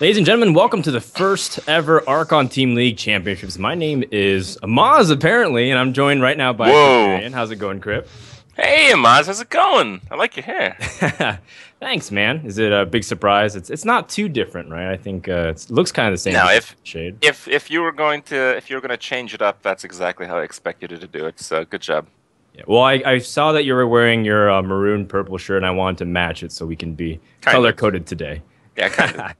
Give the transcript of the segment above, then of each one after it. Ladies and gentlemen, welcome to the first ever Archon Team League Championships. My name is Amaz, apparently, and I'm joined right now by Brian. How's it going, Kripp? Hey, Amaz, how's it going? I like your hair. Thanks, man. Is it a big surprise? It's not too different, right? I think it looks kind of the same. No, if you were going to change it up, that's exactly how I expected you to do it. So good job. Yeah, well, I saw that you were wearing your maroon purple shirt, and I wanted to match it so we can be color coded today. Yeah, kind of.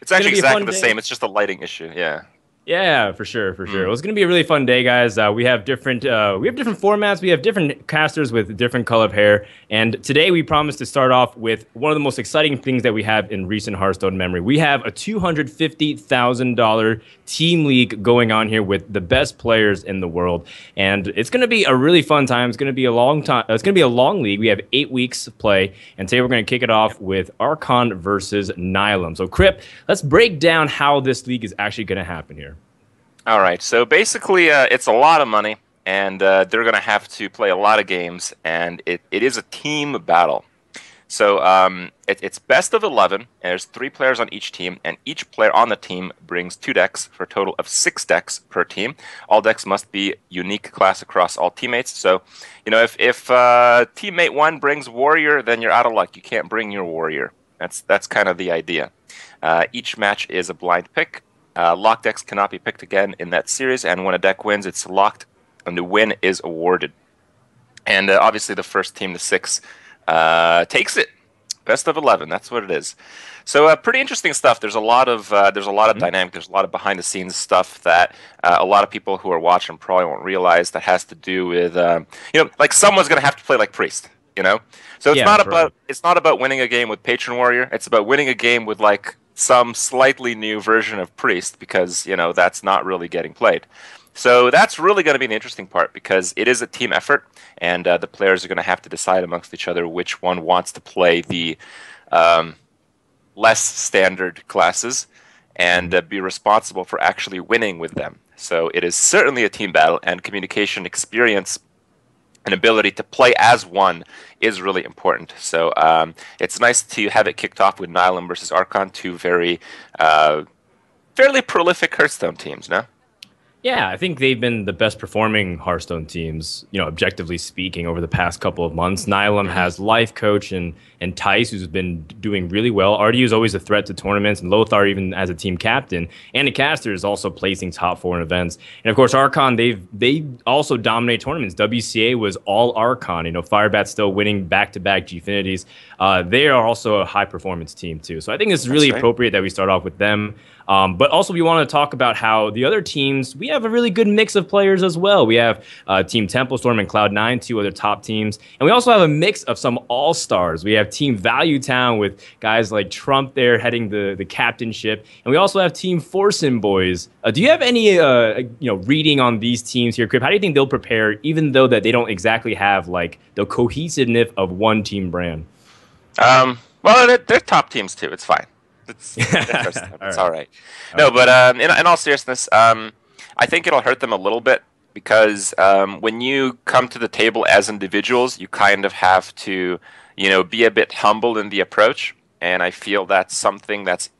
It's actually exactly the same. It's just a lighting issue. Yeah. Yeah, for sure, for sure. Well, it's going to be a really fun day, guys. We have different formats. We have different casters with different color of hair. And today we promise to start off with one of the most exciting things that we have in recent Hearthstone memory. We have a $250,000 team league going on here with the best players in the world. And it's going to be a really fun time. It's going to be a long time. It's going to be a long league. We have 8 weeks to play. And today we're going to kick it off with Archon versus Nihilum. So, Kripp, let's break down how this league is actually going to happen here. All right, so basically it's a lot of money, and they're going to have to play a lot of games, and it is a team battle. So it's best of 11, and there's 3 players on each team, and each player on the team brings 2 decks for a total of 6 decks per team. All decks must be unique class across all teammates. So, you know, if teammate 1 brings Warrior, then you're out of luck. You can't bring your Warrior. That's kind of the idea. Each match is a blind pick. Locked decks cannot be picked again in that series, and when a deck wins, it's locked, and the win is awarded. And obviously, the first team to 6 takes it. Best of 11. That's what it is. So, pretty interesting stuff. There's a lot of dynamic. There's a lot of behind the scenes stuff that a lot of people who are watching probably won't realize that has to do with you know, like someone's gonna have to play like Priest. You know, so it's not about winning a game with Patron Warrior. It's about winning a game with like some slightly new version of Priest, because, you know, that's not really getting played. So that's really going to be the interesting part, because it is a team effort, and the players are going to have to decide amongst each other which one wants to play the less standard classes and be responsible for actually winning with them. So it is certainly a team battle, and communication, experience, an ability to play as one is really important. So it's nice to have it kicked off with Nihilum versus Archon, 2 very fairly prolific Hearthstone teams, no? Yeah, I think they've been the best performing Hearthstone teams, you know, objectively speaking, over the past couple of months. Nihilum has Life Coach and Thijs, who's been doing really well. RDU is always a threat to tournaments, and Lothar, even as a team captain, and a caster, is also placing top 4 in events. And of course, Archon, they also dominate tournaments. WCA was all Archon. You know, Firebat still winning back-to-back Gfinities. They are also a high-performance team too. So I think it's really appropriate that we start off with them. But also, we want to talk about how the other teams, we have a really good mix of players as well. We have Team Tempo Storm and Cloud9, 2 other top teams. And we also have a mix of some all-stars. We have Team Value Town with guys like Trump there heading the captainship. And we also have Team Forsen boys. Do you have any you know, reading on these teams here, Kripp? How do you think they'll prepare, even though that they don't exactly have like the cohesiveness of one team brand? Well, they're top teams too. It's fine. It's all right. No, but in all seriousness, I think it'll hurt them a little bit, because when you come to the table as individuals, you kind of have to, you know, be a bit humble in the approach, and I feel that's something that's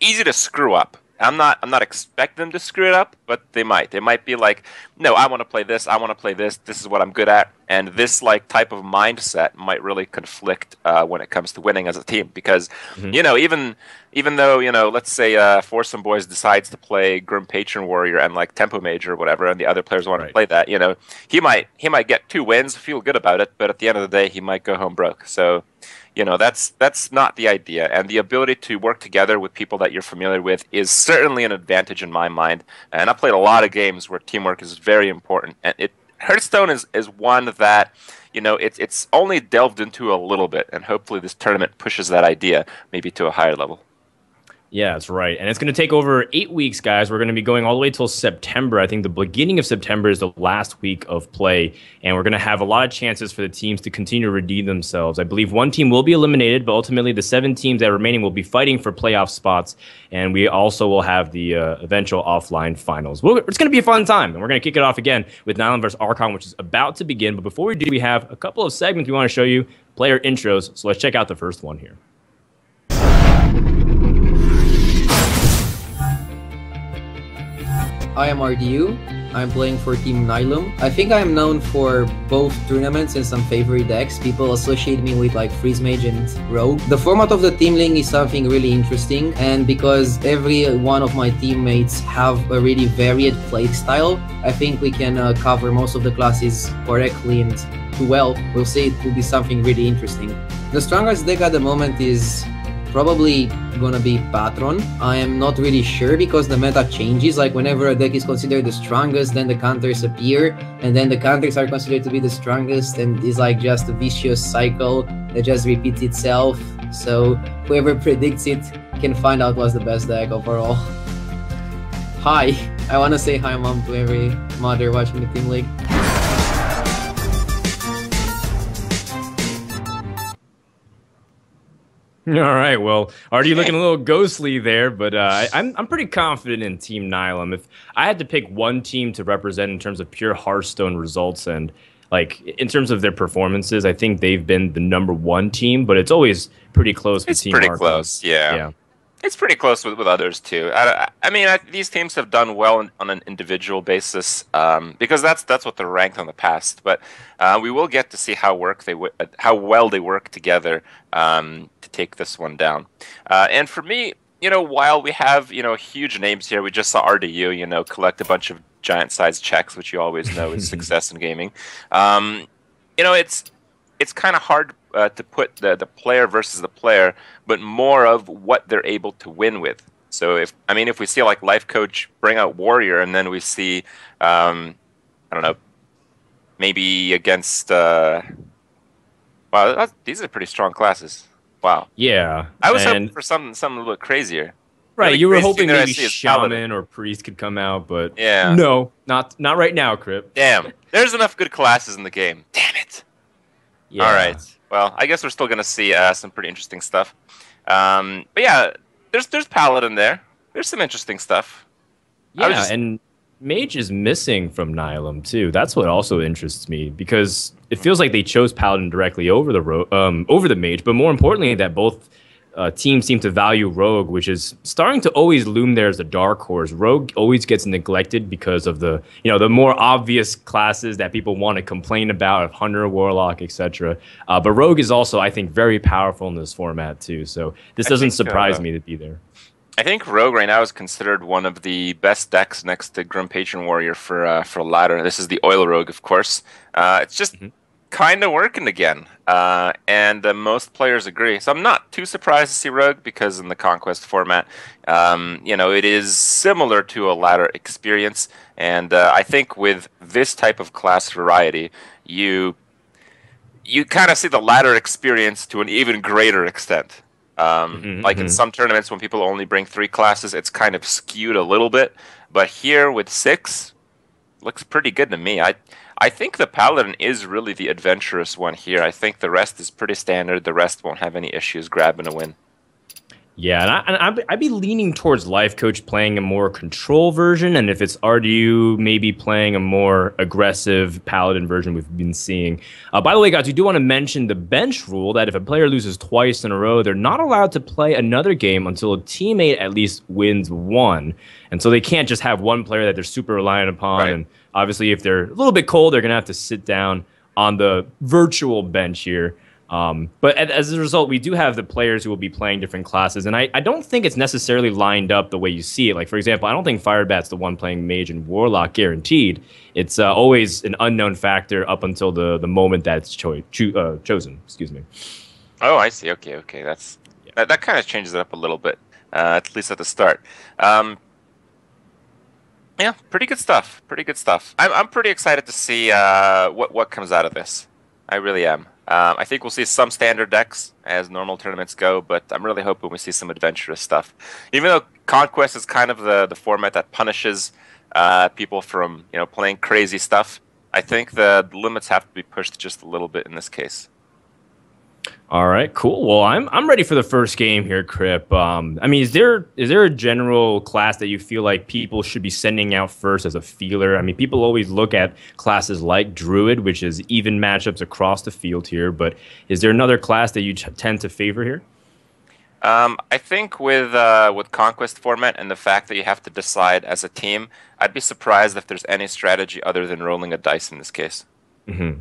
easy to screw up. I'm not expecting them to screw it up, but they might. They might be like, no, I want to play this. I want to play this. This is what I'm good at. And this like type of mindset might really conflict when it comes to winning as a team, because you know, even though, you know, let's say Forsen boys decides to play Grim Patron Warrior and like Tempo Mage or whatever, and the other players want to play that, you know, he might get 2 wins, feel good about it, but at the end of the day, he might go home broke. So, you know, that's not the idea, and the ability to work together with people that you're familiar with is certainly an advantage in my mind. And I played a lot of games where teamwork is very important, and Hearthstone is one that, you know, it's only delved into a little bit, and hopefully this tournament pushes that idea maybe to a higher level. Yeah, that's right. And it's going to take over 8 weeks, guys. We're going to be going all the way till September. I think the beginning of September is the last week of play, and we're going to have a lot of chances for the teams to continue to redeem themselves. I believe 1 team will be eliminated, but ultimately the 7 teams that are remaining will be fighting for playoff spots, and we also will have the eventual offline finals. It's going to be a fun time, and we're going to kick it off again with Nihilum versus Archon, which is about to begin. But before we do, we have a couple of segments we want to show you, player intros, so let's check out the first one here. I am RDU. I'm playing for Team Nihilum. I think I'm known for both tournaments and some favorite decks. People associate me with like Freeze Mage and Rogue. The format of the team link is something really interesting, and because every one of my teammates have a really varied play style, I think we can cover most of the classes correctly and too well. We'll see, it will be something really interesting. The strongest deck at the moment is probably gonna be Patron. I am not really sure because the meta changes, like whenever a deck is considered the strongest, then the counters appear, and then the counters are considered to be the strongest, and it's like just a vicious cycle that just repeats itself, so whoever predicts it can find out what's the best deck overall. Hi! I wanna say hi mom to every mother watching the Team League. All right, well, already looking a little ghostly there, but I'm pretty confident in Team Nihilum. If I had to pick one team to represent in terms of pure Hearthstone results and like in terms of their performances, I think they've been the #1 team, but it's always pretty close with Team Hearthstone. It's pretty close, yeah. It's pretty close with others, too. I mean, these teams have done well on an individual basis because that's what they're ranked on the past. But we will get to see how well they work together to take this one down. And for me, you know, while we have, you know, huge names here, we just saw RDU, you know, collect a bunch of giant-sized checks, which you always know is success in gaming. You know, it's kind of hard to put the player versus the player, but more of what they're able to win with. So if we see like Life Coach bring out Warrior, and then we see I don't know, maybe against wow, these are pretty strong classes. Wow. Yeah. I was hoping for something a little crazier. Right, really, you were hoping maybe Shaman or Priest could come out, but yeah. No, not right now, Kripp. Damn. There's enough good classes in the game. Damn it. Yeah. All right. Well, I guess we're still going to see some pretty interesting stuff. But yeah, there's Paladin there. There's some interesting stuff. Yeah, and Mage is missing from Nihilum, too. That's what also interests me, because it feels like they chose Paladin directly over the Mage, but more importantly, that both teams seem to value Rogue, which is starting to always loom there as a dark horse. Rogue always gets neglected because of the, you know, the more obvious classes that people want to complain about, Hunter, Warlock, etc. But Rogue is also, I think, very powerful in this format too. So this doesn't surprise me to be there. I think Rogue right now is considered one of the best decks next to Grim Patron Warrior for ladder. This is the Oil Rogue, of course. It's just. Kind of working again, and most players agree. So I'm not too surprised to see Rogue, because in the Conquest format, you know, it is similar to a ladder experience, and I think with this type of class variety, you kind of see the ladder experience to an even greater extent. Like in some tournaments when people only bring 3 classes, it's kind of skewed a little bit, but here with 6, looks pretty good to me. I think the Paladin is really the adventurous one here. I think the rest is pretty standard. The rest won't have any issues grabbing a win. Yeah, and I'd be leaning towards Life Coach playing a more control version, and if it's RDU, maybe playing a more aggressive Paladin version we've been seeing. By the way, guys, we do want to mention the bench rule that if a player loses twice in a row, they're not allowed to play another game until a teammate at least wins one. And so they can't just have one player that they're super reliant upon. Right. And obviously, if they're a little bit cold, they're going to have to sit down on the virtual bench here. But as a result, we do have the players who will be playing different classes, and I don't think it's necessarily lined up the way you see it. Like, for example, I don't think Firebat's the one playing Mage and Warlock guaranteed. It's always an unknown factor up until the moment that's chosen. Excuse me. Oh, I see. Okay. That kind of changes it up a little bit, at least at the start. Yeah, pretty good stuff. I'm pretty excited to see what comes out of this. I really am. I think we'll see some standard decks as normal tournaments go, but I'm really hoping we see some adventurous stuff. Even though Conquest is kind of the format that punishes people from, you know, playing crazy stuff, I think the limits have to be pushed just a little bit in this case. All right, cool. Well, I'm ready for the first game here, Kripp. I mean, is there a general class that you feel like people should be sending out first as a feeler? I mean, people always look at classes like Druid, which is even matchups across the field here, but is there another class that you tend to favor here? I think with Conquest format and the fact that you have to decide as a team, I'd be surprised if there's any strategy other than rolling a dice in this case. Mm-hmm.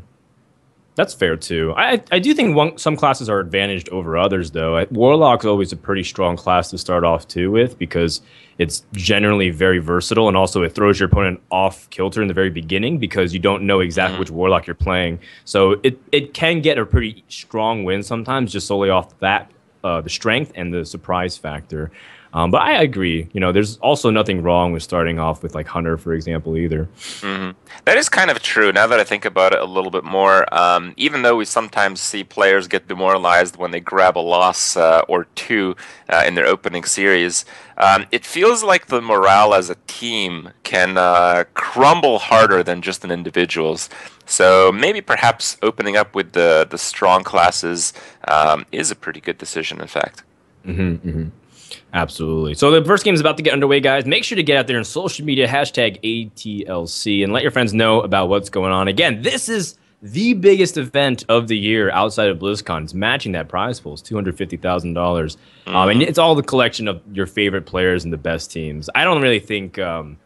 That's fair, too. I do think some classes are advantaged over others, though. Warlock is always a pretty strong class to start off, too, with, because it's generally very versatile, and also it throws your opponent off kilter in the very beginning because you don't know exactly which Warlock you're playing. So it can get a pretty strong win sometimes just solely off that, the strength and the surprise factor. But I agree. You know, there's also nothing wrong with starting off with like Hunter, for example, either. Mm-hmm. That is kind of true. Now that I think about it a little bit more, even though we sometimes see players get demoralized when they grab a loss or two in their opening series, it feels like the morale as a team can crumble harder than just an individual's. So maybe perhaps opening up with the strong classes is a pretty good decision, in fact. Mm-hmm, mm-hmm. Absolutely. So the first game is about to get underway, guys. Make sure to get out there on social media, hashtag ATLC, and let your friends know about what's going on. Again, this is the biggest event of the year outside of BlizzCon. It's matching that prize pool. It's $250,000. And it's all the collection of your favorite players and the best teams. I don't really think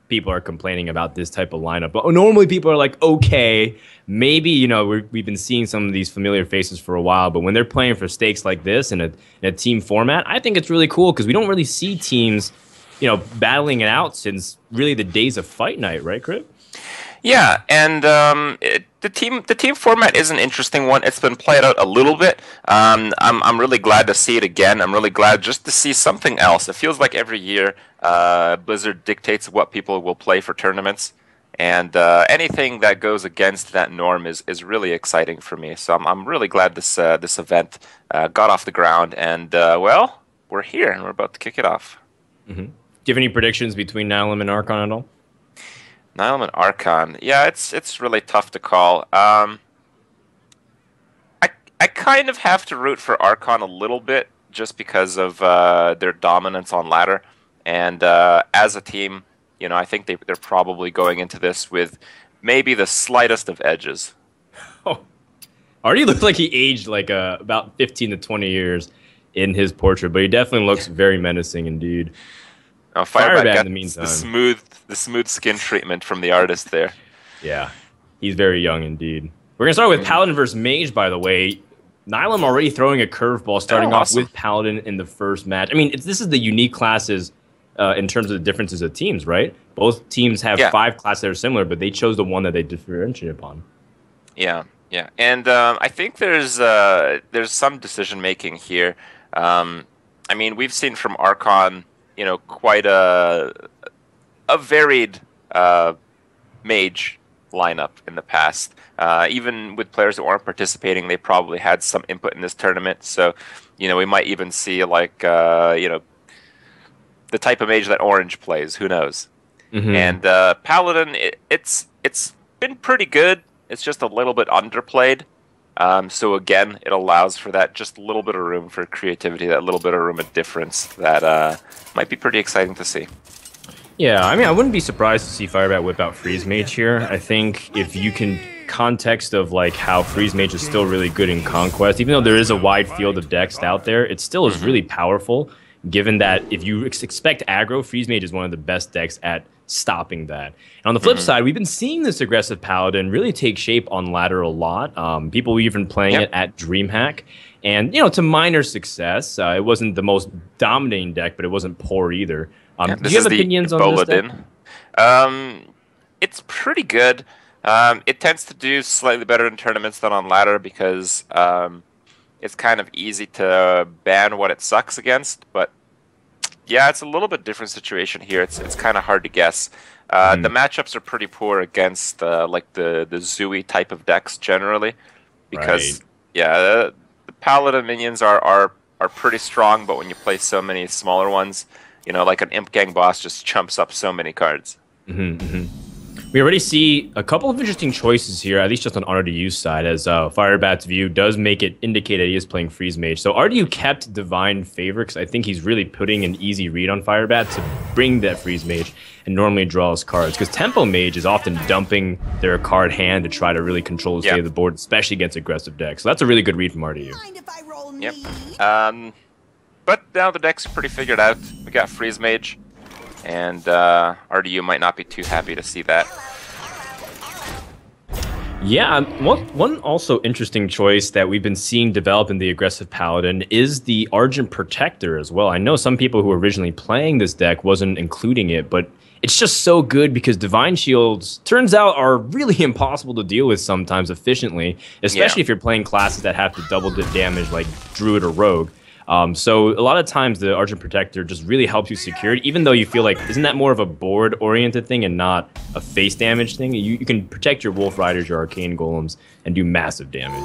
people are complaining about this type of lineup. But normally people are like, okay, maybe, you know, we've been seeing some of these familiar faces for a while. But when they're playing for stakes like this in a team format, I think it's really cool because we don't really see teams, you know, battling it out since really the days of Fight Night, right, Kripp? Yeah, and the team format is an interesting one. It's been played out a little bit. I'm really glad to see it again. I'm really glad just to see something else. It feels like every year Blizzard dictates what people will play for tournaments, and anything that goes against that norm is really exciting for me. So I'm really glad this event got off the ground, and well, we're here and we're about to kick it off. Mm-hmm. Do you have any predictions between Nihilum and Archon at all? Nihilum and Archon. Yeah, it's really tough to call. I kind of have to root for Archon a little bit just because of their dominance on ladder. And as a team, you know, I think they're probably going into this with maybe the slightest of edges. Oh, already looks like he aged like about 15 to 20 years in his portrait, but he definitely looks very menacing indeed. Oh, Firebat got in the meantime. The smooth skin treatment from the artist there. Yeah, he's very young indeed. We're going to start with Paladin versus Mage, by the way. Nihilum already throwing a curveball, starting off with Paladin in the first match. I mean, this is the unique classes in terms of the differences of teams, right? Both teams have five classes that are similar, but they chose the one that they differentiate upon. Yeah, yeah. And I think there's some decision-making here. I mean, we've seen from Archon, you know, quite a varied mage lineup in the past. Even with players who aren't participating, they probably had some input in this tournament. So, you know, we might even see like, you know, the type of mage that Orange plays. Who knows? Mm-hmm. And Paladin, it's been pretty good. It's just a little bit underplayed. So again, it allows for that just a little bit of room for creativity, that little bit of room of difference that might be pretty exciting to see. Yeah, I mean, I wouldn't be surprised to see Firebat whip out Freeze Mage here. I think if you can context of like how Freeze Mage is still really good in Conquest, even though there is a wide field of decks out there, it still is really powerful, given that if you expect aggro, Freeze Mage is one of the best decks at stopping that. And on the flip side, we've been seeing this aggressive Paladin really take shape on ladder a lot. People were even playing it at Dreamhack. And, you know, to minor success, it wasn't the most dominating deck, but it wasn't poor either. Do you have opinions on this deck? It's pretty good. It tends to do slightly better in tournaments than on ladder because it's kind of easy to ban what it sucks against, but yeah, it's a little bit different situation here. It's kind of hard to guess. The matchups are pretty poor against like the Zui type of decks generally, because the Paladin minions are pretty strong, but when you play so many smaller ones, you know, like an Imp Gang boss just chumps up so many cards. Mm-hmm, mm-hmm. We already see a couple of interesting choices here, at least just on RDU's side, as Firebat's view does make it indicate that he is playing Freeze Mage. So RDU kept Divine Favor, because I think he's really putting an easy read on Firebat to bring that Freeze Mage and normally draws cards. Because Tempo Mage is often dumping their card hand to try to really control the state of the board, especially against aggressive decks. So that's a really good read from RDU. Yep. But now the deck's pretty figured out. We got Freeze Mage, and RDU might not be too happy to see that. Yeah, one also interesting choice that we've been seeing develop in the aggressive paladin is the Argent Protector as well. I know some people who were originally playing this deck wasn't including it, but it's just so good because Divine Shields, turns out, are really impossible to deal with sometimes efficiently, especially if you're playing classes that have to double the damage like Druid or Rogue. So a lot of times the Argent Protector just really helps you secure it, even though you feel like, isn't that more of a board-oriented thing and not a face damage thing? You can protect your Wolf Riders, your Arcane Golems, and do massive damage.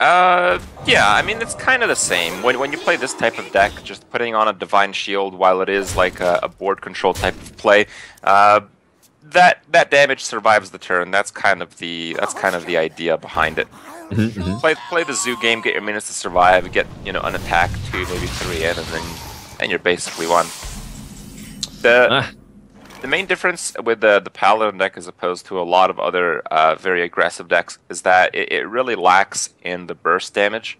Yeah, I mean, it's kind of the same. When you play this type of deck, just putting on a Divine Shield while it is like a board control type of play, that damage survives the turn. That's kind of the idea behind it. Mm-hmm. Play the zoo game, get your minutes to survive, get an attack 2, maybe 3 in, and then you're basically won. The main difference with the Paladin deck as opposed to a lot of other very aggressive decks is that it really lacks in the burst damage.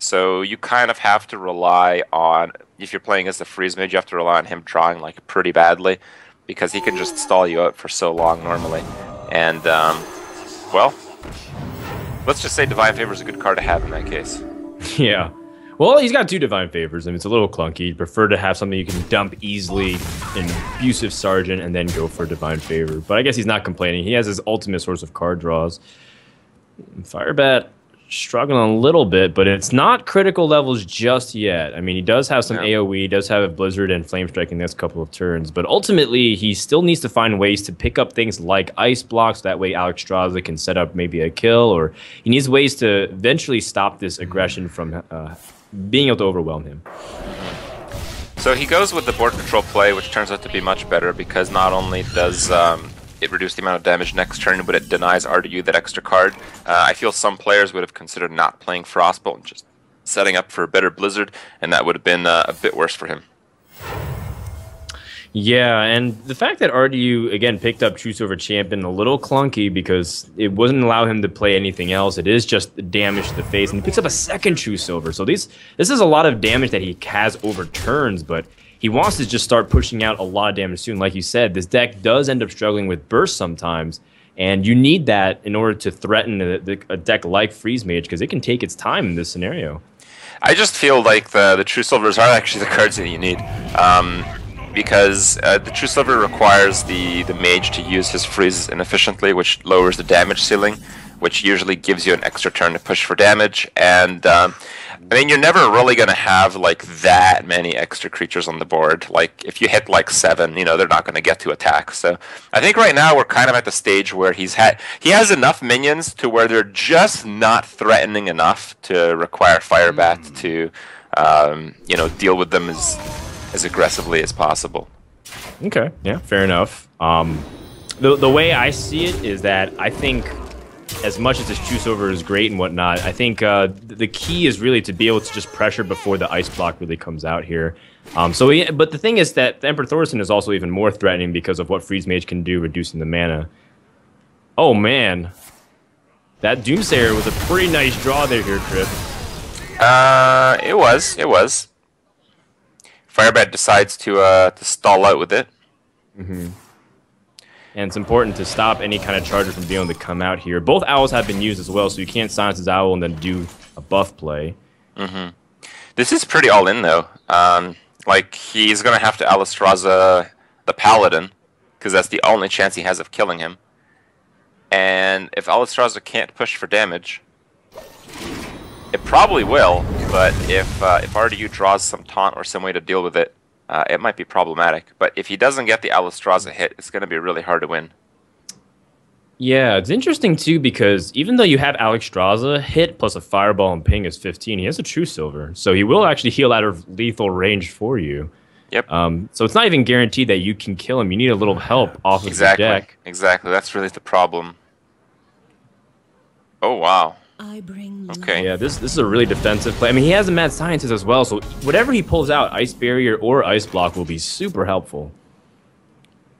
So you kind of have to rely on, if you're playing as the Freeze Mage, you have to rely on him drawing like pretty badly, because he can just stall you out for so long normally. And well, let's just say Divine Favor is a good card to have in that case. Yeah. Well, he's got 2 Divine Favors, and it's a little clunky. You'd prefer to have something you can dump easily, an abusive Sergeant, and then go for Divine Favor. But I guess he's not complaining. He has his ultimate source of card draws. Firebat struggling a little bit, but it's not critical levels just yet. I mean, he does have some AoE, he does have a Blizzard and Flame Strike in the next couple of turns, but ultimately he still needs to find ways to pick up things like ice blocks. That way Alexstrasza can set up maybe a kill, or he needs ways to eventually stop this aggression from being able to overwhelm him. So he goes with the board control play, which turns out to be much better, because not only does it reduced the amount of damage next turn, but it denies RDU that extra card. I feel some players would have considered not playing Frostbolt and just setting up for a better Blizzard, and that would have been a bit worse for him. Yeah, and the fact that RDU, again, picked up Truce over Champion, a little clunky because it wouldn't allow him to play anything else. It is just damage to the face, and he picks up a second Truce over. So this is a lot of damage that he has over turns, but he wants to just start pushing out a lot of damage soon. Like you said, this deck does end up struggling with burst sometimes, and you need that in order to threaten a deck like Freeze Mage, because it can take its time in this scenario. I just feel like the True Silvers are actually the cards that you need, because the True Silver requires the Mage to use his freezes inefficiently, which lowers the damage ceiling, which usually gives you an extra turn to push for damage, and I mean, you're never really going to have, like, that many extra creatures on the board. Like, if you hit, like, 7, they're not going to get to attack. So I think right now we're kind of at the stage where he has enough minions to where they're just not threatening enough to require Firebat to, deal with them as aggressively as possible. Okay, yeah, fair enough. The way I see it is that I think, as much as this Truce over is great and whatnot, I think the key is really to be able to just pressure before the ice block really comes out here. But the thing is that the Emperor Thorsten is also even more threatening because of what Freeze Mage can do, reducing the mana. Oh man, that Doomsayer was a pretty nice draw there, Kripp. It was. Firebat decides to stall out with it. Mm-hmm. And it's important to stop any kind of charger from being able to come out here. Both owls have been used as well, so you can't silence his owl and then do a buff play. Mm-hmm. This is pretty all in though. Like, he's gonna have to Alexstrasza the Paladin, because that's the only chance he has of killing him. And if Alexstrasza can't push for damage, it probably will. But if RDU draws some taunt or some way to deal with it, it might be problematic, but if he doesn't get the Alexstrasza hit, it's going to be really hard to win. Yeah, it's interesting too, because even though you have Alexstrasza hit plus a fireball and ping is 15, he has a True Silver, so he will actually heal out of lethal range for you. Yep. So it's not even guaranteed that you can kill him. You need a little help off of the deck. Exactly. That's really the problem. Oh wow. Okay. Yeah, this is a really defensive play. I mean, he has a Mad Scientist as well, so whatever he pulls out, Ice Barrier or Ice Block, will be super helpful.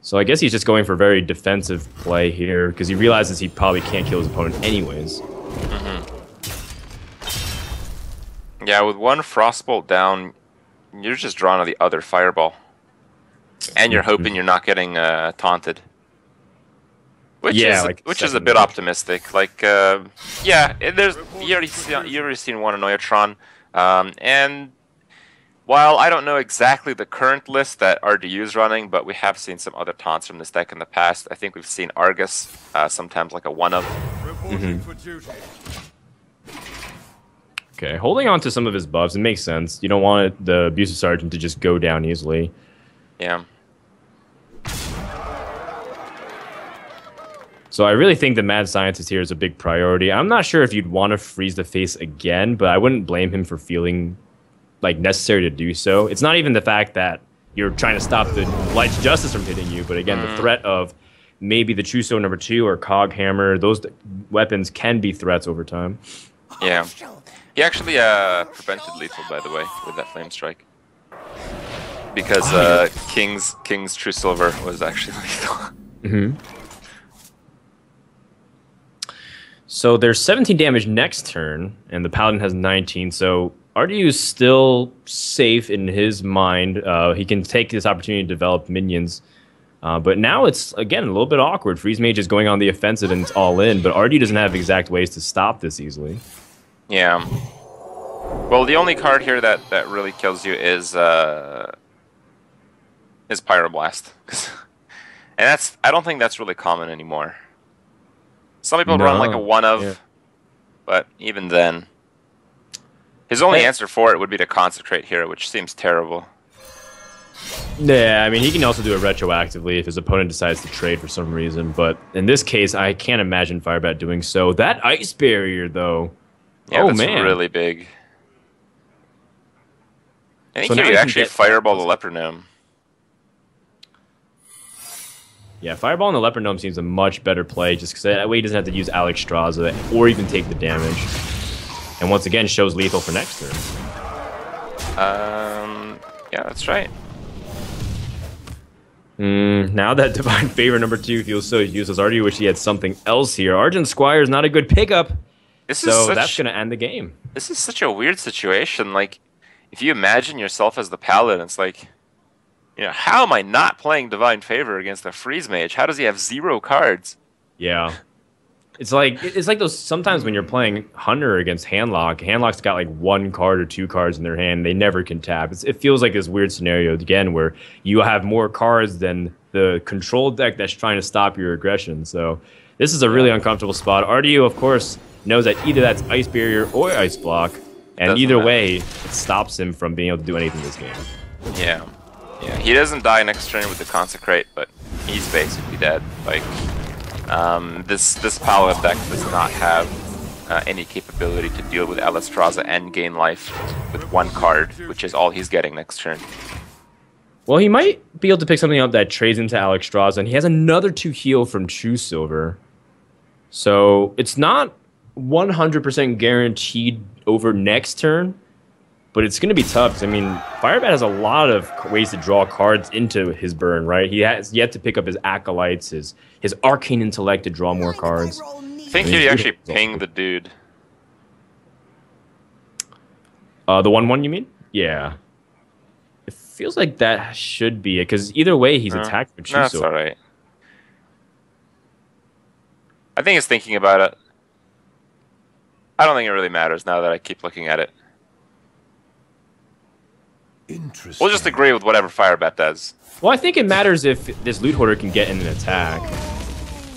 So I guess he's just going for very defensive play here, because he realizes he probably can't kill his opponent anyways. Mm-hmm. Yeah, with one Frostbolt down, you're just drawn to the other Fireball. And you're hoping you're not getting taunted. Which is a bit optimistic. Like, you already seen one Annoyatron. And while I don't know exactly the current list that RDU is running, but we have seen some other taunts from this deck in the past. I think we've seen Argus, sometimes like a one-of. Okay, holding on to some of his buffs, it makes sense. You don't want the Abusive Sergeant to just go down easily. Yeah. So I really think the Mad Scientist here is a big priority. I'm not sure if you'd want to freeze the face again, but I wouldn't blame him for feeling like necessary to do so. It's not even the fact that you're trying to stop the Light's Justice from hitting you, but again, the threat of maybe the Chuso number 2 or Cog Hammer, those weapons can be threats over time. Yeah. He actually prevented lethal, by the way, with that Flame Strike. Because King's True Silver was actually lethal. Mm-hmm. So there's 17 damage next turn, and the Paladin has 19, so RDU is still safe in his mind. He can take this opportunity to develop minions. But now it's, again, a little bit awkward. Freeze Mage is going on the offensive and it's all in, but RDU doesn't have exact ways to stop this easily. Yeah. Well, the only card here that really kills you is Pyroblast. And that's, I don't think that's really common anymore. Some people run like a one-of, but even then. His only answer for it would be to concentrate here, which seems terrible. Yeah, I mean, he can also do it retroactively if his opponent decides to trade for some reason, but in this case, I can't imagine Firebat doing so. That Ice Barrier, though. Yeah, oh, that's really big. And he can actually Fireball the Leper Gnome. Yeah, Fireball on the Leopard Gnome seems a much better play, just because that way he doesn't have to use Alexstrasza or even take the damage. And once again, shows lethal for next turn. Yeah, that's right. Now that Divine Favor number 2 feels so useless, I already wish he had something else here. Argent Squire is not a good pickup, so that's going to end the game. This is such a weird situation. Like, if you imagine yourself as the Paladin, it's like... You know, how am I not playing Divine Favor against a Freeze Mage? How does he have 0 cards? Yeah. It's like those sometimes when you're playing Hunter against Handlock, Handlock's got like 1 card or 2 cards in their hand, they never can tap. It feels like this weird scenario again where you have more cards than the control deck that's trying to stop your aggression. So this is a really uncomfortable spot. RDU, of course, knows that either that's Ice Barrier or Ice Block, and either way, it stops him from being able to do anything this game. Yeah. Yeah, he doesn't die next turn with the Consecrate, but he's basically dead. Like, this Paladin deck does not have any capability to deal with Alexstrasza and gain life with 1 card, which is all he's getting next turn. Well, he might be able to pick something up that trades into Alexstrasza, and he has another 2 heal from True Silver. So it's not 100% guaranteed over next turn. But it's going to be tough. I mean, Firebat has a lot of ways to draw cards into his burn, right? He has yet to pick up his Acolytes, his Arcane Intellect to draw more cards. I think he actually pinged the dude. The 1-1 you mean? Yeah. It feels like that should be it, because either way he's attacked with Chuso. That's all right. I think he's thinking about it. I don't think it really matters now that I keep looking at it. Interesting. We'll just agree with whatever Firebat does. Well, I think it matters if this Loot Hoarder can get in an attack.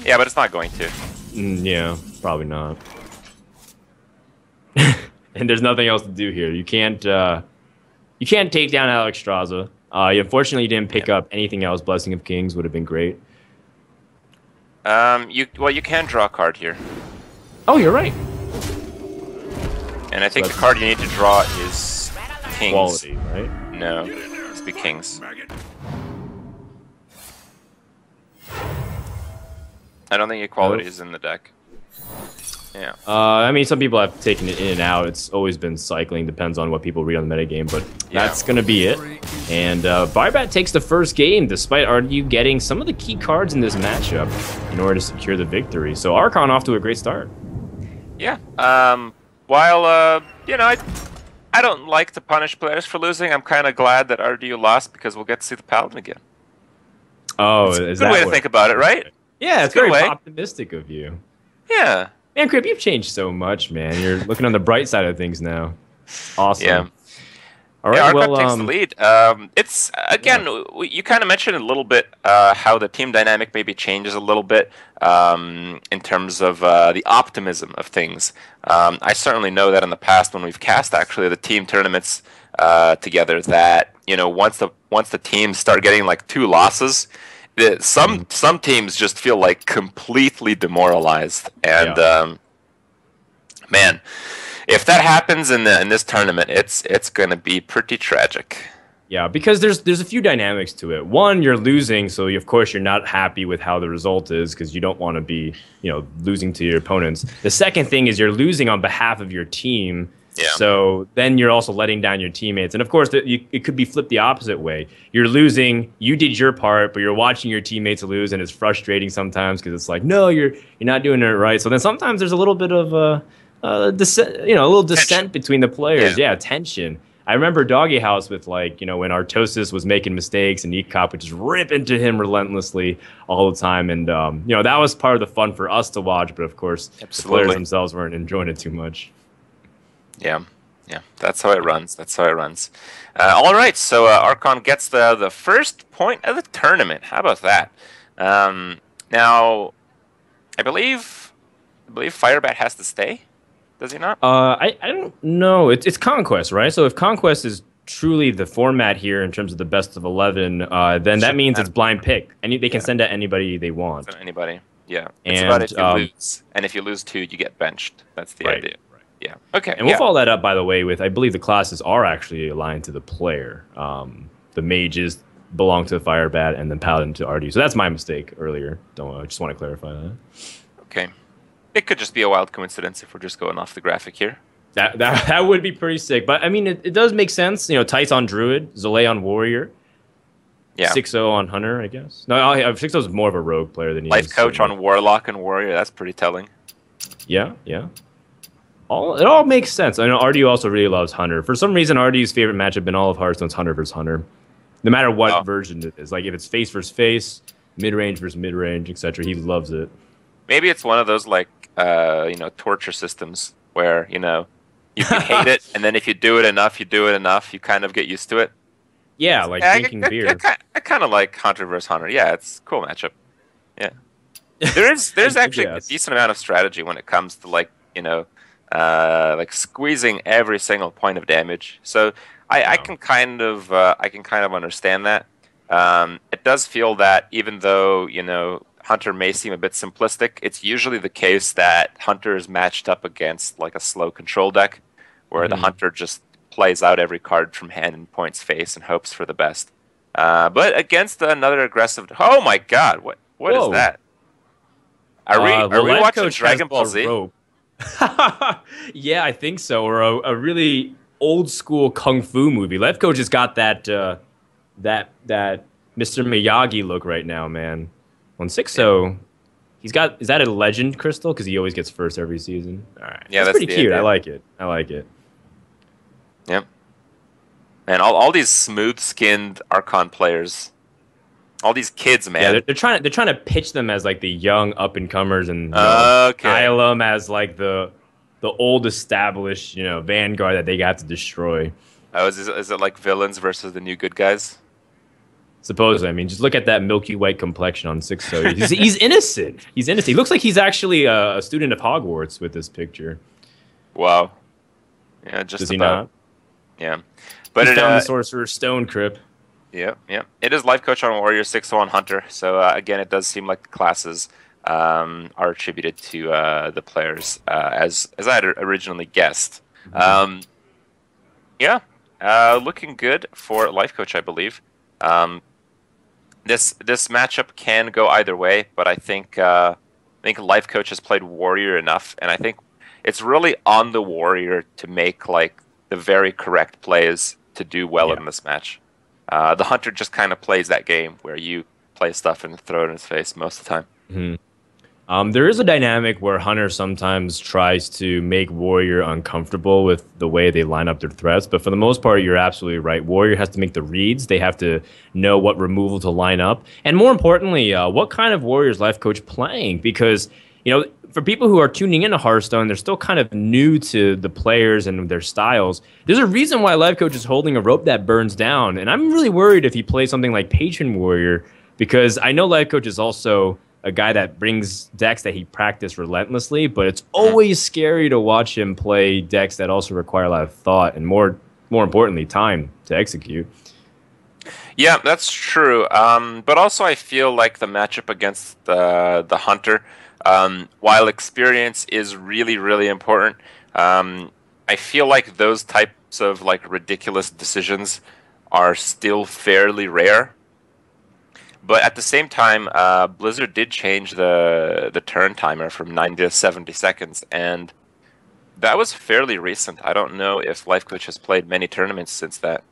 Yeah, but it's not going to. Yeah, probably not. And there's nothing else to do here. You can't take down Alexstrasza. Unfortunately, you didn't pick up anything else. Blessing of Kings would have been great. Well, you can draw a card here. Oh, you're right. And I think the card you need to draw is... Kings. Quality, right? No, it's the Kings. I don't think equality is in the deck. Yeah. I mean, some people have taken it in and out. It's always been cycling. Depends on what people read on the metagame, but that's going to be it. And Firebat takes the first game, despite RDU getting some of the key cards in this matchup in order to secure the victory. So Archon off to a great start. Yeah. While, you know, I don't like to punish players for losing. I'm kind of glad that RDU lost because we'll get to see the Paladin again. Oh, it's is that a good way to think about it, right? Yeah, it's very optimistic of you. Yeah. Man, Kripp, you've changed so much, man. You're looking on the bright side of things now. Awesome. Yeah. All right, yeah, well, takes the lead. It's, again, you kind of mentioned a little bit how the team dynamic maybe changes a little bit in terms of the optimism of things. I certainly know that in the past when we've cast, actually, the team tournaments together that, you know, once the teams start getting, like, 2 losses, some teams just feel, like, completely demoralized. And, yeah. Man... if that happens in this tournament, it's going to be pretty tragic. Yeah, because there's a few dynamics to it. One, you're losing, so of course you're not happy with how the result is because you don't want to be, you know, losing to your opponents. The second thing is you're losing on behalf of your team. Yeah. So then you're also letting down your teammates. And of course, it could be flipped the opposite way. You're losing, you did your part, but you're watching your teammates lose, and it's frustrating sometimes because it's like, no, you're not doing it right. So then sometimes there's a little bit of a little dissent between the players. Yeah, tension. I remember Doggy House with, like, you know, when Artosis was making mistakes and Ecop would just rip into him relentlessly all the time. And, you know, that was part of the fun for us to watch. But, of course, the players themselves weren't enjoying it too much. Yeah. Yeah. That's how it runs. That's how it runs. All right. So Archon gets the first point of the tournament. How about that? Now, I believe Firebat has to stay. Does he not? I don't know. It's Conquest, right? So if Conquest is truly the format here in terms of the best of 11, then that means it's blind pick. They can send out anybody they want. Send anybody, yeah. It's about if you lose. And if you lose 2, you get benched. That's the idea. Right. Yeah. Okay. And we'll follow that up, by the way, with I believe the classes are actually aligned to the player. The mages belong to the Firebat and then Paladin to RDU. So that's my mistake earlier. I just want to clarify that. Okay. It could just be a wild coincidence if we're just going off the graphic here. That would be pretty sick. But, I mean, it does make sense. You know, Thijs on Druid, Zalae on Warrior. Yeah. Xixo on Hunter, I guess. No, Xixo's more of a rogue player than he is. Life Coach on Warlock and Warrior. That's pretty telling. Yeah, yeah. It all makes sense. I know RDU also really loves Hunter. For some reason, RDU's favorite matchup in all of Hearthstone's Hunter versus Hunter. No matter what version it is. Like, if it's face versus face, mid-range versus mid-range, etc., he loves it. Maybe it's one of those, like, you know, torture systems where, you know, you can hate it, and then if you do it enough, you kind of get used to it. Yeah, like drinking beer. I kind of like Hunter vs. Hunter. Yeah, it's a cool matchup. Yeah. There's actually a decent amount of strategy when it comes to, like, you know, like squeezing every single point of damage. So I can kind of understand that. It does feel that even though, you know, Hunter may seem a bit simplistic, it's usually the case that Hunter is matched up against, like, a slow control deck where the Hunter just plays out every card from hand and points face and hopes for the best. But against another aggressive... Oh, my God! What is that? Are we watching Dragon Ball Z? Yeah, I think so. Or a really old-school Kung Fu movie. Life Coach has got that Mr. Miyagi look right now, man. On Xixo, he's got... Is that a legend crystal? Because he always gets first every season. All right. Yeah, that's pretty cute. Idea. I like it. Yep. Man, all these smooth-skinned Archon players, all these kids, man. Yeah, they're trying to pitch them as, like, the young up-and-comers, and Nihilum as, like, the old established, you know, vanguard that they got to destroy. Oh, is it like villains versus the new good guys? Supposedly. I mean, just look at that milky white complexion on Xixo. He's innocent. He's innocent. He looks like he's actually a student of Hogwarts with this picture. Wow. Yeah, just Does about. He not? Yeah. But he found the Sorcerer's Stone, Kripp. Yeah, yeah. It is Life Coach on Warrior, Xixo on Hunter. So, again, it does seem like the classes are attributed to the players, as I had originally guessed. Yeah. Looking good for Life Coach, I believe. This matchup can go either way, but I think Life Coach has played Warrior enough, and I think it's really on the Warrior to make, like, the very correct plays to do well in this match. The Hunter just kind of plays that game where you play stuff and throw it in his face most of the time. Mm-hmm. There is a dynamic where Hunter sometimes tries to make Warrior uncomfortable with the way they line up their threats, but for the most part, you're absolutely right. Warrior has to make the reads. They have to know what removal to line up, and more importantly, what kind of Warrior is Life Coach playing? Because, you know, for people who are tuning into Hearthstone, they're still kind of new to the players and their styles. There's a reason why Life Coach is holding a rope that burns down, and I'm really worried if he plays something like Patron Warrior, because I know Life Coach is also a guy that brings decks that he practiced relentlessly, but it's always scary to watch him play decks that also require a lot of thought and, more importantly, time to execute. Yeah, that's true. But also I feel like the matchup against the Hunter, while experience is really, really important, I feel like those types of like ridiculous decisions are still fairly rare. But at the same time, Blizzard did change the turn timer from 90 to 70 seconds, and that was fairly recent. I don't know if Life Coach has played many tournaments since that.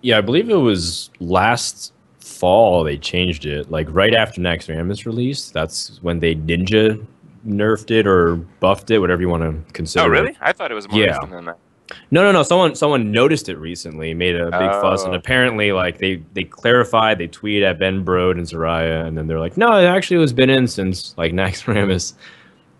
Yeah, I believe it was last fall they changed it, like right after Naxxramas released. That's when they ninja nerfed it or buffed it, whatever you want to consider. Oh, really? I thought it was more recent than that. No. Someone noticed it recently, made a big fuss, and apparently, like they clarified. They tweeted at Ben Brode and Soraya, and then they're like, "No, it actually was been in since like Naxxramas."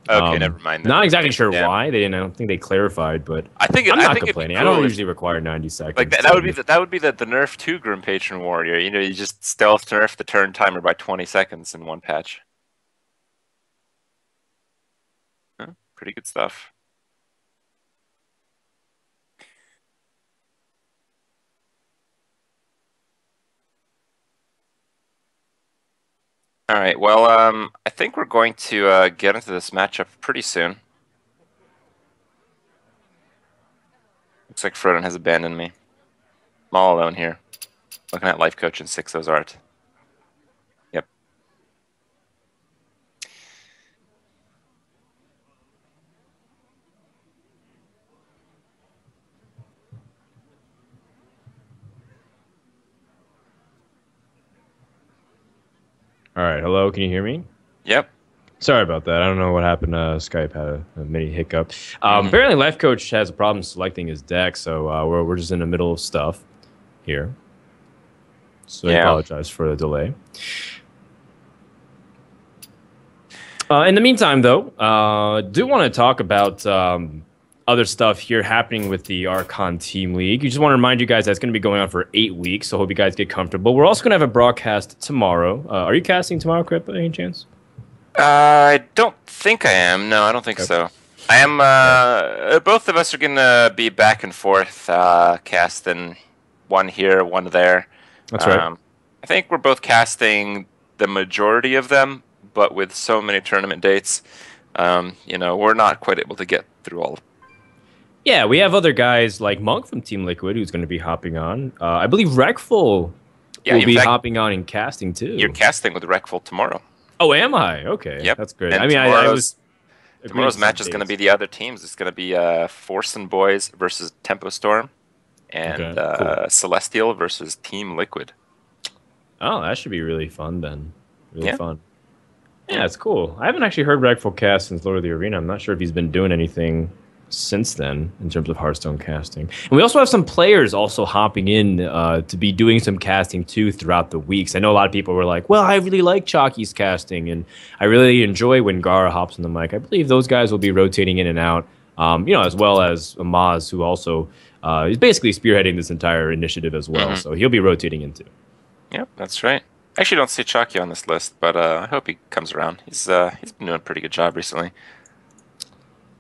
Okay, never mind. Not exactly sure why they didn't. I don't think they clarified, but I think complaining. Cool. I don't usually require 90 seconds. Like that would be the nerf to Grim Patron Warrior. You know, you just stealth nerf the turn timer by 20 seconds in one patch. Huh? Pretty good stuff. All right, well, I think we're going to get into this matchup pretty soon. Looks like Frodon has abandoned me. I'm all alone here, looking at Life Coach and Xixo's art. Yep. All right, hello, can you hear me? Yep. Sorry about that. I don't know what happened. Skype had a mini hiccup. Apparently, Life Coach has a problem selecting his deck, so we're just in the middle of stuff here. So I apologize for the delay. In the meantime, though, I do want to talk about other stuff here happening with the Archon Team League. You just want to remind you guys that's going to be going on for 8 weeks, so hope you guys get comfortable. We're also going to have a broadcast tomorrow. Are you casting tomorrow, Kripp, by any chance? I don't think I am. No, I don't think so. I am. Both of us are going to be back and forth casting one here, one there. That's right. I think we're both casting the majority of them, but with so many tournament dates, you know, we're not quite able to get through all of them. Yeah, we have other guys like Monk from Team Liquid who's going to be hopping on. I believe Reckful will be hopping on and casting too. You're casting with Reckful tomorrow. Oh, am I? Okay, yep. That's great. And I mean, tomorrow's match is going to be the other teams. It's going to be Forsen Boys versus Tempo Storm, and cool. Celestial versus Team Liquid. Oh, that should be really fun then. Really fun. Yeah, it's cool. I haven't actually heard Reckful cast since Lord of the Arena. I'm not sure if he's been doing anything since then in terms of Hearthstone casting. And we also have some players also hopping in to be doing some casting too throughout the weeks. I know a lot of people were like, well, I really like Chalky's casting and I really enjoy when Gara hops on the mic. I believe those guys will be rotating in and out, you know, as well as Amaz, who also is basically spearheading this entire initiative as well. So he'll be rotating in too. Yep, that's right. I actually don't see Chalky on this list, but I hope he comes around. He's been doing a pretty good job recently.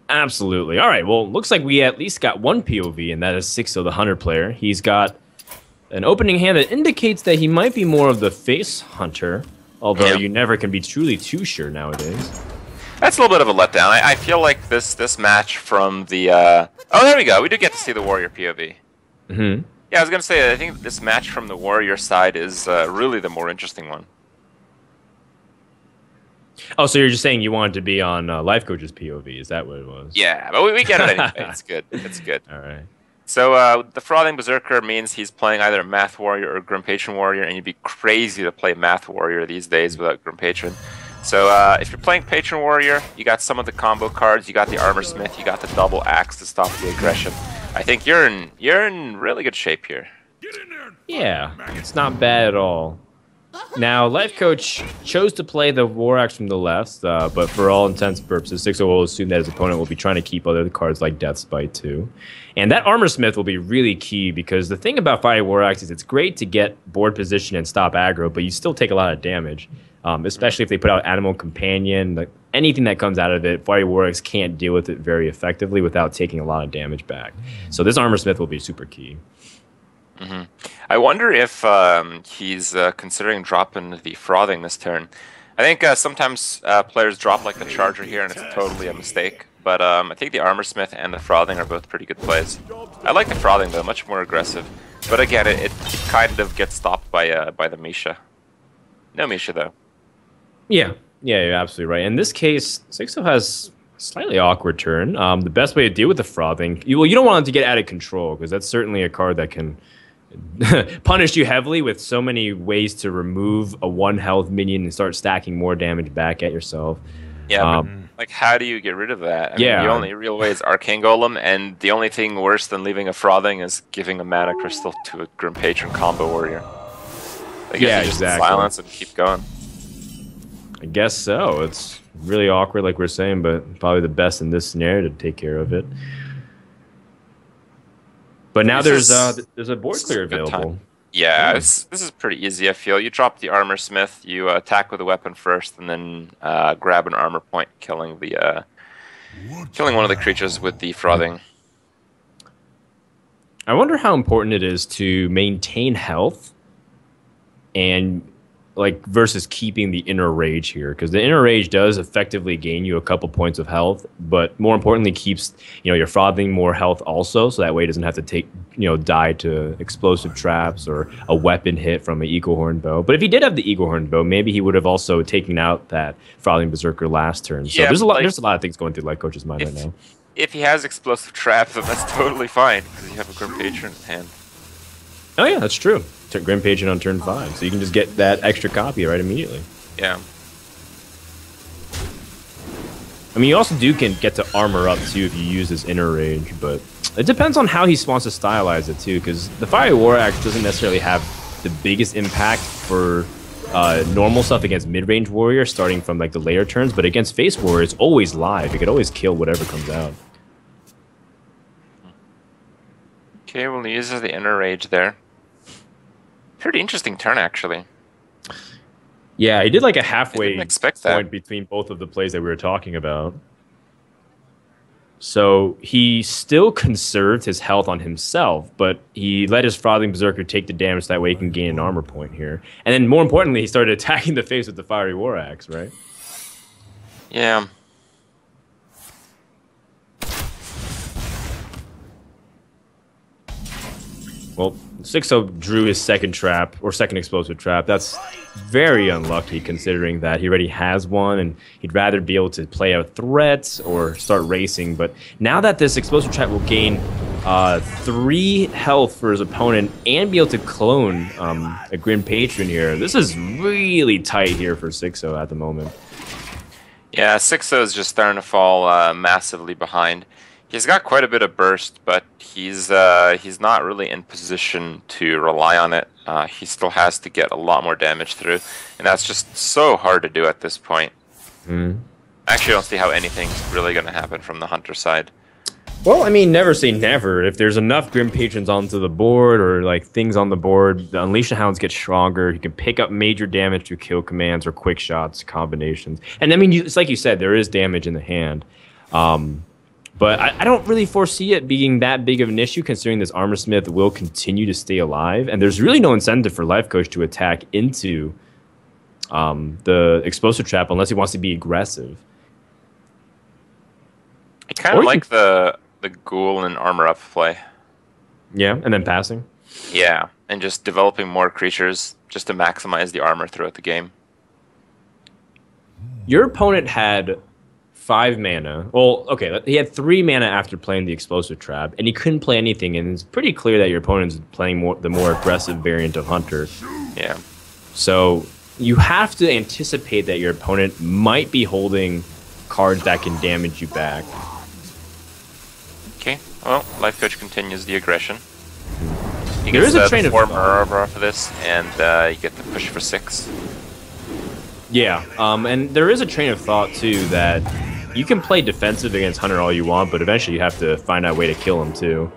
Absolutely. All right, well, looks like we at least got one POV, and that is Xixo, the Hunter player. He's got an opening hand that indicates that he might be more of the face hunter, although you never can be truly too sure nowadays. That's a little bit of a letdown. I feel like this match from the... Oh, there we go. We do get to see the Warrior POV. Yeah, I was going to say, I think this match from the Warrior side is really the more interesting one. Oh, so you're just saying you wanted to be on Life Coach's POV? Is that what it was? Yeah, but we get it anyway. It's good. It's good. All right. So the Frothing Berserker means he's playing either Math Warrior or Grim Patron Warrior, and you'd be crazy to play Math Warrior these days without Grim Patron. So if you're playing Patron Warrior, you got some of the combo cards, you got the Armor Smith, you got the double axe to stop the aggression. I think you're in really good shape here. Yeah, it's not bad at all. Now, Life Coach chose to play the War Axe from the left, but for all intents and purposes, Xixo will assume that his opponent will be trying to keep other cards like Death Spite too. And that Armor Smith will be really key, because the thing about Fire War Axe is it's great to get board position and stop aggro, but you still take a lot of damage, especially if they put out Animal Companion. Like, anything that comes out of it, Fire War Axe can't deal with it very effectively without taking a lot of damage back. So this Armor Smith will be super key. Mm-hmm. I wonder if he's considering dropping the Frothing this turn. I think sometimes players drop like the Charger here and it's totally a mistake, but I think the Armor Smith and the Frothing are both pretty good plays. I like the Frothing though, much more aggressive, but again it kind of gets stopped by the Misha. No Misha though. Yeah, you're absolutely right. In this case, Xixo has slightly awkward turn. The best way to deal with the Frothing, well, you don't want him to get out of control, because that's certainly a card that can punish you heavily with so many ways to remove a one health minion and start stacking more damage back at yourself. Yeah, but, like, how do you get rid of that? I mean, the only real way is Arcane Golem, and the only thing worse than leaving a Frothing is giving a Mana Crystal to a Grim Patron combo warrior. I guess you just silence and keep going. I guess so. It's really awkward, like we're saying, but probably the best in this scenario to take care of it. But now there's a board clear available. Yeah, this is pretty easy, I feel. You drop the Armor Smith, you attack with a weapon first, and then grab an armor point, killing the killing one of the creatures with the Frothing. I wonder how important it is to maintain health and versus keeping the Inner Rage here, because the Inner Rage does effectively gain you a couple points of health, but more importantly keeps your Frothing more health also, so that way it doesn't have to take die to explosive traps or a weapon hit from an Eagle Horn Bow. But if he did have the Eagle Horn Bow, maybe he would have also taken out that Frothing Berserker last turn. So yeah, there's a lot of things going through Life Coach's mind right now. If he has explosive traps, then that's totally fine, because you have a Grim Patron in hand. Oh yeah, that's true. Grim Patron on turn 5, so you can just get that extra copy right immediately. Yeah. I mean, you also can get to armor up too if you use this Inner Rage, but it depends on how he wants to stylize it too, because the Fire War Axe doesn't necessarily have the biggest impact for normal stuff against mid-range warrior, starting from like the later turns, but against face warrior, it's always live. It could always kill whatever comes out. Okay, well, he uses the Inner Rage there. Pretty interesting turn, actually. Yeah, he did like a halfway point between both of the plays that we were talking about. So he still conserved his health on himself, but he let his Frothing Berserker take the damage, that way he can gain an armor point here. And then more importantly, he started attacking the face with the Fiery War Axe, right? Yeah. Well, Xixo drew his second trap, or second explosive trap. That's very unlucky, considering that he already has one, and he'd rather be able to play out threats or start racing. But now that this explosive trap will gain 3 health for his opponent and be able to clone a Grim Patron here, this is really tight here for Xixo at the moment. Yeah, Xixo is just starting to fall massively behind. He's got quite a bit of burst, but he's not really in position to rely on it. He still has to get a lot more damage through, and that's just so hard to do at this point. I actually don't see how anything's really going to happen from the Hunter side. Well, I mean, never say never. If there's enough Grim Patrons onto the board, or like things on the board, the Unleash the Hounds get stronger. You can pick up major damage through kill commands or quick shots, combinations. And I mean, it's like you said, there is damage in the hand. But I don't really foresee it being that big of an issue, considering this Armor Smith will continue to stay alive. And there's really no incentive for Life Coach to attack into the explosive trap unless he wants to be aggressive. I kind of like the Ghoul and Armor Up play. Yeah, and then passing. Yeah, and just developing more creatures just to maximize the armor throughout the game. Your opponent had 5 mana. Well, okay, he had 3 mana after playing the explosive trap, and he couldn't play anything, and it's pretty clear that your opponent's playing the more aggressive variant of Hunter. Yeah. So you have to anticipate that your opponent might be holding cards that can damage you back. Okay, well, Life Coach continues the aggression. You get the 4 Murmur for this, and you get the push for 6. Yeah, and there is a train of thought, too, that you can play defensive against Hunter all you want, but eventually you have to find out a way to kill him, too.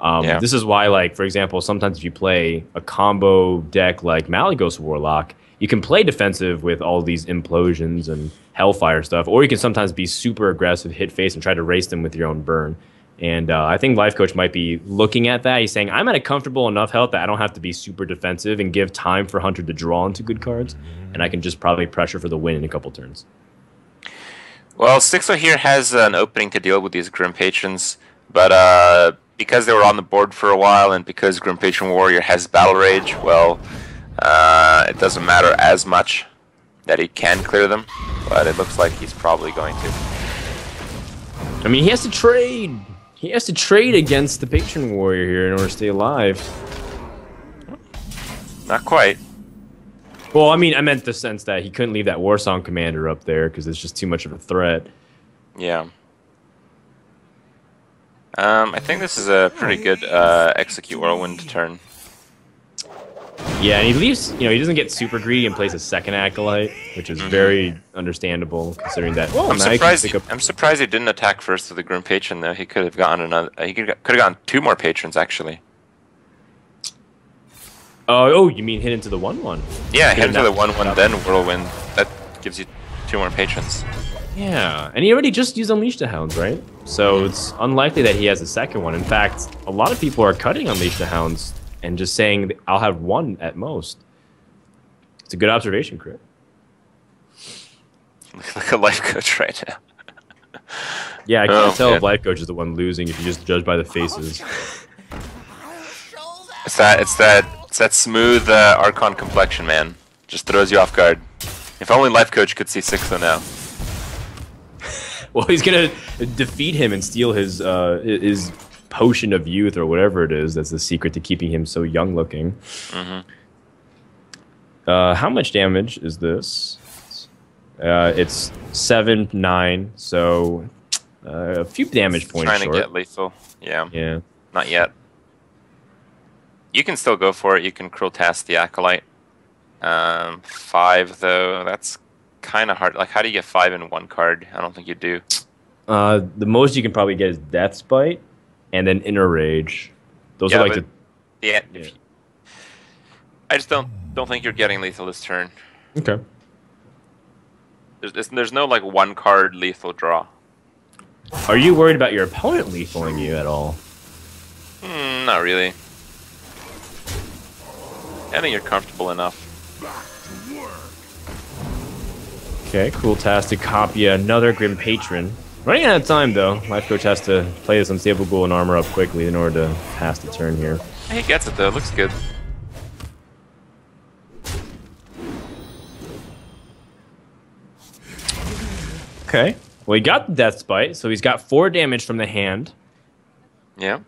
Yeah. This is why, like, for example, sometimes if you play a combo deck like Malygos Warlock, you can play defensive with all these implosions and Hellfire stuff, or you can sometimes be super aggressive, hit face, and try to race them with your own burn. And I think Life Coach might be looking at that. He's saying, I'm at a comfortable enough health that I don't have to be super defensive and give time for Hunter to draw into good cards, and I can just probably pressure for the win in a couple turns. Well, Xixo here has an opening to deal with these Grim Patrons, but because they were on the board for a while and because Grim Patron Warrior has Battle Rage, well, it doesn't matter as much that he can clear them, but it looks like he's probably going to. I mean, he has to trade! He has to trade against the Patron Warrior here in order to stay alive. Not quite. Well, I mean, I meant the sense that he couldn't leave that Warsong Commander up there because it's just too much of a threat. Yeah. I think this is a pretty good execute Whirlwind turn. Yeah, and he leaves, you know, he doesn't get super greedy and plays a second Acolyte, which is very understandable considering that. Well, I'm surprised he didn't attack first with the Grim Patron though. He could have gotten another. He could have gotten 2 more patrons actually. Oh, you mean hit into the 1/1? Yeah, hit into the 1/1, then Whirlwind. That gives you 2 more patrons. Yeah, and he already just used Unleash the Hounds, right? So it's unlikely that he has a second one. In fact, a lot of people are cutting Unleash the Hounds and just saying, I'll have 1 at most. It's a good observation, Kripp. Like a Life Coach right now. Yeah, I can't tell if Life Coach is the one losing if you just judge by the faces. It's that smooth Archon complexion, man. Just throws you off guard. If only Life Coach could see Xixo now. Well, he's gonna defeat him and steal his potion of youth or whatever it is that's the secret to keeping him so young looking. How much damage is this? It's 7, 9, so a few damage points short. Trying to get lethal. Yeah. Yeah. Not yet. You can still go for it. You can Cruel Task the Acolyte. 5 though. That's kind of hard. Like, how do you get 5 in 1 card? I don't think you do. The most you can probably get is Death Spite and then Inner Rage. Those are like the... Yeah. I just don't think you're getting lethal this turn. Okay. There's no, like, 1 card lethal draw. Are you worried about your opponent lethaling you at all? Not really. I think you're comfortable enough. Okay, Cruel Task to copy another Grim Patron. Running out of time, though. Life Coach has to play this Unstable Ghoul and armor up quickly in order to pass the turn here. He gets it, though. It looks good. Okay. Well, he got the Death Spite, so he's got 4 damage from the hand. Yeah.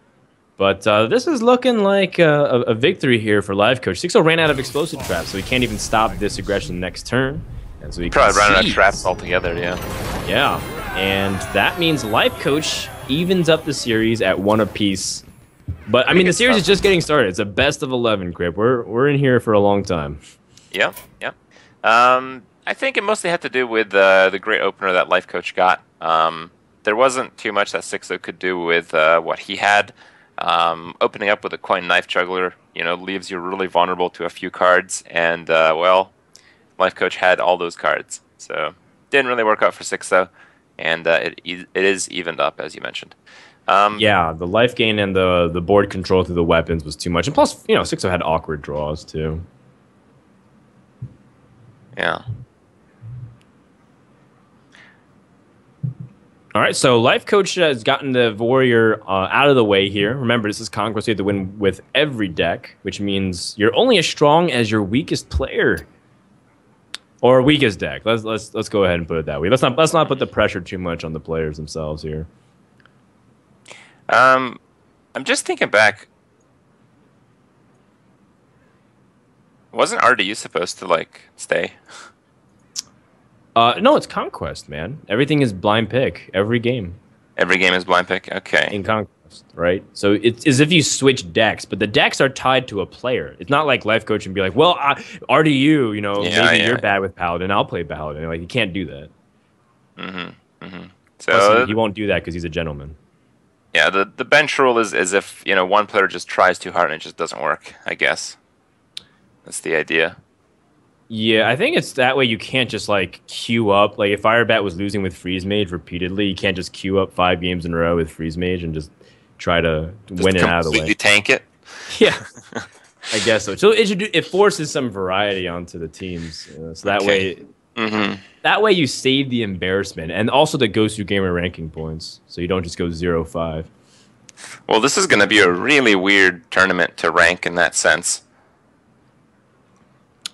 But this is looking like a victory here for Life Coach. Xixo ran out of Explosive Traps, so he can't even stop this aggression next turn. So he probably ran out of traps altogether, yeah. Yeah, and that means Life Coach evens up the series at 1 apiece. But, I mean, the series is just getting started. It's a best of 11, Kripp. We're in here for a long time. Yeah, yeah. I think it mostly had to do with the great opener that Life Coach got. There wasn't too much that Xixo could do with what he had. Opening up with a Coin Knife Juggler, you know, leaves you really vulnerable to a few cards, and, well... Life Coach had all those cards, so didn't really work out for Xixo, and it is evened up as you mentioned. Yeah, the life gain and the board control through the weapons was too much, and plus you know Xixo had awkward draws too. Yeah. All right, so Life Coach has gotten the Warrior out of the way here. Remember, this is Conquest; you have to win with every deck, which means you're only as strong as your weakest player. Or weakest deck. Let's go ahead and put it that way. Let's not put the pressure too much on the players themselves here. I'm just thinking back. Wasn't RDU supposed to like stay? No, it's Conquest, man. Everything is blind pick. Every game. Every game is blind pick. Okay. In Conquest, right? So it's as if you switch decks, but the decks are tied to a player. It's not like Life Coach and be like, well, RDU, you know, maybe you're bad with Paladin. I'll play Paladin. Like you can't do that. Mm-hmm. Mm-hmm. So plus, he won't do that because he's a gentleman. Yeah, the bench rule is as if, you know, one player just tries too hard and it just doesn't work, I guess. That's the idea. Yeah, I think it's that way. You can't just like queue up. Like if Firebat was losing with Freeze Mage repeatedly, you can't just queue up 5 games in a row with Freeze Mage and just try to win it out of the way. You tank it. Yeah, I guess so. So it forces some variety onto the teams, you know, so that way. Mm-hmm. That way you save the embarrassment and also the Gosu Gamer ranking points, so you don't just go 0-5. Well, this is going to be a really weird tournament to rank in that sense.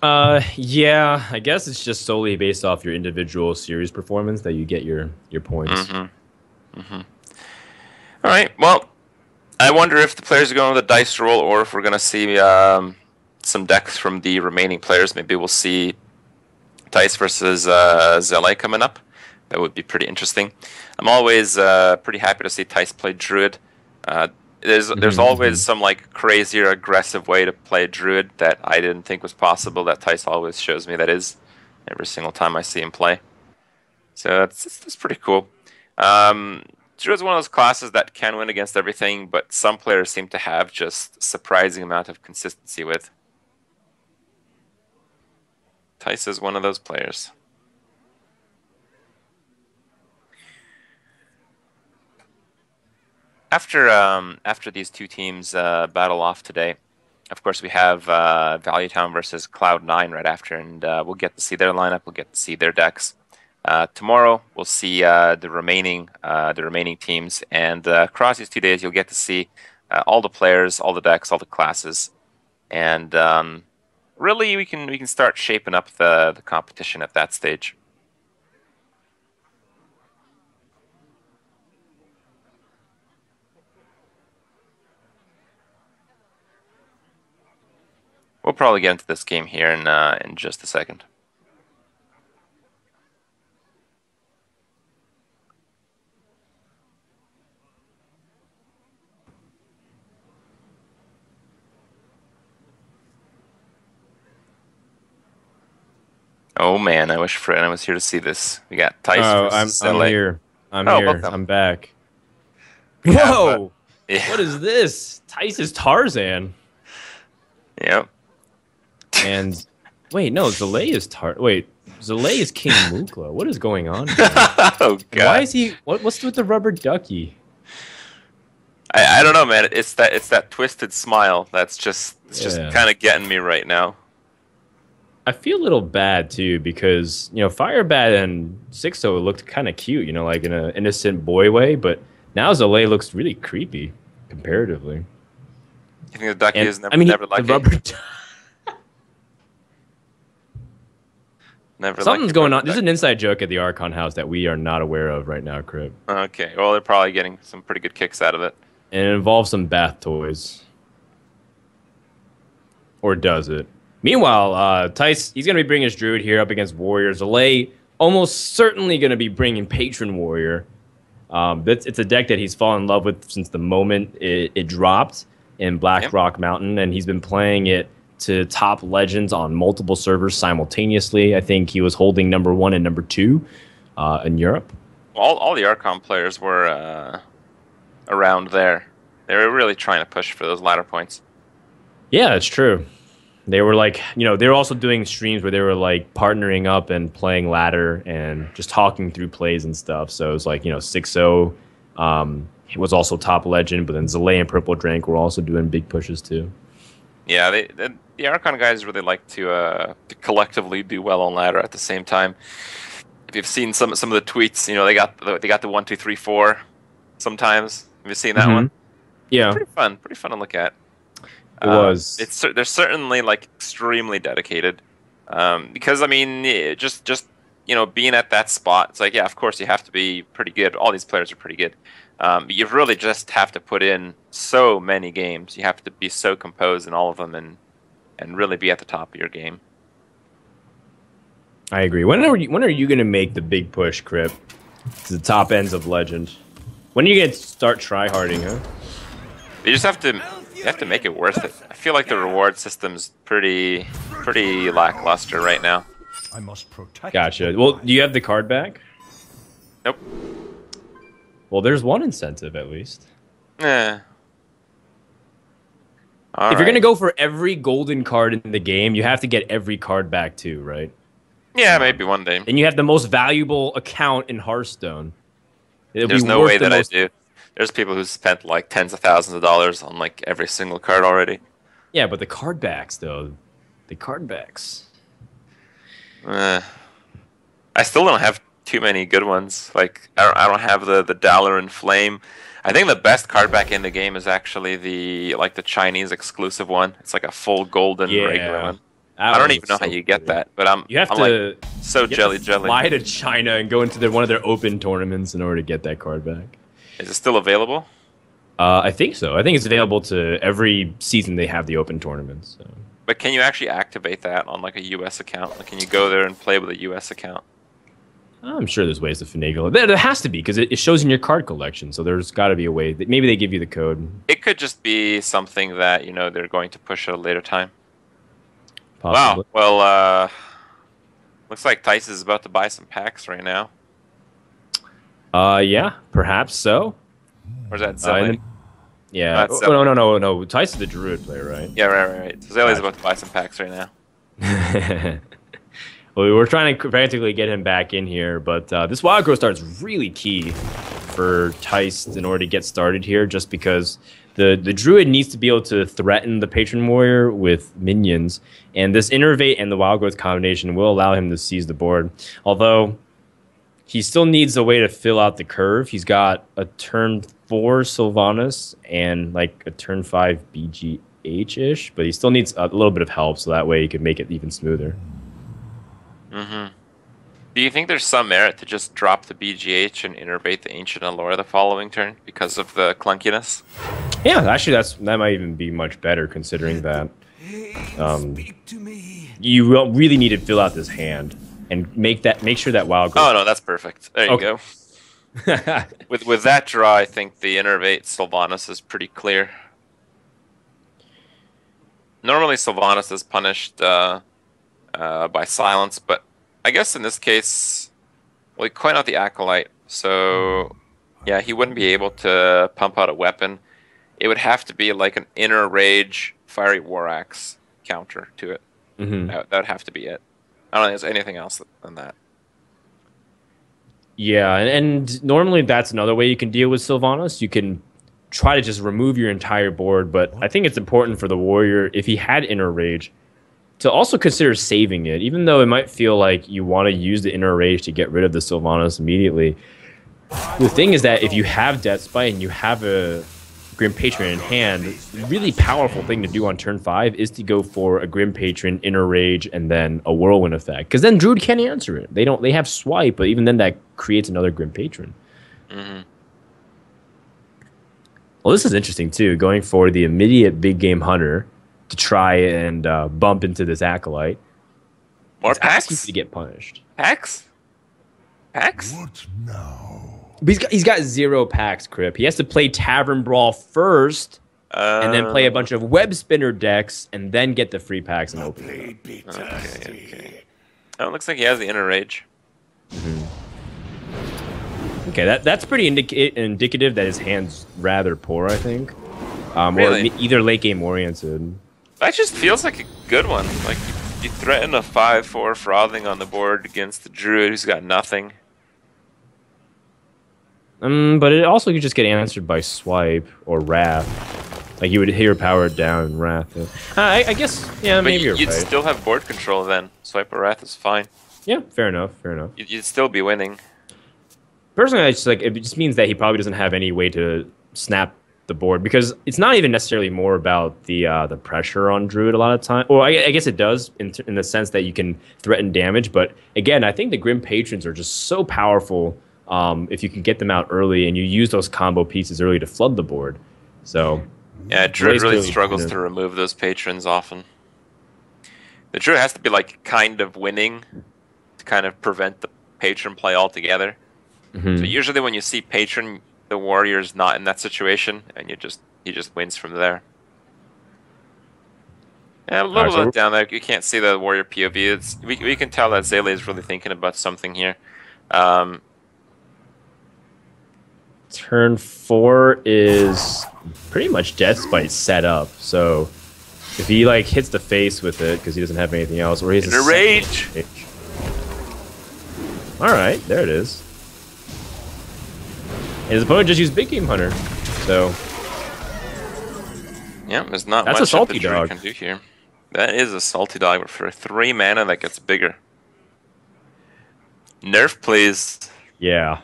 Yeah, I guess it's just solely based off your individual series performance that you get your points. Mm-hmm. Mm-hmm. All right, well, I wonder if the players are going with a dice roll or if we're going to see some decks from the remaining players. Maybe we'll see Thijs versus Zalae coming up. That would be pretty interesting. I'm always pretty happy to see Thijs play Druid. There's always some like crazier, aggressive way to play Druid that I didn't think was possible. That Thijs always shows me that is every single time I see him play. So that's pretty cool. Druid is one of those classes that can win against everything, but some players seem to have just surprising amount of consistency with. Thijs is one of those players. After these two teams battle off today, of course we have Value Town versus Cloud9 right after, and we'll get to see their lineup. We'll get to see their decks. Tomorrow we'll see the remaining teams, and across these 2 days you'll get to see all the players, all the decks, all the classes, and. Really, we can start shaping up the competition at that stage. We'll probably get into this game here in just a second. Oh man, I wish Fred was here to see this. We got Thijs. Oh, I'm here. I'm here. Welcome. I'm back. Whoa! Yeah. What is this? Thijs is Tarzan. Yep. And wait, no, Zalae is Zalae is King Mukla. What is going on here? Oh god. Why is he? What's with the rubber ducky? I don't know, man. It's that twisted smile that's just kind of getting me right now. I feel a little bad too because you know Firebat and Xixo looked kind of cute, you know, like in an innocent boy way. But now Zalae looks really creepy comparatively. You think the ducky is never lucky? Never. Something's going on. This is an inside joke at the Archon house that we are not aware of right now, Kripp. Okay, well they're probably getting some pretty good kicks out of it. And it involves some bath toys, or does it? Meanwhile, Thijs, he's going to be bringing his Druid here up against Warrior. Zalae, almost certainly going to be bringing Patron Warrior. It's a deck that he's fallen in love with since the moment it dropped in Black Rock Mountain, and he's been playing it to top legends on multiple servers simultaneously. I think he was holding #1 and #2 in Europe. All the Archon players were around there. They were really trying to push for those ladder points. Yeah, it's true. They were like, you know, they were also doing streams where they were like partnering up and playing ladder and just talking through plays and stuff. So it was like, you know, Xixo was also top legend, but then Zalae and Purple Drank were also doing big pushes too. Yeah, the Archon guys really like to collectively do well on ladder at the same time. If you've seen some of the tweets, you know, they got the 1, 2, 3, 4 sometimes. Have you seen that one? Yeah, it's pretty fun to look at. It was. They're certainly like extremely dedicated, because I mean, just you know, being at that spot, it's like, yeah, of course you have to be pretty good. All these players are pretty good. But you really just have to put in so many games. You have to be so composed in all of them, and and really be at the top of your game. I agree. When are you going to make the big push, Kripp, to the top ends of Legends? When are you going to start tryharding, huh? You just have to make it worth it. I feel like the reward system's pretty lackluster right now. I must protect. Gotcha. Well, do you have the card back? Nope. Well, there's one incentive at least. Yeah. If you're going to go for every golden card in the game, you have to get every card back too, right? Yeah, maybe one day. And you have the most valuable account in Hearthstone. There's no way that I do. There's people who spent like tens of thousands of dollars on like every single card already. Yeah, but the card backs though. The card backs. I still don't have too many good ones. Like I don't have the Dollar and Flame. I think the best card back in the game is actually the Chinese exclusive one. It's like a full golden regular one. I don't even know how you get that, but you have to fly to China and go into one of their open tournaments in order to get that card back. Is it still available? I think so. I think it's available to every season they have the open tournaments. So. But can you actually activate that on like a U.S. account? Like, can you go there and play with a U.S. account? I'm sure there's ways to finagle it. There has to be, because it shows in your card collection, so there's got to be a way. That maybe they give you the code. It could just be something that, you know, they're going to push at a later time. Possibly. Wow. Well, looks like Thijs is about to buy some packs right now. Yeah, perhaps so. Or is that Zalae? Yeah. Oh, no. Thijs is the druid player, right? Yeah, right. So Zalae's about to buy some packs right now. Well, we were trying to practically get him back in here, but this wild growth start is really key for Thijs in order to get started here, just because the druid needs to be able to threaten the patron warrior with minions, and this innervate and the wild growth combination will allow him to seize the board. Although he still needs a way to fill out the curve. He's got a turn 4 Sylvanas and like a turn 5 BGH ish, but he still needs a little bit of help, so that way he could make it even smoother. Mm-hmm. Do you think there's some merit to just drop the BGH and innervate the Ancient Allure the following turn because of the clunkiness? Yeah, actually, that might even be much better, considering that you really need to fill out this hand and make sure that wild growth. Oh no, that's perfect. There you go. with that draw, I think the innervate Sylvanas is pretty clear. Normally, Sylvanas is punished. By silence, but I guess in this case, well, he coined out the Acolyte, so yeah, he wouldn't be able to pump out a weapon. It would have to be like an Inner Rage Fiery War Axe counter to it. Mm-hmm. That would have to be it. I don't think there's anything else than that. Yeah, and normally that's another way you can deal with Sylvanas. You can try to just remove your entire board, but I think it's important for the warrior, if he had Inner Rage, to also consider saving it, even though it might feel like you want to use the Inner Rage to get rid of the Sylvanas immediately. The thing is that if you have Deathspite and you have a Grim Patron in hand, the really powerful thing to do on turn 5 is to go for a Grim Patron, Inner Rage, and then a Whirlwind effect, because then Druid can't answer it. They have Swipe, but even then that creates another Grim Patron. Mm-hmm. Well, this is interesting too, going for the immediate big game hunter to try and bump into this Acolyte. More packs to get punished. Packs? What now? But he's got 0 packs, Kripp. He has to play Tavern Brawl first, and then play a bunch of Web Spinner decks, and then get the free packs and open them. Okay. Oh, it looks like he has the Inner Rage. Mm-hmm. Okay, that's pretty indicative that his hand's rather poor, I think. Really? Or either late game oriented. That just feels like a good one. Like, you threaten a 5/4 frothing on the board against the druid who's got nothing. But it also could just get answered by Swipe or Wrath. Like, you would hear Power Down and Wrath. I guess, yeah, but maybe you'd right. Still have board control then. Swipe or Wrath is fine. Yeah, fair enough. You'd still be winning. Personally, it just means that he probably doesn't have any way to snap the board, because it's not even necessarily more about the pressure on druid a lot of time. Well, I guess it does in the sense that you can threaten damage, but again, I think the Grim Patrons are just so powerful if you can get them out early and you use those combo pieces early to flood the board. So yeah, druid really struggles to remove those patrons often. The druid has to be like kind of winning to kind of prevent the patron play altogether. Mm-hmm. So usually when you see patron, the warrior is not in that situation, and he just wins from there. Yeah, a little bit down there. You can't see the warrior POV. We can tell that Zalae is really thinking about something here. Turn 4 is pretty much Deathspite set up. So if he like hits the face with it because he doesn't have anything else, or he's in a rage. All right, there it is. And his opponent just used Big Game Hunter, so yeah, there's not much that the druid can do here. That is a salty dog, but for 3 mana that gets bigger. Nerf, please. Yeah.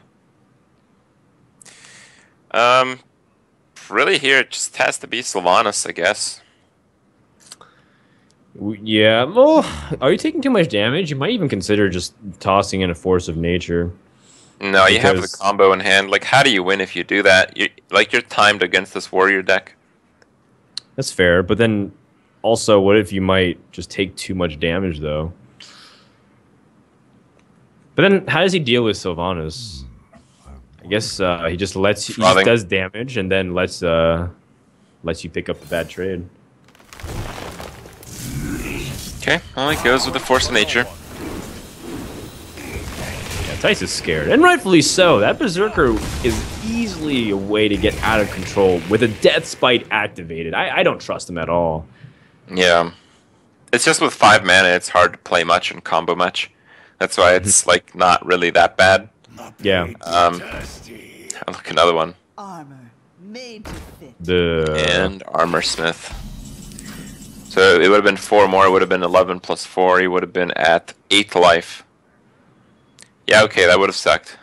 Really here, it just has to be Sylvanas, I guess. Yeah, well, are you taking too much damage? You might even consider just tossing in a Force of Nature. No, you have the combo in hand. Like, how do you win if you do that? You're timed against this warrior deck. That's fair, but then also, what if you might just take too much damage, though? But then, how does he deal with Sylvanas? I guess he just lets you, he just does damage and then lets you pick up the bad trade. Okay, well, he goes with the Force of Nature. Yeah, Thijs is scared, and rightfully so. That Berserker is easily a way to get out of control with a Deathspite activated. I don't trust him at all. Yeah. It's just with 5 mana, it's hard to play much and combo much. That's why it's like not really that bad. Yeah. Look, another one. Armor made to fit. And Armor Smith. So it would have been 4 more. It would have been 11 plus 4. He would have been at 8 life. Yeah, okay, that would have sucked.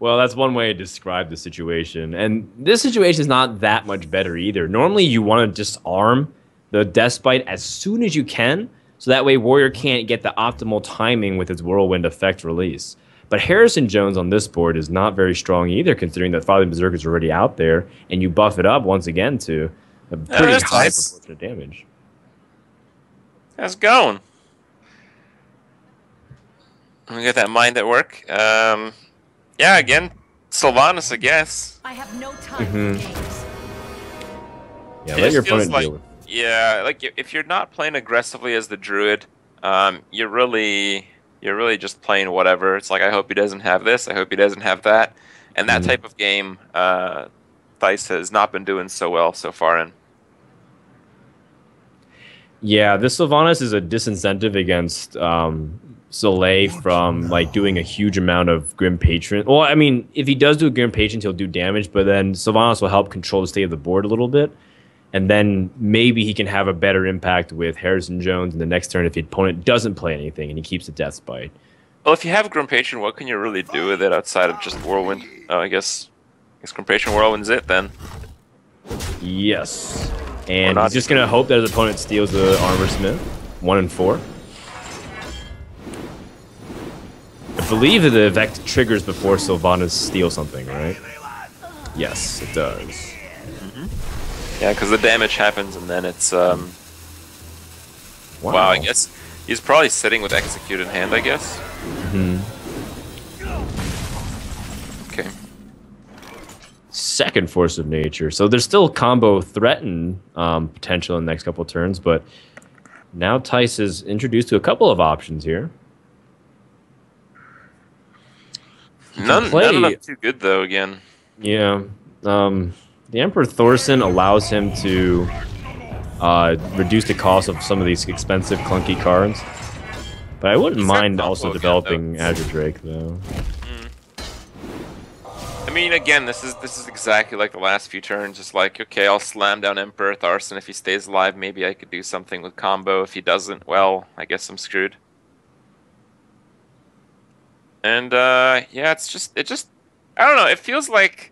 Well, that's one way to describe the situation. And this situation is not that much better either. Normally, you want to disarm the Deathspite as soon as you can. So that way, warrior can't get the optimal timing with its Whirlwind effect release. But Harrison Jones on this board is not very strong either, considering that Father Berserker's already out there, and you buff it up once again to a pretty high proportion of damage. How's it going? We got that mind at work. Yeah, again, Sylvanas, I guess. I have no time for games. Yeah, let your opponent deal with it. Yeah, like if you're not playing aggressively as the druid, you're really just playing whatever. It's like, I hope he doesn't have this, I hope he doesn't have that, and that type of game Thijs has not been doing so well so far in. Yeah, this Sylvanas is a disincentive against Zalae from like doing a huge amount of Grim Patron. Well, I mean, if he does do a Grim Patron, he'll do damage, but then Sylvanas will help control the state of the board a little bit. And then maybe he can have a better impact with Harrison Jones in the next turn if the opponent doesn't play anything and he keeps the Deathspite. Well, if you have Grim Patron, what can you really do with it outside of just Whirlwind? Oh, I guess Grim Patron Whirlwind's it then. Yes. And he's just going to hope that his opponent steals the Armor Smith. 1 and 4. I believe that the effect triggers before Sylvanas steals something, right? Yes, it does. Yeah, because the damage happens, and then it's wow, I guess he's probably sitting with Execute in hand, I guess. Okay. Second Force of Nature. So there's still combo threaten potential in the next couple of turns, but now Thijs is introduced to a couple of options here. None of too good, though, again. Yeah. The Emperor Thorsen allows him to reduce the cost of some of these expensive, clunky cards. But I wouldn't mind also developing Azure Drake, though. I mean, again, this is exactly like the last few turns. Just like, okay, I'll slam down Emperor Thorsen. If he stays alive, maybe I could do something with combo. If he doesn't, well, I guess I'm screwed. And yeah, it just I don't know. It feels like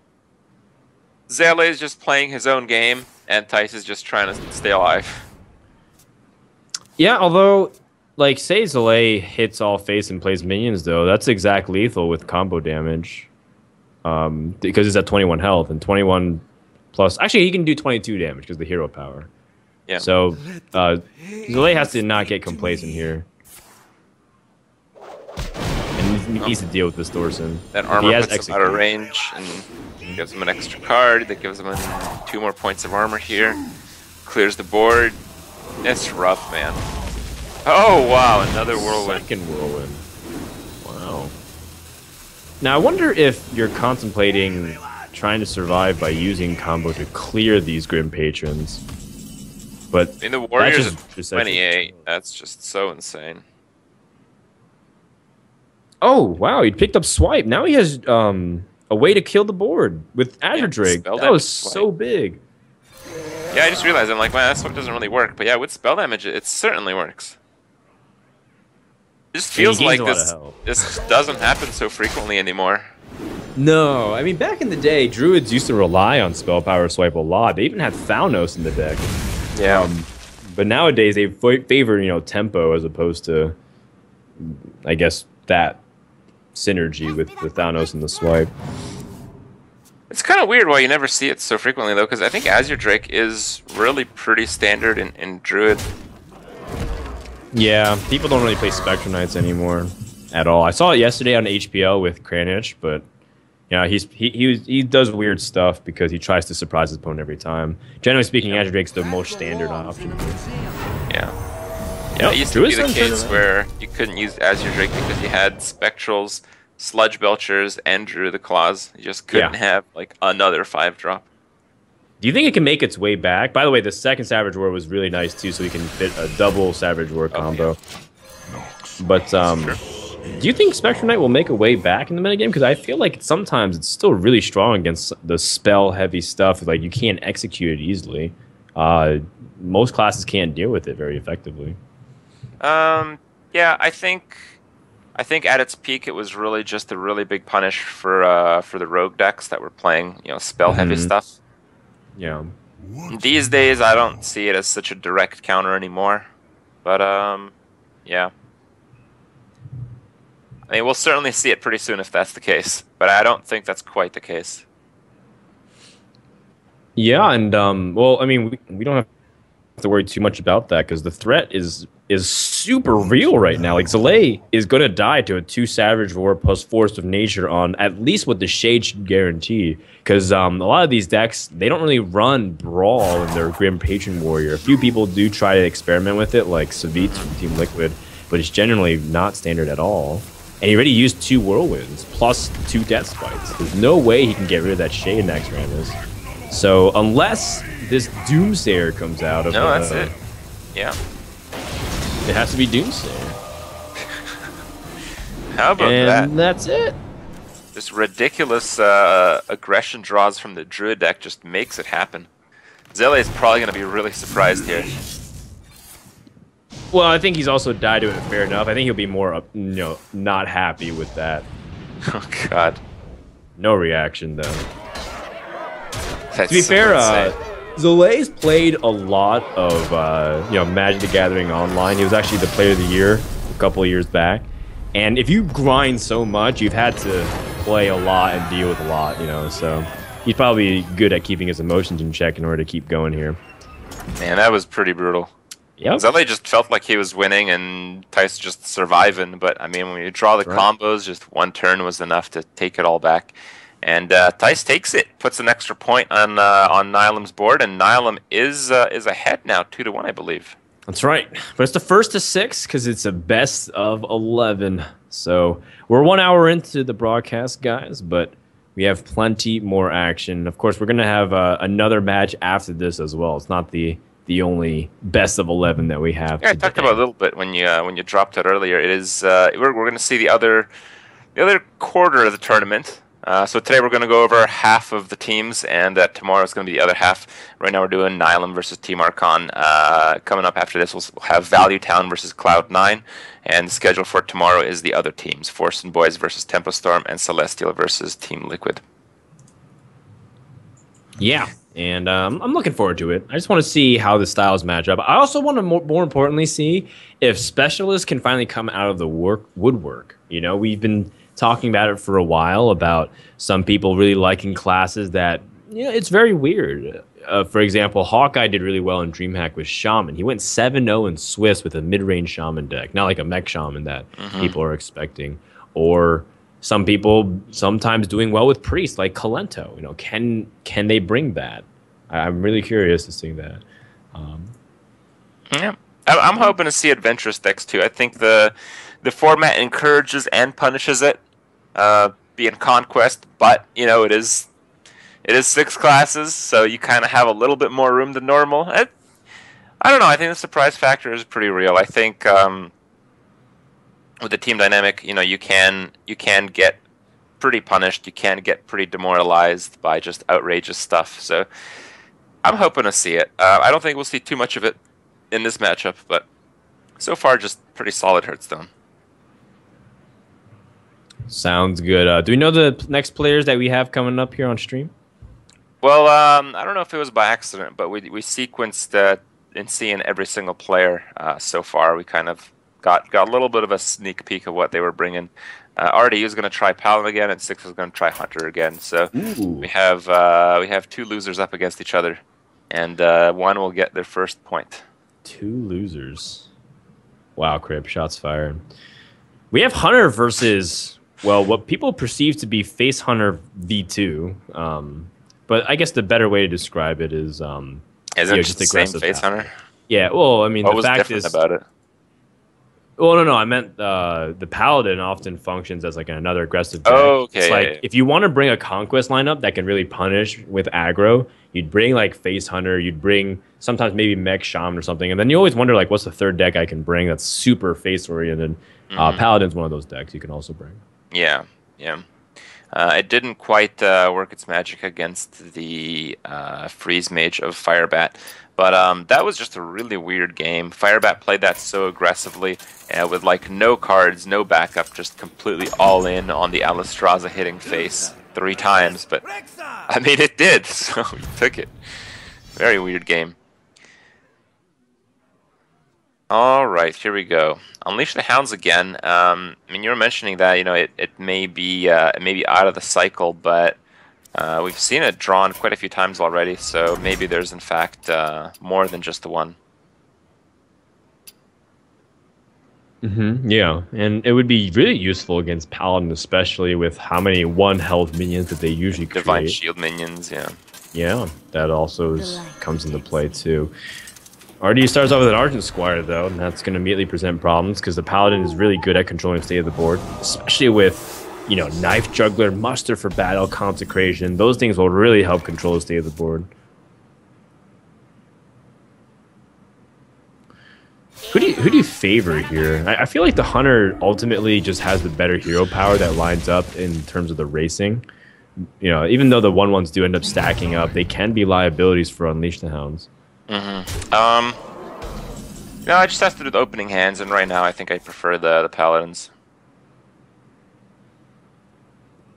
Zalae is just playing his own game, and Thijs is just trying to stay alive. Yeah, although, like, say Zalae hits all face and plays minions, though, that's exact lethal with combo damage. Because he's at 21 health, and 21 plus... Actually, he can do 22 damage because of the hero power. Yeah. So Zalae has to not get complacent here. And he needs to deal with this Thorsen. That armor puts him out of range and gives him an extra card. That gives him 2 more points of armor here. Clears the board. It's rough, man. Oh, wow. Another whirlwind. Second whirlwind. Wow. Now, I wonder if you're contemplating trying to survive by using combo to clear these Grim Patrons. But I mean, the Warriors at 28. That's just so insane. Oh, wow. He picked up Swipe. Now he has a way to kill the board with Azure Drake. That was so big. Yeah, I just realized. I'm like, wow, that Swipe doesn't really work. But yeah, with spell damage, it certainly works. It just feels like this doesn't happen so frequently anymore. No. I mean, back in the day, Druids used to rely on spell power Swipe a lot. They even had Thaunos in the deck. Yeah, but nowadays they favor tempo as opposed to, I guess, that synergy with the Thaunos and the Swipe. It's kind of weird why you never see it so frequently though, because I think Azure Drake is really pretty standard in Druid. Yeah, people don't really play Spectrum Knights anymore at all. I saw it yesterday on HPL with Kranich, but. Yeah, he does weird stuff because he tries to surprise his opponent every time. Generally speaking, Azure Drake's the most standard option. Yeah, it used to be the case where you couldn't use Azure Drake because you had Spectrals, Sludge Belchers, and Drew the Claws. You just couldn't have like another 5-drop. Do you think it can make its way back? By the way, the second Savage War was really nice too, so we can fit a double Savage War combo. Yeah. But do you think Spectrum Knight will make a way back in the metagame? Because I feel like sometimes it's still really strong against the spell-heavy stuff. Like, you can't execute it easily. Most classes can't deal with it very effectively. Yeah, I think at its peak, it was really just a really big punish for the rogue decks that were playing, spell-heavy stuff. Yeah. These days, I don't see it as such a direct counter anymore. But, yeah. I mean, we'll certainly see it pretty soon if that's the case, but I don't think that's quite the case. Yeah, and well, I mean, we don't have to worry too much about that because the threat is super real right now. Like Zalae is gonna die to a 2 Savage Roar plus Force of Nature on at least what the Shade should guarantee, because a lot of these decks they don't really run Brawl in their Grim Patron Warrior. A few people do try to experiment with it, like Savit from Team Liquid, but it's generally not standard at all. And he already used 2 Whirlwinds, plus 2 Death Spites. There's no way he can get rid of that Shade Naxxramas. So, unless this Doomsayer comes out of... No, that's it. Yeah. It has to be Doomsayer. How about that? And that's it. This ridiculous aggression draws from the Druid deck just makes it happen. Zalae is probably going to be really surprised here. Well, I think he's also died to it fair enough. I think he'll be more up, not happy with that. Oh, God. No reaction, though. That's to be fair, Zalae's played a lot of Magic the Gathering Online. He was actually the Player of the Year a couple of years back. And if you grind so much, you've had to play a lot and deal with a lot, So he's probably good at keeping his emotions in check in order to keep going here. Man, that was pretty brutal. Yep. Zalae just felt like he was winning and Thijs just surviving, but I mean, when you draw the combos, just 1 turn was enough to take it all back. And Thijs takes it, puts an extra point on Nihilum's board, and Nihilum is ahead now, 2-1, I believe. That's right. But it's the first to 6 because it's a best of 11. So we're 1 hour into the broadcast, guys, but we have plenty more action. Of course, we're going to have another match after this as well. It's not the only best of 11 that we have. Yeah, I talked about it a little bit when you dropped it earlier. It is we're going to see the other quarter of the tournament. So today we're going to go over half of the teams, and tomorrow is going to be the other half. Right now we're doing Nihilum versus Team Archon. Coming up after this, we'll have Value Town versus Cloud9, and the schedule for tomorrow is the other teams: Forsen Boys versus Tempo Storm, and Celestial versus Team Liquid. Yeah. And I'm looking forward to it. I just want to see how the styles match up. I also want to, more importantly, see if specialists can finally come out of the woodwork. We've been talking about it for a while, about some people really liking classes that Yeah, it's very weird. For example, Hawkeye did really well in Dreamhack with Shaman. He went 7-0 in Swiss with a mid-range Shaman deck, not like a mech Shaman that people are expecting. Or some people sometimes doing well with Priest, like Kalento. You know, can they bring that? I'm really curious to see that. Yeah, I'm hoping to see adventurous decks too. I think the format encourages and punishes it, being Conquest, but you know it is 6 classes, so you kind of have a little bit more room than normal. I don't know. I think the surprise factor is pretty real. I think with the team dynamic, you know, you can get pretty punished. You can get pretty demoralized by just outrageous stuff. So I'm hoping to see it. I don't think we'll see too much of it in this matchup, but so far just pretty solid Hearthstone. Sounds good. Do we know the next players that we have coming up here on stream? Well, I don't know if it was by accident, but we sequenced in seeing every single player so far. We kind of got a little bit of a sneak peek of what they were bringing. RDU is going to try Paladin again, and Xixo is going to try Hunter again. So we have 2 losers up against each other, and one will get their first point. 2 losers. Wow, Kripp, shots fired. We have Hunter versus, well, what people perceive to be Face Hunter V2. But I guess the better way to describe it is... isn't it just the same Face Hunter? Yeah, well, I mean, the fact is... What was different about it? Well, no, I meant the Paladin often functions as like another aggressive deck. Oh, okay. It's like if you want to bring a Conquest lineup that can really punish with aggro, you'd bring like Face Hunter, you'd bring sometimes maybe Mech Shaman or something, and then you always wonder like, what's the third deck I can bring that's super face oriented? Paladin's one of those decks you can also bring. Yeah, yeah. It didn't quite work its magic against the Freeze Mage of Firebat, but that was just a really weird game. Firebat played that so aggressively with like no cards, no backup, just completely all in on the Alistraza hitting Face 3 times. But I mean, it did, so we took it. Very weird game. All right, here we go. Unleash the Hounds again. I mean, you were mentioning that, you know, it may be out of the cycle, but we've seen it drawn quite a few times already, so maybe there's in fact more than just the one. Yeah, and it would be really useful against Paladin, especially with how many 1-health minions that they usually create. Divine Shield minions, yeah. Yeah, that also comes into play too. RDU starts off with an Argent Squire, though, and that's going to immediately present problems because the Paladin is really good at controlling the state of the board, especially with, you know, Knife Juggler, Muster for Battle, Consecration. Those things will really help control the state of the board. Who do you favor here? I feel like the Hunter ultimately just has the better hero power that lines up in terms of the racing. You know, even though the 1-1s do end up stacking up, they can be liabilities for Unleash the Hounds. No, I just have to do the opening hands, and right now I think I prefer the Paladins.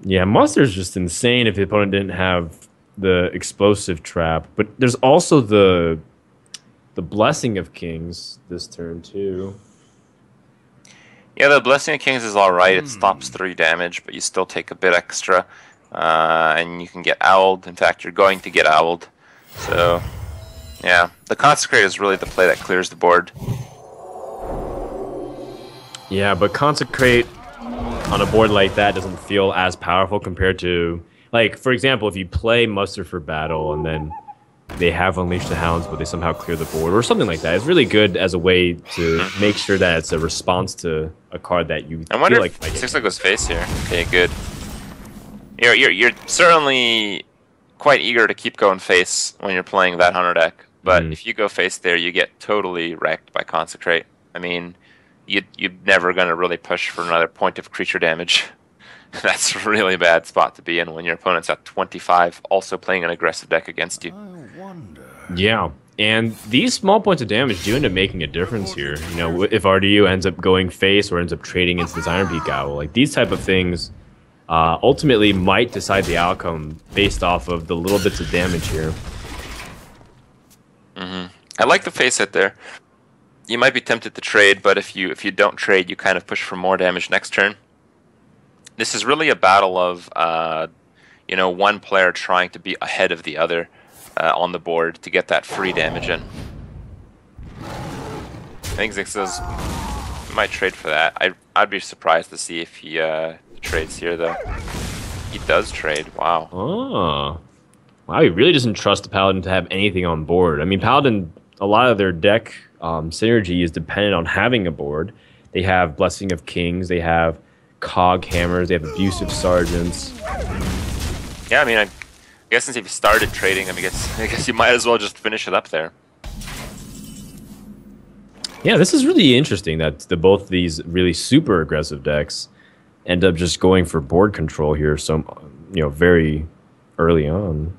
Yeah, Muster's just insane if the opponent didn't have the Explosive Trap, but there's also the Blessing of Kings this turn too. Yeah, the Blessing of Kings is alright. It stops 3 damage, but you still take a bit extra, and you can get owled. In fact, you're going to get owled, so... Yeah, the Consecrate is really the play that clears the board. Yeah, but Consecrate on a board like that doesn't feel as powerful compared to... Like, for example, if you play Muster for Battle and then they have Unleashed the Hounds, but they somehow clear the board or something like that. It's really good as a way to make sure that it's a response to a card that you feel like... I wonder if Xixo goes face here. Okay, good. You're certainly quite eager to keep going face when you're playing that Hunter deck. But if you go face there, you get totally wrecked by Consecrate. I mean, you're never going to really push for another point of creature damage. That's a really bad spot to be in when your opponent's at 25, also playing an aggressive deck against you. Yeah, and these small points of damage do end up making a difference here. You know, if RDU ends up going face or ends up trading into Designer Peak Owl, like these type of things ultimately might decide the outcome based off of the little bits of damage here. I like the face hit there. You might be tempted to trade, but if you don't trade, you kind of push for more damage next turn. This is really a battle of you know, one player trying to be ahead of the other on the board to get that free damage in. I think Xixo's might trade for that. I'd be surprised to see if he trades here, though. He does trade. Wow. Oh. Wow, he really doesn't trust the Paladin to have anything on board. I mean, Paladin, a lot of their deck synergy is dependent on having a board. They have Blessing of Kings. They have Cog Hammers. They have Abusive Sergeants. Yeah, I mean, I guess since you've started trading, I mean, I guess you might as well just finish it up there. Yeah, this is really interesting that both these really super aggressive decks end up just going for board control here, so you know, very early on.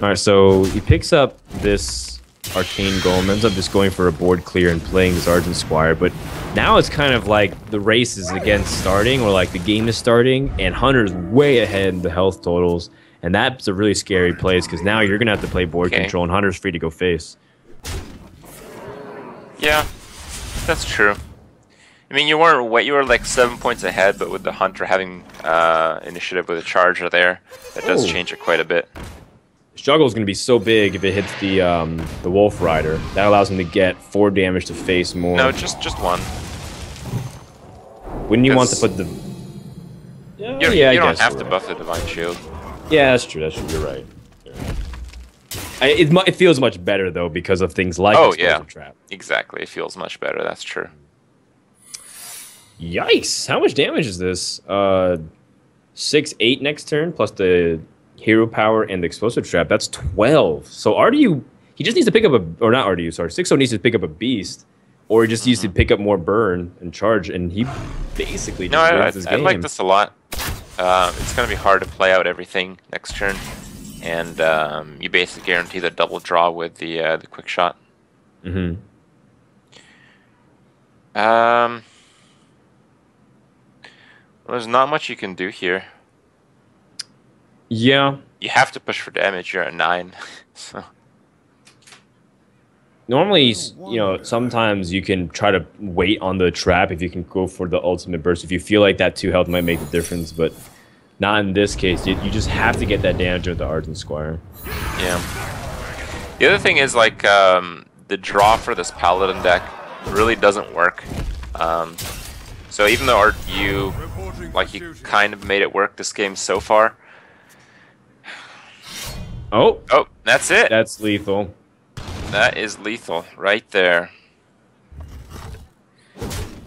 All right, so he picks up this Arcane Golem, ends up just going for a board clear and playing this Argent Squire, but now it's kind of like the race is again starting, or like the game is starting, and Hunter's way ahead in the health totals, and that's a really scary place because now you're going to have to play board control, and Hunter's free to go face. Yeah, that's true. I mean, you were like 7 points ahead, but with the Hunter having initiative with a Charger there, that does change it quite a bit. This juggle is going to be so big if it hits the Wolf Rider. That allows him to get 4 damage to face more. No, just one. Wouldn't you want to put the? Oh, yeah, you don't have to buff the Divine Shield. Yeah, that's true. That's true. You're right. It feels much better, though, because of things like Explosion Trap. Exactly. It feels much better. That's true. Yikes. How much damage is this? 6, 8 next turn, plus the Hero Power and the Explosive Trap. That's 12. So RDU, he just needs to pick up a... Or not RDU, sorry. Xixo needs to pick up a Beast, or he just needs to pick up more Burn and Charge, and he basically just wins this game. I like this a lot. It's going to be hard to play out everything next turn. And you basically guarantee the double draw with the quick shot. Well, there's not much you can do here. Yeah. You have to push for damage. You're at 9. So. Normally, you know, sometimes you can try to wait on the trap if you can go for the ultimate burst. If you feel like that 2 health might make the difference, but... Not in this case. You just have to get that damage with the Argent Squire. Yeah. The other thing is, like, the draw for this Paladin deck really doesn't work. So even though RDU, like, you kind of made it work this game so far. Oh, that's it. That's lethal. That is lethal right there.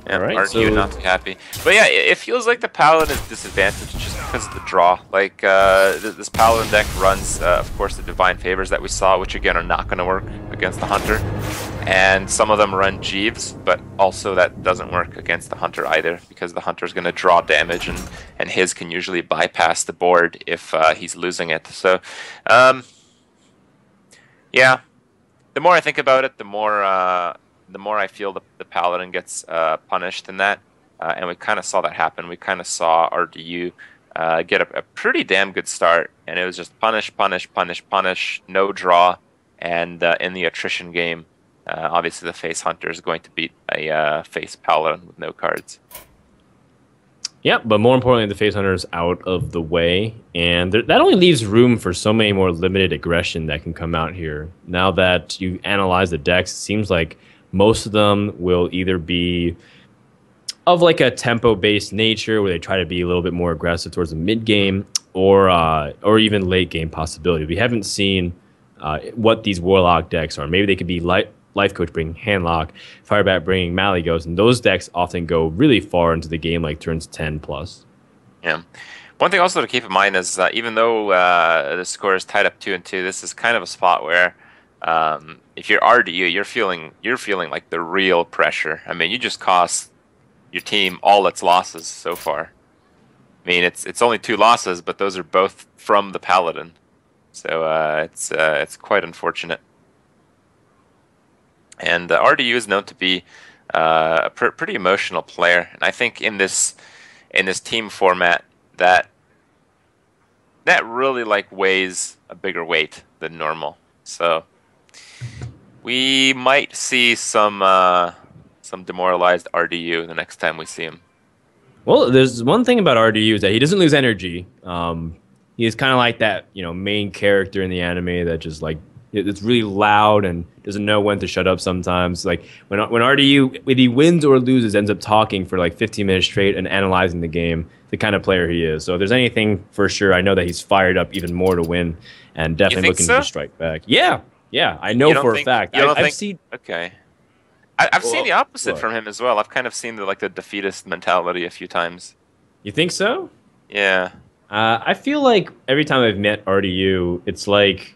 Yeah, right, RDU not too happy. But yeah, it feels like the Paladin is disadvantaged just because of the draw. Like, this Paladin deck runs, of course, the Divine Favors that we saw, which again are not going to work against the Hunter. And some of them run Jeeves, but also that doesn't work against the Hunter either, because the Hunter's going to draw damage, and his can usually bypass the board if he's losing it. So, yeah, the more I think about it, the more I feel the Paladin gets punished in that. And we kind of saw that happen. We kind of saw RDU get a pretty damn good start, and it was just punish, punish, punish, punish, no draw. And in the attrition game, obviously the face Hunter is going to beat a face Paladin with no cards. Yeah, but more importantly, the face Hunter is out of the way, and that only leaves room for so many more limited aggression that can come out here. Now that you analyze the decks, it seems like most of them will either be of like a tempo-based nature where they try to be a little bit more aggressive towards the mid-game or even late-game possibility. We haven't seen what these Warlock decks are. Maybe they could be Life Coach bringing Handlock, Firebat bringing Malygos, and those decks often go really far into the game, like turns 10 plus. Yeah. One thing also to keep in mind is even though the score is tied up 2-2, this is kind of a spot where... if you're RDU, you're feeling like the real pressure. I mean, you just cost your team all its losses so far. I mean, it's only 2 losses, but those are both from the Paladin, so it's quite unfortunate. And RDU is known to be a pretty emotional player, and I think in this team format that really like weighs a bigger weight than normal. So. We might see some demoralized RDU the next time we see him. Well, there's one thing about RDU is that he doesn't lose energy. He is kind of like that, you know, main character in the anime that just like it's really loud and doesn't know when to shut up sometimes. Like when RDU, if he wins or loses, ends up talking for like 15 minutes straight and analyzing the game. The kind of player he is. So if there's anything for sure, I know that he's fired up even more to win and definitely looking to strike back. Yeah. Yeah, I know for a fact. I've seen the opposite from him as well. I've kind of seen the, like the defeatist mentality a few times. You think so? Yeah. I feel like every time I've met RDU, it's like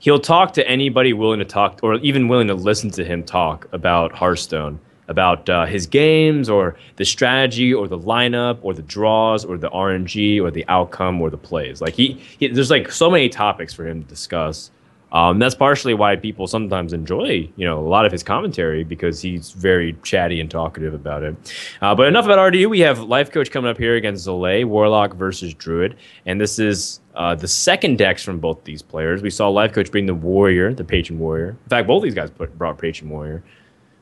he'll talk to anybody willing to talk or even willing to listen to him talk about Hearthstone, about his games or the strategy or the lineup or the draws or the RNG or the outcome or the plays. Like he there's like so many topics for him to discuss. That's partially why people sometimes enjoy, you know, a lot of his commentary because he's very chatty and talkative about it. But enough about RDU. We have Life Coach coming up here against Zalae, Warlock versus Druid. And this is the second decks from both these players. We saw Life Coach bring the Warrior, the Patron Warrior. In fact, both these guys brought Patron Warrior.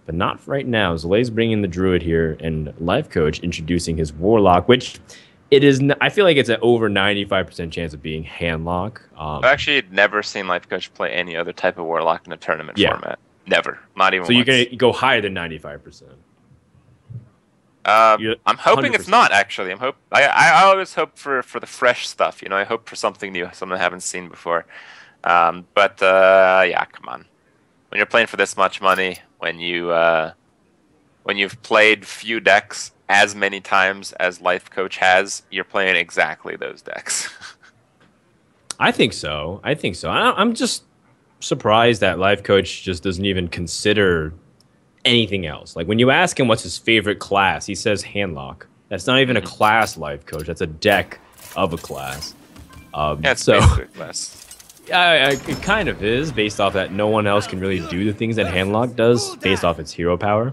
But not right now. Zalae's bringing the Druid here and Life Coach introducing his Warlock, which... it is. I feel like it's an over 95% chance of being Handlock. I've actually never seen Life Coach play any other type of Warlock in a tournament format. Never. Not even once. So you're going to go higher than 95%? I'm hoping 100%. It's not, actually. I always hope for the fresh stuff. You know, I hope for something new, something I haven't seen before. Yeah, come on. When you're playing for this much money, when you've played few decks... as many times as Life Coach has, you're playing exactly those decks. I think so. I think so. I'm just surprised that Life Coach just doesn't even consider anything else. Like when you ask him what's his favorite class, he says Handlock. That's not even a class, Life Coach. That's a deck of a class. Basically a class. It kind of is, based off that no one else can really do the things that Handlock does, based off its hero power.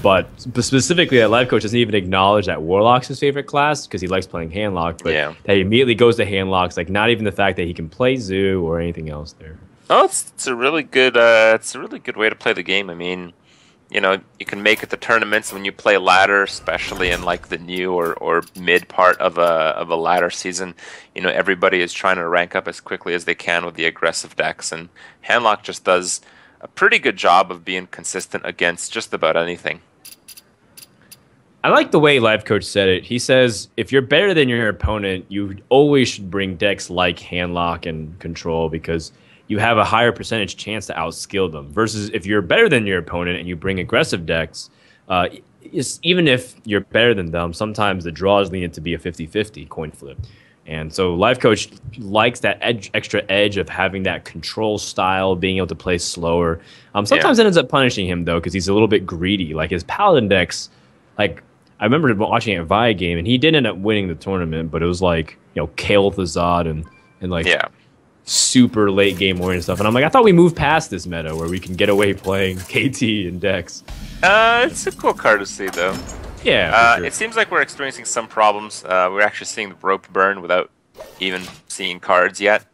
But specifically, that Life Coach doesn't even acknowledge that Warlock's his favorite class because he likes playing Handlock. But that he immediately goes to Handlock's, like not even the fact that he can play Zoo or anything else there. Oh, it's a really good way to play the game. I mean, you know, you can make it the tournaments when you play ladder, especially in like the new or mid part of a ladder season. You know, everybody is trying to rank up as quickly as they can with the aggressive decks, and Handlock just does a pretty good job of being consistent against just about anything. I like the way Life Coach said it. He says, if you're better than your opponent, you always should bring decks like Handlock and Control because you have a higher percentage chance to outskill them. Versus if you're better than your opponent and you bring aggressive decks, even if you're better than them, sometimes the draws lean it to be a 50-50 coin flip. And so Life Coach likes that extra edge of having that control style, being able to play slower. Sometimes it ends up punishing him, though, because he's a little bit greedy. Like his Paladin decks, like I remember watching a VI game, and he did end up winning the tournament, but it was like, you know, Kael Thazad and super late game oriented stuff. And I'm like, I thought we moved past this meta where we can get away playing KT and decks. It's a cool card to see, though. Yeah, sure. It seems like we're experiencing some problems. We're actually seeing the rope burn without even seeing cards yet.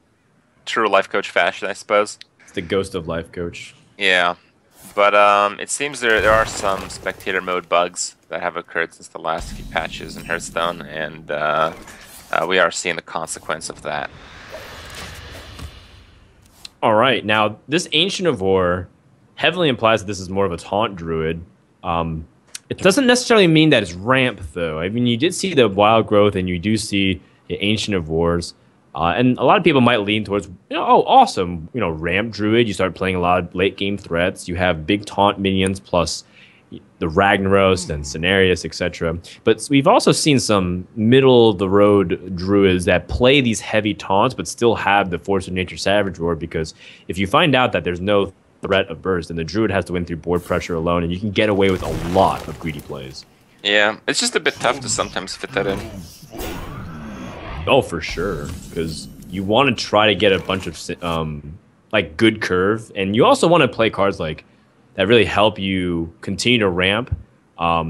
True Life Coach fashion, I suppose. It's the ghost of Life Coach. Yeah, but it seems there are some spectator mode bugs that have occurred since the last few patches in Hearthstone, and we are seeing the consequence of that. All right, now this Ancient of War heavily implies that this is more of a taunt druid. It doesn't necessarily mean that it's ramp, though. I mean, you did see the Wild Growth, and you do see the Ancient of Wars. And a lot of people might lean towards, you know, oh, awesome, you know, ramp druid. You start playing a lot of late-game threats. You have big taunt minions plus the Ragnaros and Cenarius, etc. But we've also seen some middle-of-the-road druids that play these heavy taunts but still have the Force of Nature Savage Roar because if you find out that there's no threat of burst, and the druid has to win through board pressure alone, and you can get away with a lot of greedy plays. Yeah, it's just a bit tough to sometimes fit that in. Oh, for sure, because you want to try to get a bunch of good curve, and you also want to play cards like that really help you continue to ramp. You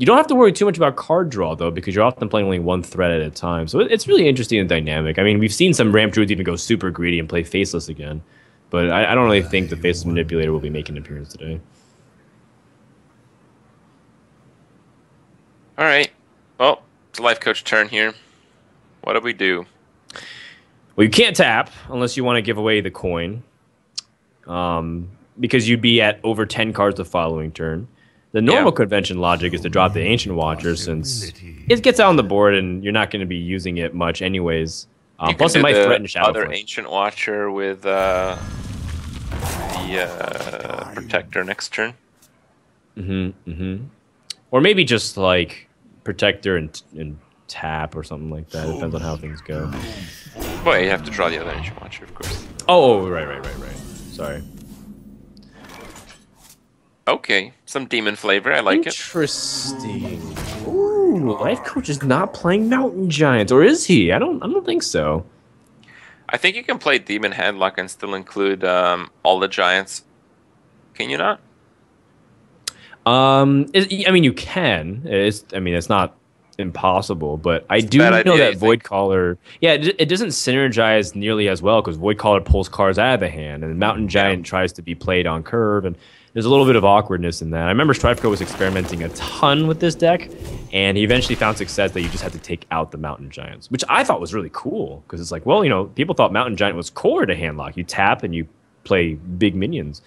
don't have to worry too much about card draw, though, because you're often playing only one threat at a time, so it's really interesting and dynamic. I mean, we've seen some ramp druids even go super greedy and play Faceless again. But I don't really think the Faceless Manipulator will be making an appearance today. All right. Well, it's a Life Coach turn here. What do we do? Well, you can't tap unless you want to give away the coin, because you'd be at over 10 cards the following turn. The normal convention logic is to drop the Ancient Watcher since it gets out on the board and you're not going to be using it much anyways. Plus, it might threaten Shadow Force. Ancient Watcher with the Protector next turn. Mm-hmm, mm-hmm. Or maybe just like Protector and tap or something like that. It depends on how things go. Well, you have to draw the other Ancient Watcher, of course. Oh, right. Sorry. Okay, some demon flavor. I like it. Interesting. Ooh, Life Coach is not playing Mountain Giants, or is he? I don't think so. I think you can play Demon Handlock and still include all the giants. Can you not? I mean, you can. It's not impossible, but I do know that Void Caller. Yeah, it doesn't synergize nearly as well because Void Caller pulls cards out of the hand, and Mountain Giant tries to be played on curve, and there's a little bit of awkwardness in that. I remember Strifeco was experimenting a ton with this deck, and he eventually found success that you just had to take out the Mountain Giants, which I thought was really cool because it's like, well, you know, people thought Mountain Giant was core to Handlock. You tap and you play big minions.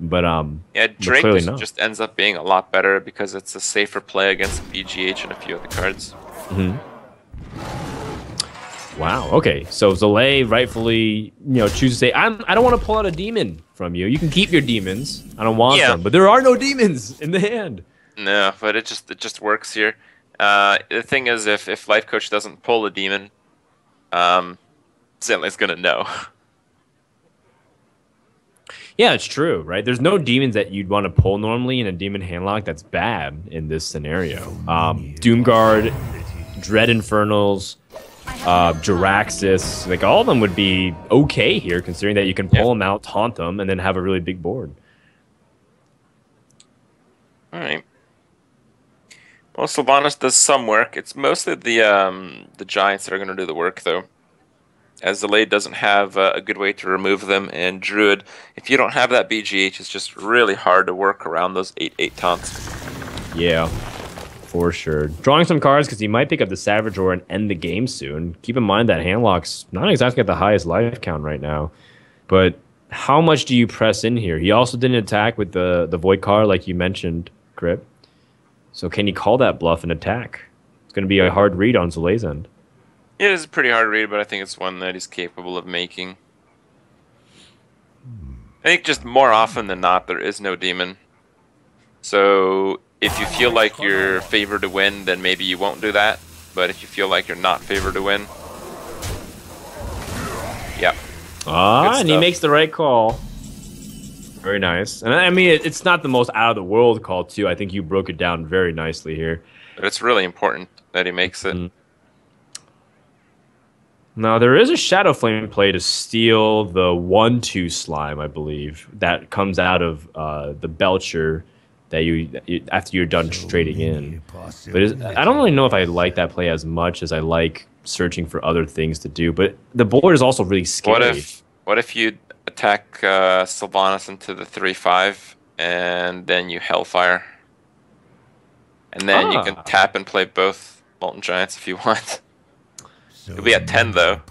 But yeah, Drake just ends up being a lot better because it's a safer play against BGH and a few other cards. Mm-hmm. Wow. Okay. So Zalae rightfully, you know, chooses to say, I don't want to pull out a demon from you. You can keep your demons. I don't want them. But there are no demons in the hand. No, but it just works here. The thing is, if Life Coach doesn't pull a demon, Zalae's gonna know. Yeah, it's true, right? There's no demons that you'd want to pull normally in a Demon Handlock that's bad in this scenario. Doomguard, Dread Infernals, Jiraxis, like all of them would be okay here considering that you can pull them out, taunt them, and then have a really big board. All right. Well, Sylvanas does some work. It's mostly the Giants that are going to do the work, though. As Zalae doesn't have a good way to remove them, and Druid, if you don't have that BGH, it's just really hard to work around those 8/8 taunts. Yeah, for sure. Drawing some cards because he might pick up the Savage Roar and end the game soon. Keep in mind that Handlock's not exactly at the highest life count right now, but how much do you press in here? He also didn't attack with the Void Car like you mentioned, Kripp. So can he call that bluff and attack? It's going to be a hard read on Zalae's end. It is a pretty hard read, but I think it's one that he's capable of making. I think just more often than not, there is no demon. So if you feel like you're favored to win, then maybe you won't do that. But if you feel like you're not favored to win... Yep. Ah, and he makes the right call. Very nice. And I mean, it's not the most out-of-the-world call, too. I think you broke it down very nicely here. But it's really important that he makes it. Mm-hmm. Now, there is a Shadow Flame play to steal the 1/2 slime, I believe, that comes out of the Belcher that you after you're done trading in. But I don't really know if I like that play as much as I like searching for other things to do. But the board is also really scary. What if you attack Sylvanas into the 3/5 and then you Hellfire? And then you can tap and play both Molten Giants if you want. It'll be at 10, though.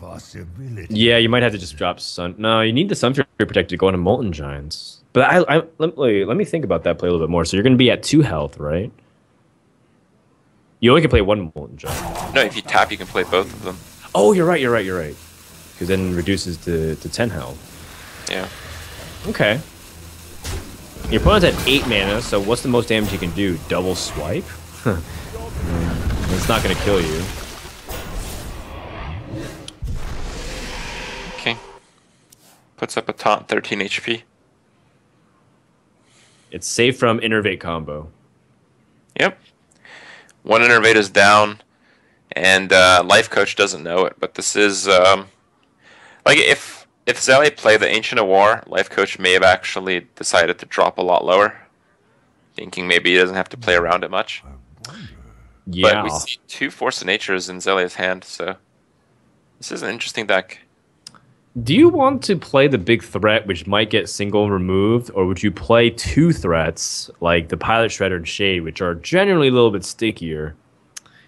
Yeah, you might have to just drop Sun. No, you need the Sun Fury Protector to go into Molten Giants. But let me think about that play a little bit more. So you're going to be at 2 health, right? You only can play one Molten Giant. No, if you tap, you can play both of them. Oh, you're right. Because then it reduces to 10 health. Yeah. Okay. Your opponent's at 8 mana, so what's the most damage you can do? Double swipe? It's not going to kill you. Puts up a taunt, 13 HP. It's safe from Innervate combo. Yep. One Innervate is down, and Life Coach doesn't know it, but this is... like, if Zalae played the Ancient of War, Life Coach may have actually decided to drop a lot lower, thinking maybe he doesn't have to play around it much. Yeah. But we see 2 Force of Natures in Zalae's hand, so this is an interesting deck. Do you want to play the big threat, which might get single removed, or would you play 2 threats, like the Pilot Shredder and Shade, which are generally a little bit stickier?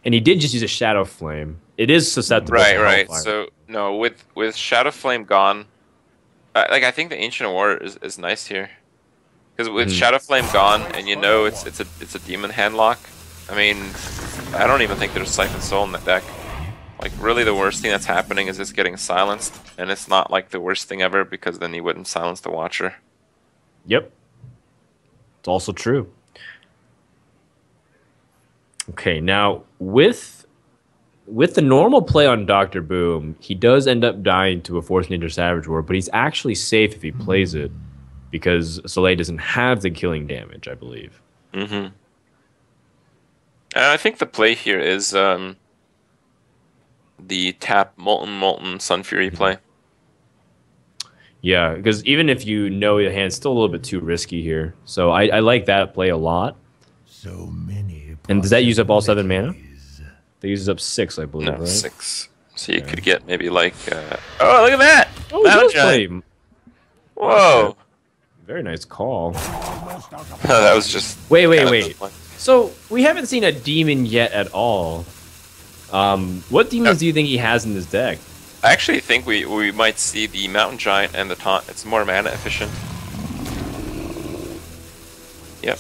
And he did just use a Shadow Flame. It is susceptible. Right, to right. Hellfire. So no, with Shadow Flame gone, like I think the Ancient War is nice here, because with Shadow Flame gone, and you know it's a Demon Handlock. I mean, I don't even think there's Siphon Soul in that deck. Like really, the worst thing that's happening is it's getting silenced, and it's not like the worst thing ever because then you wouldn't silence the Watcher. Yep. It's also true. Okay, now with the normal play on Dr. Boom, he does end up dying to a Force Nature Savage War, but he's actually safe if he plays it because Zalae doesn't have the killing damage, I believe. Mm-hmm. And I think the play here is the tap Molten Sun Fury play. Yeah, because even if you know your hand's still a little bit too risky here, so I like that play a lot. So many. And does that use up all 7 mana? That uses up 6, I believe. No, right? 6. So you could get maybe like. Oh, look at that! Oh, that play. Whoa! Very nice call. That was just. Wait. So we haven't seen a demon yet at all. What demons do you think he has in this deck? I actually think we might see the Mountain Giant and the Taunt. It's more mana efficient. Yep.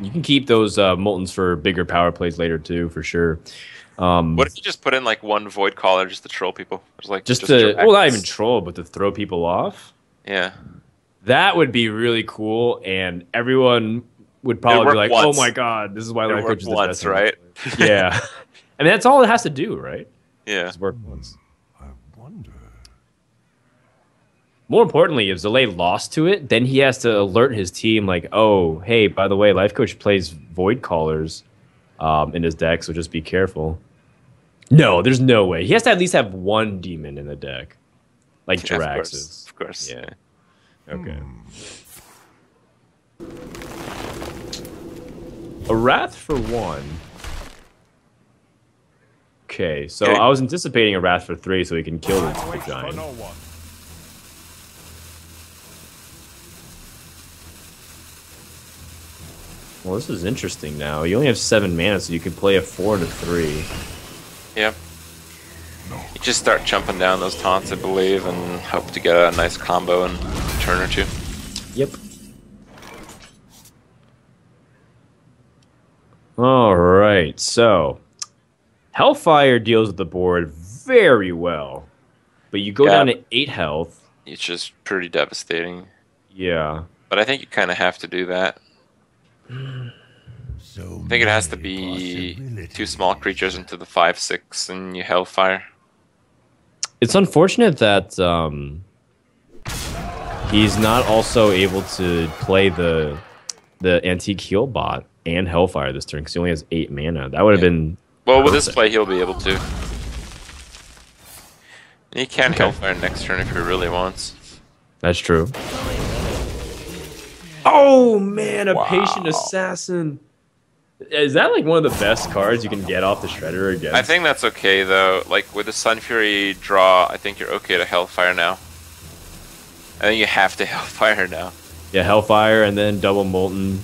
You can keep those Moltens for bigger power plays later too, for sure. What if you just put in like one Void Caller just to troll people? Just to well, not even troll, but to throw people off. Yeah, that would be really cool, and everyone would probably be like, "Oh my god, this is why Life Coach is the best." Right? Yeah, I mean that's all it has to do, right? Yeah, just work once. I wonder. More importantly, if Zalae lost to it, then he has to alert his team like, oh, hey, by the way, Life Coach plays Void Callers in his deck, so just be careful. No, there's no way. He has to at least have one demon in the deck, like Jiraxis. Of course. Yeah. Okay. A Wrath for 1. Okay, so I was anticipating a Wrath for 3 so he can kill the giant. Well, this is interesting now. You only have 7 mana, so you can play a 4 to 3. Yep. You just start jumping down those taunts, I believe, and hope to get a nice combo in a turn or two. Yep. All right, so Hellfire deals with the board very well, but you go down to 8 health. It's just pretty devastating. Yeah. But I think you kind of have to do that. I think it has to be 2 small creatures into the 5/6 and you Hellfire. It's unfortunate that he's not also able to play the Antique Heal Bot and Hellfire this turn because he only has 8 mana. That would have been well with this play he'll be able to. And he can Hellfire next turn if he really wants. That's true. Oh man, a Patient Assassin. Is that like one of the best cards you can get off the Shredder again? I think that's okay though. Like with the Sun Fury draw, I think you're okay to Hellfire now. I think you have to Hellfire now. Yeah, Hellfire and then double Molten.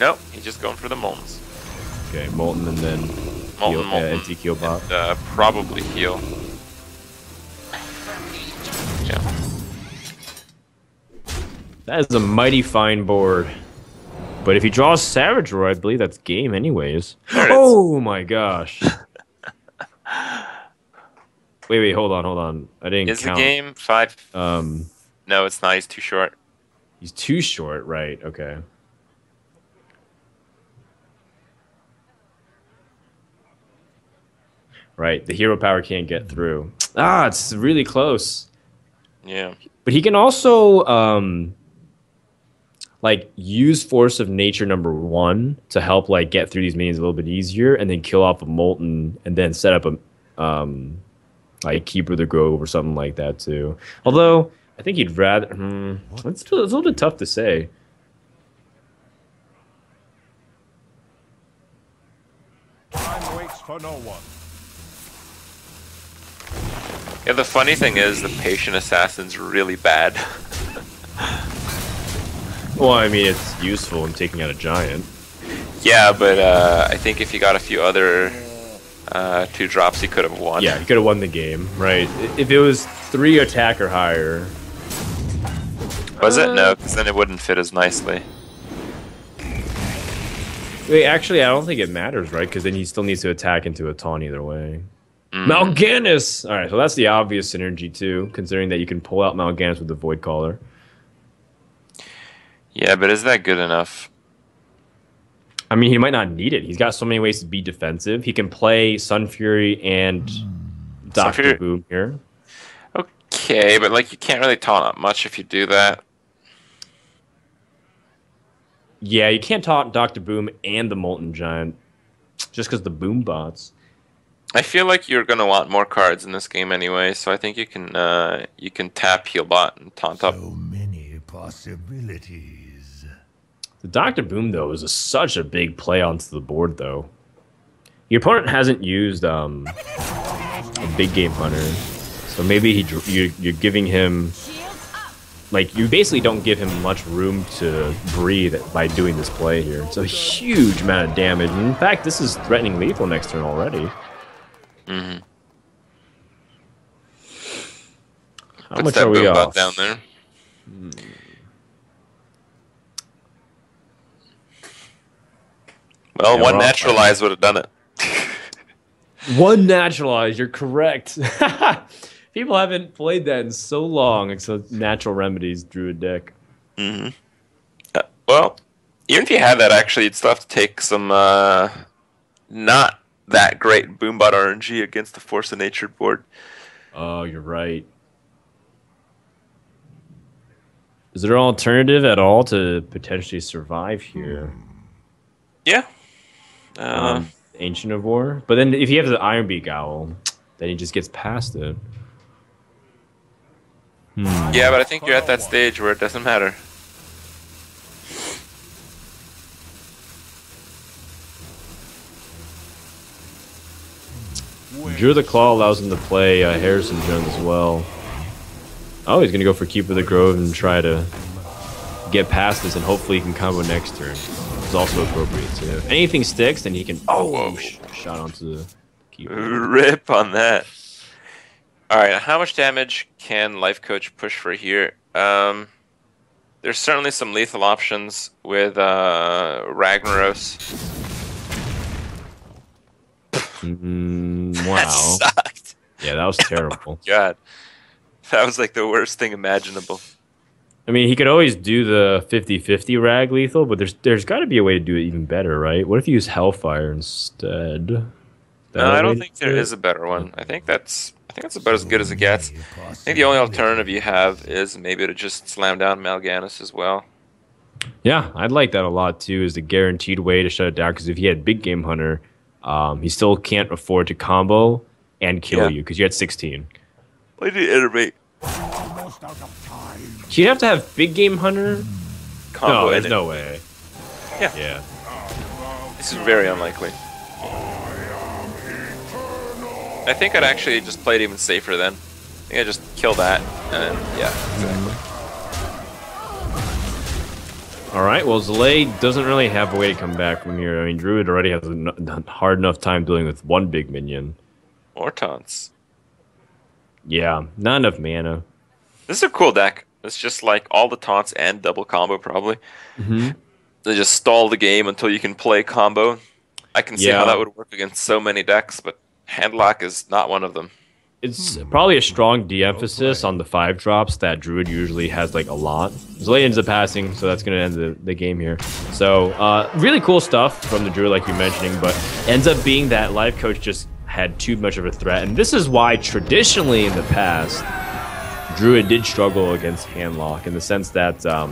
Nope, he's just going for the Moltens. Okay, Molten and then Molten, empty Heal Bot. And, probably heal. Yeah. That is a mighty fine board. But if he draws Savage Roar, I believe that's game anyways. Oh my gosh. wait, hold on. I didn't count. Is the game 5? No, it's not. He's too short. He's too short, right. Okay. Right, the hero power can't get through. Ah, it's really close. Yeah. But he can also... like use Force of Nature #1 to help like get through these minions a little bit easier, and then kill off a Molten, and then set up a like Keeper of the Grove or something like that too. Although I think he'd rather it's a little bit tough to say. Time waits for no one. Yeah, the funny thing is the Patient Assassin's really bad. Well, I mean, it's useful in taking out a giant. Yeah, but I think if he got a few other 2 drops, he could have won. Yeah, he could have won the game, right? If it was 3 attack or higher. Was it? No, because then it wouldn't fit as nicely. Wait, actually, I don't think it matters, right? Because then he still needs to attack into a taunt either way. Mal'Ganis! Alright, so that's the obvious synergy, too, considering that you can pull out Mal'Ganis with the Void Caller. Yeah, but is that good enough? I mean, he might not need it. He's got so many ways to be defensive. He can play Sun Fury and Dr. Boom here. Okay, but, like, you can't really taunt up much if you do that. Yeah, you can't taunt Dr. Boom and the Molten Giant just because the Boom bots. I feel like you're going to want more cards in this game anyway, so I think you can tap Healbot and taunt up. So many possibilities. The Dr. Boom, though, is such a big play onto the board, though. Your opponent hasn't used a big game hunter, so maybe you're giving him... Like, you basically don't give him much room to breathe by doing this play here. It's a huge amount of damage. In fact, this is threatening lethal next turn already. Mm-hmm. How much are we off? Down there? Well, yeah, one naturalize would have done it. One naturalize, you're correct. People haven't played that in so long, except Natural Remedies drew a deck. Mm-hmm. Well, even if you had that, actually, you'd still have to take some not that great Boombot RNG against the Force of Nature board. Oh, you're right. Is there an alternative at all to potentially survive here? Yeah. Ancient of War. But then if you have the Ironbeak Owl, then he just gets past it. Yeah, but I think you're at that stage where it doesn't matter. Drew the Claw allows him to play Harrison Jones as well. Oh, he's going to go for Keep of the Grove and try to get past this, and hopefully he can combo next turn. It's also appropriate, too. If anything sticks, then he can... Oh, shot onto the Keep. Rip on that. Alright, how much damage can Life Coach push for here? There's certainly some lethal options with Ragnaros. Wow. That sucked. Yeah, that was terrible. Oh, God. That was like the worst thing imaginable. I mean, he could always do the 50-50 Rag lethal, but there's got to be a way to do it even better, right? What if you use Hellfire instead? No, I don't think there is a better one. I think that's about as good as it gets. I think the only alternative you have is maybe to just slam down Mal'Ganis as well. Yeah, I'd like that a lot too, is the guaranteed way to shut it down, because if he had Big Game Hunter, he still can't afford to combo and kill you, because you had 16. Why did you iterate? Do you have to have Big Game Hunter? Combo no, there's no way. Yeah. This is very unlikely. I think I'd actually just play it even safer then. I think I'd just kill that, and yeah, exactly. Alright, well, Zalae doesn't really have a way to come back from here. I mean, Druid already has a hard enough time dealing with one big minion. Or taunts. Yeah, not enough mana. This is a cool deck. It's just like all the taunts and double combo, probably. Mm-hmm. They just stall the game until you can play combo. I can see how that would work against so many decks, but... Handlock is not one of them. It's probably a strong de-emphasis on the 5 drops that Druid usually has, like, a lot. Zalae ends up passing, so that's going to end the game here. So, really cool stuff from the Druid, like you're mentioning, but ends up being that Life Coach just had too much of a threat. And this is why, traditionally in the past, Druid did struggle against Handlock, in the sense that I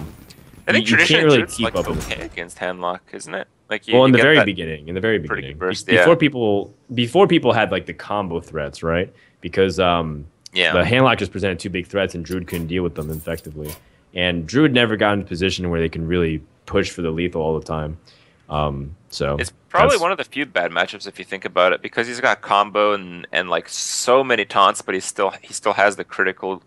think you can't really keep up with it against Handlock, isn't it? Like well, in the very beginning, before people had like the combo threats, right? Because the Handlock just presented 2 big threats, and Druid couldn't deal with them effectively. And Druid never got in a position where they can really push for the lethal all the time. So it's probably one of the few bad matchups if you think about it, because he's got combo and like so many taunts, but he still has the critical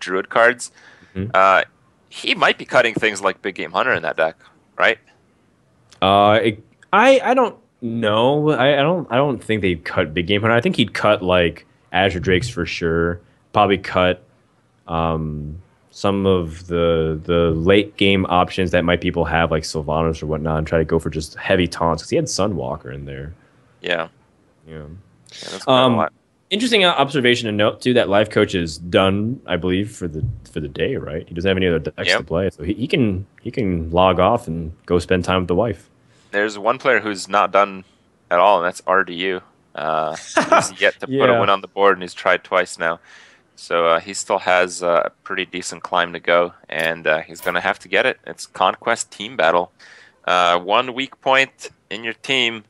Druid cards. Mm-hmm. He might be cutting things like Big Game Hunter in that deck, right? I don't know. I don't think they'd cut Big Game Hunter. I think he'd cut like Azure Drakes for sure. Probably cut some of the late game options that might people have, like Sylvanas or whatnot, and try to go for just heavy taunts because he had Sunwalker in there. Yeah. Yeah. That's a lot. Interesting observation to note too that Life Coach is done, I believe, for the day, right? He doesn't have any other decks to play, so he can log off and go spend time with the wife. There's one player who's not done at all, and that's RDU. He's yet to put a win on the board, and he's tried twice now. So he still has a pretty decent climb to go, and he's going to have to get it. It's Conquest Team Battle. One weak point in your team,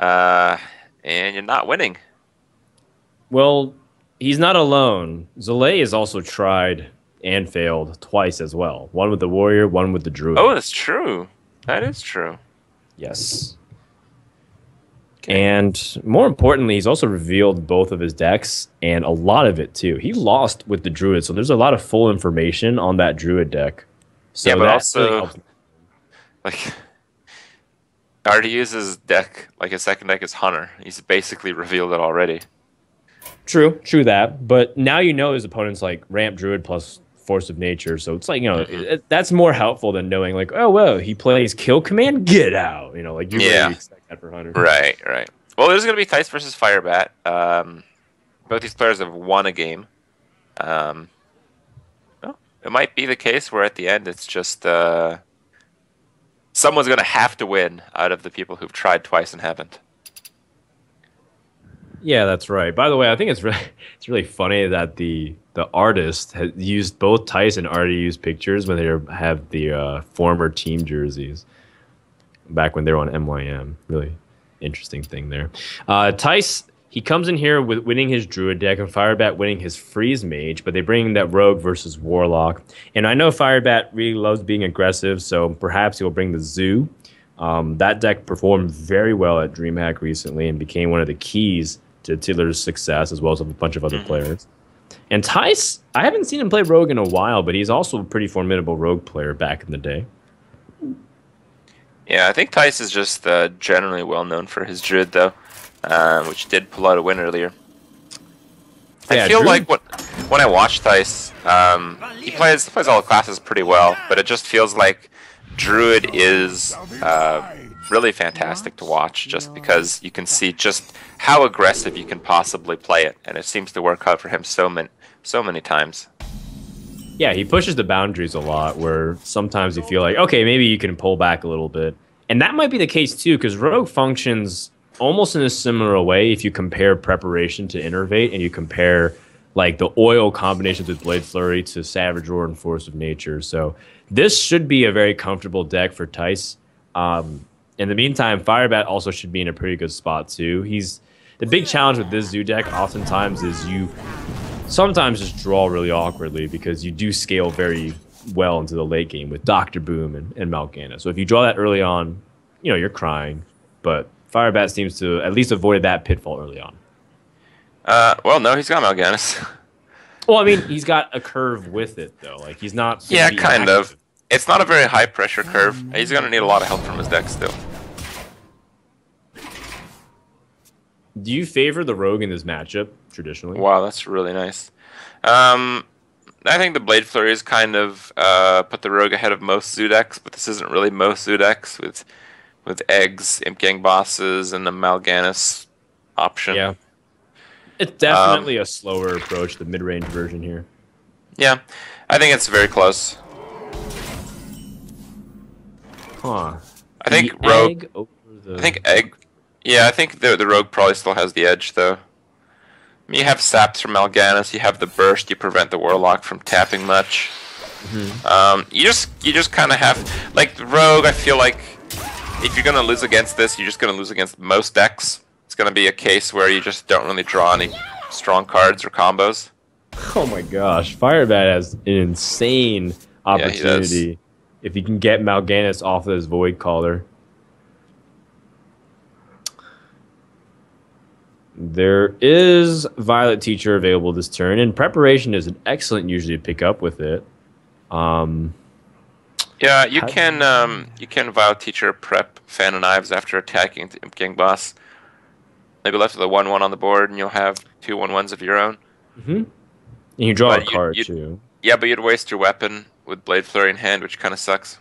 and you're not winning. Well, he's not alone. Zalae has also tried and failed twice as well. One with the Warrior, one with the Druid. Oh, that's true. That is true. Yes. Okay. And more importantly, he's also revealed both of his decks and a lot of it too. He lost with the Druid, so there's a lot of full information on that Druid deck. So yeah, but also, like, RDU's deck, like his second deck is Hunter. He's basically revealed it already. True that. But now you know his opponent's like Ramp Druid plus Force of Nature, so it's like, you know, that's more helpful than knowing like, oh, well, he plays Kill Command, get out. You know, like, you really expect that for Hunter. Right, right. Well, there's going to be Thijs versus Firebat. Both these players have won a game. Well, it might be the case where at the end it's just someone's going to have to win out of the people who've tried twice and haven't. Yeah, that's right. By the way, I think it's really funny that the artist has used both Thijs and RDU's pictures when they have the former team jerseys back when they were on MYM. Really interesting thing there. Thijs, he comes in here with winning his Druid deck and Firebat winning his Freeze Mage, but they bring that Rogue versus Warlock. And I know Firebat really loves being aggressive, so perhaps he'll bring the Zoo. That deck performed very well at Dreamhack recently and became one of the keys to Tidler's success, as well as a bunch of other players. And Thijs, I haven't seen him play Rogue in a while, but he's also a pretty formidable Rogue player back in the day. Yeah, I think Thijs is just generally well known for his Druid, though, which did pull out a win earlier. I feel like when I watch Thijs, he plays all the classes pretty well, but it just feels like Druid is really fantastic to watch just because you can see just how aggressive you can possibly play it, and it seems to work out for him so many times. Yeah, he pushes the boundaries a lot where sometimes you feel like, okay, maybe you can pull back a little bit. And that might be the case too, because Rogue functions almost in a similar way if you compare preparation to innervate and you compare like the oil combinations with Blade Flurry to Savage Roar and Force of Nature. So this should be a very comfortable deck for Thijs. In the meantime, Firebat also should be in a pretty good spot too. The big challenge with this Zoo deck oftentimes is you sometimes just draw really awkwardly because you do scale very well into the late game with Dr. Boom and Mal'Ganis. So if you draw that early on, you know, you're crying. But Firebat seems to at least avoid that pitfall early on. Well, no, he's got Mal'Ganis. Well, I mean, he's got a curve with it, though. Like, he's not... Yeah, kind of. It's not a very high-pressure curve. He's going to need a lot of help from his deck still. Do you favor the Rogue in this matchup, traditionally? Wow, that's really nice. I think the Blade Flurries kind of put the Rogue ahead of most Zoo decks, but this isn't really most Zoo decks with Eggs, Imp Gang Bosses, and the Mal'Ganis option. Yeah. It's definitely a slower approach, the mid-range version here. Yeah, I think it's very close. Huh. I think Rogue over the... Yeah, I think the Rogue probably still has the edge, though. I mean, you have Saps from Mal'Ganis, you have the Burst, you prevent the Warlock from tapping much. You just kind of have... Like, the Rogue, I feel like if you're going to lose against this, you're just going to lose against most decks. It's going to be a case where you just don't really draw any strong cards or combos. Oh my gosh, Firebat has an insane opportunity if he can get Mal'Ganis off of his Void Caller. There is Violet Teacher available this turn, and Preparation is an excellent usually to pick up with it. Yeah, you can Vow Teacher prep Fan of Knives after attacking the Imp Gang boss. Maybe left with a 1-1 on the board, and you'll have 2 1-1s of your own. Mm-hmm. And you draw a card, too. Yeah, but you'd waste your weapon with Blade Flurry in hand, which kind of sucks.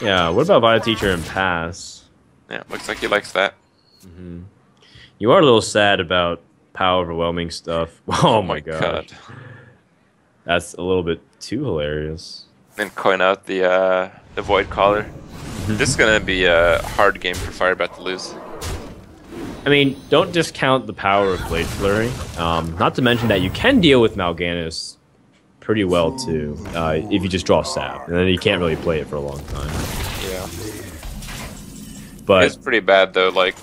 Yeah, what about Vow Teacher and pass? Yeah, looks like he likes that. Mm-hmm. You are a little sad about Pow Overwhelming stuff. Oh my god. That's a little bit too hilarious. And coin out the Void Caller. This is going to be a hard game for Firebat to lose. I mean, don't discount the power of Blade Flurry. Not to mention that you can deal with Mal'Ganis pretty well, too, if you just draw Sap. And then you can't really play it for a long time. Yeah. But it's pretty bad, though, like,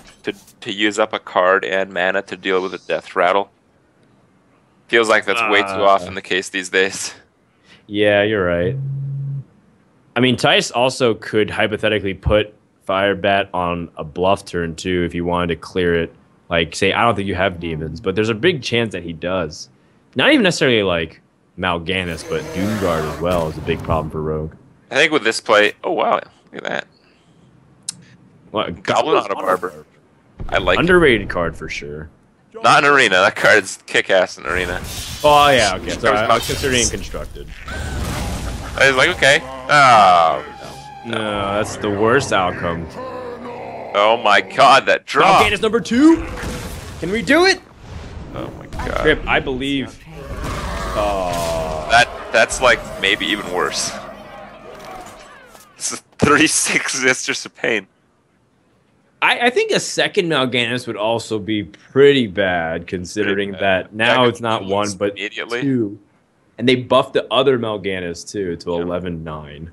to use up a card and mana to deal with a Death Rattle. Feels like that's way too often the case these days. Yeah, you're right. I mean, Thijs also could hypothetically put Firebat on a bluff turn, too, if he wanted to clear it. Like, say, I don't think you have demons, but there's a big chance that he does. Not even necessarily, like, Mal'Ganis, but Doomguard as well is a big problem for Rogue. I think with this play... Oh, wow. Look at that. What, Goblin Auto Barber. I like underrated it. Card for sure. Not in Arena. That card's kick-ass in Arena. Oh, yeah, okay. Sorry, I was considering Constructed. I was like, okay. Oh. No, that's the worst outcome. Oh, my God, that drop. Mal'Ganis number 2. Can we do it? Oh, my God. Kripp, I believe. Oh. That's, like, maybe even worse. This is 36 Mistress of Pain. I think a second Mal'Ganis would also be pretty bad, considering that now it's not 1, but 2. And they buffed the other Mal'Ganis, too, to 11-9.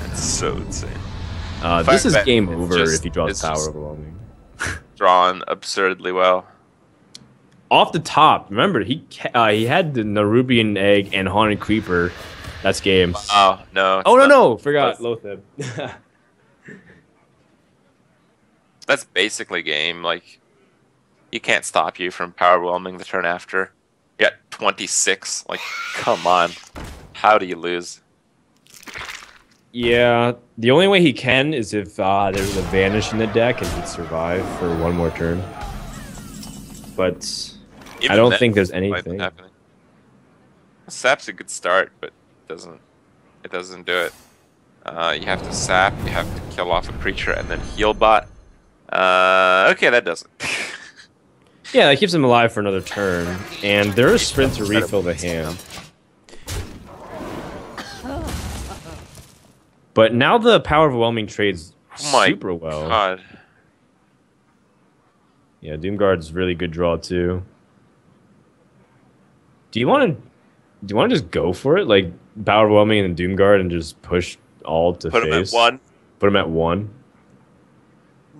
That's so insane. This is game over if he draws Power Overwhelming. Drawn absurdly well. Off the top, remember, he had the Nerubian Egg and Haunted Creeper. That's game. Oh, no. Oh, no, forgot Lothar. That's basically game. Like, you can't stop you from Power Overwhelming the turn after. You got 26. Like, come on. How do you lose? Yeah, the only way he can is if there's a Vanish in the deck and he'd survive for one more turn. But even I don't think there's anything. Sap's a good start, but it doesn't do it. You have to sap. You have to kill off a creature and then heal bot. Okay, that doesn't. Yeah, that keeps him alive for another turn. And there is Sprint to refill the hand. But now the Power Overwhelming trades super well. Oh my god. Yeah, Doomguard's really good draw too. Do you want to just go for it? Like Power Overwhelming and Doomguard and just push all to face? Put him at 1. Put him at 1.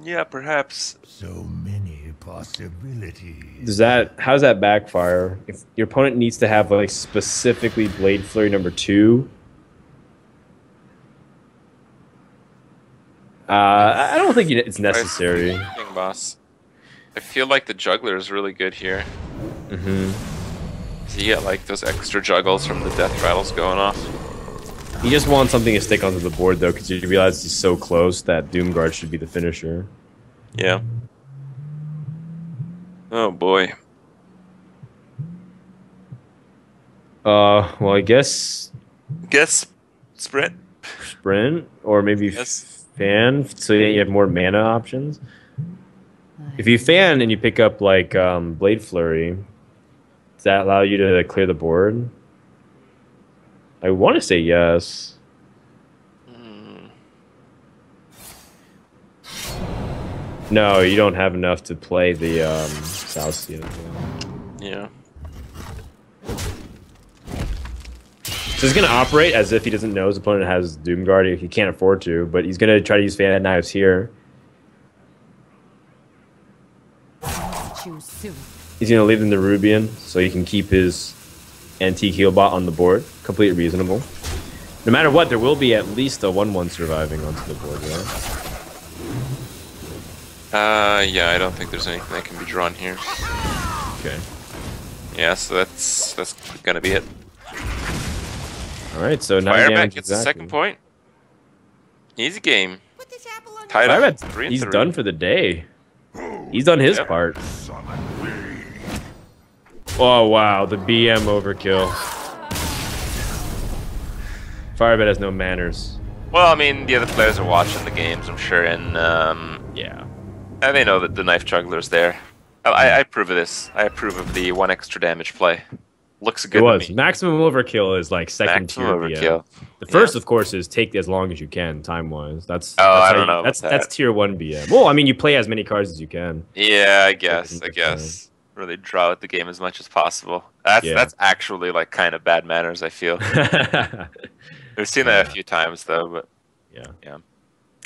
Yeah, perhaps. So many possibilities. How's that backfire? If your opponent needs to have like specifically Blade Flurry number 2. I don't think it's necessary. Boss. I feel like the juggler is really good here. So you get like those extra juggles from the death rattles going off. You just want something to stick onto the board, though, because you realize he's so close that Doomguard should be the finisher. Yeah. Oh, boy. Well, I guess... Sprint? Sprint? Or maybe Fan, so you have more mana options. If you Fan and you pick up, like, Blade Flurry, does that allow you to clear the board? I want to say yes. No, you don't have enough to play the South Sea. Yeah. So he's going to operate as if he doesn't know his opponent has Doomguard if he can't afford to, but he's going to try to use Fan of Knives here. He's going to leave them to Rubian so he can keep his Antique Healbot on the board. Completely reasonable. No matter what, there will be at least a 1-1 surviving onto the board, right? Yeah, I don't think there's anything that can be drawn here. Okay. Yeah, so that's gonna be it. All right, so now Firebat gets the second point. Easy game. Firebat's he's done for the day. He's done his part. Oh wow, the BM overkill. Firebat has no manners. Well, I mean, the other players are watching the games, I'm sure, and yeah, and they know that the knife juggler's there. I approve of this. I approve of the one extra damage play. Looks good. It was to me. Maximum overkill is like second tier. Overkill. The first, of course, is take as long as you can time wise. That's I don't know. That's tier one BM. Well, I mean, you play as many cards as you can. Yeah, I guess. I guess really draw out the game as much as possible. That's that's actually like kind of bad manners, I feel. We've seen that a few times though, but yeah.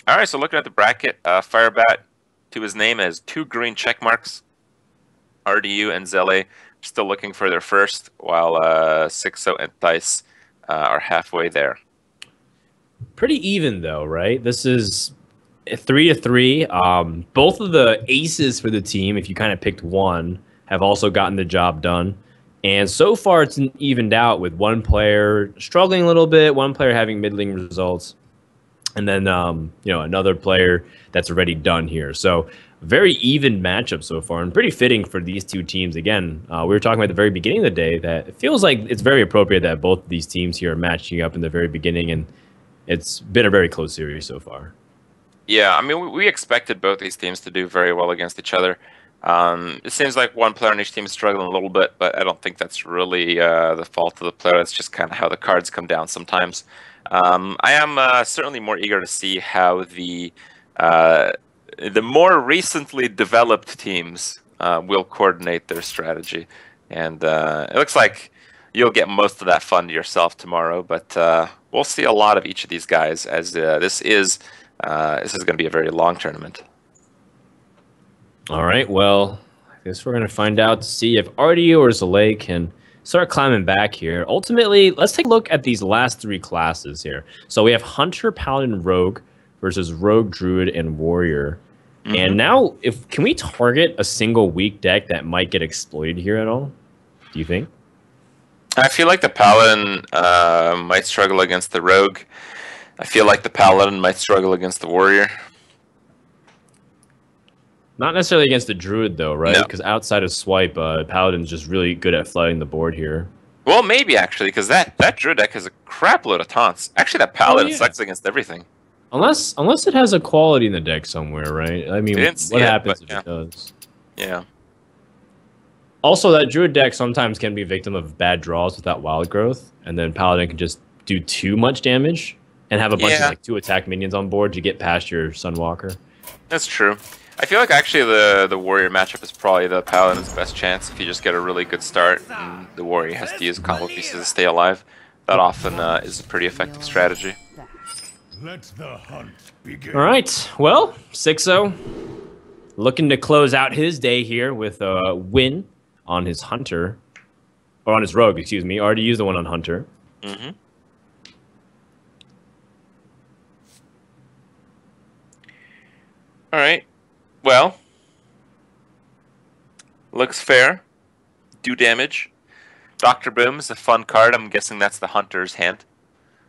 All right, so looking at the bracket, Firebat to his name has 2 green check marks. RDU and Zalae still looking for their first, while Xixo and Thijs are halfway there. Pretty even though, right? This is 3-3. Both of the aces for the team, if you kind of picked one, have also gotten the job done. And so far, it's evened out with one player struggling a little bit, one player having middling results, and then you know, another player that's already done here. So very even matchup so far, and pretty fitting for these two teams. Again, we were talking about at the very beginning of the day that it feels like it's very appropriate that both of these teams here are matching up in the very beginning, and it's been a very close series so far. Yeah, I mean, we expected both these teams to do very well against each other. It seems like one player on each team is struggling a little bit, but I don't think that's really the fault of the player. It's just kind of how the cards come down sometimes. I am certainly more eager to see how the more recently developed teams will coordinate their strategy. And it looks like you'll get most of that fun to yourself tomorrow, but we'll see a lot of each of these guys, as this is going to be a very long tournament. All right, well, I guess we're going to find out to see if RDU or Zalae can start climbing back here. Ultimately, let's take a look at these last 3 classes here. So we have Hunter, Paladin, Rogue versus Rogue, Druid, and Warrior. Mm-hmm. And now, can we target a single weak deck that might get exploited here at all, do you think? I feel like the Paladin might struggle against the Rogue. I feel like the Paladin might struggle against the Warrior. Not necessarily against the Druid, though, right? Because outside of Swipe, Paladin's just really good at flooding the board here. Well, maybe, actually, because that Druid deck has a crap load of taunts. Actually, that Paladin sucks against everything. Unless it has a quality in the deck somewhere, right? I mean, what happens if it does? Yeah. Also, that Druid deck sometimes can be a victim of bad draws without Wild Growth, and then Paladin can just do too much damage and have a bunch of like 2 attack minions on board to get past your Sunwalker. That's true. I feel like actually the Warrior matchup is probably the Paladin's best chance if you just get a really good start, and the Warrior has to use combo pieces to stay alive. That often is a pretty effective strategy. Let the hunt begin. All right, well, Xixo looking to close out his day here with a win on his Hunter, or on his Rogue, excuse me. Already used the one on Hunter. Mm-hmm. All right, well, looks fair. Do damage. Dr. Boom is a fun card. I'm guessing that's the Hunter's hand.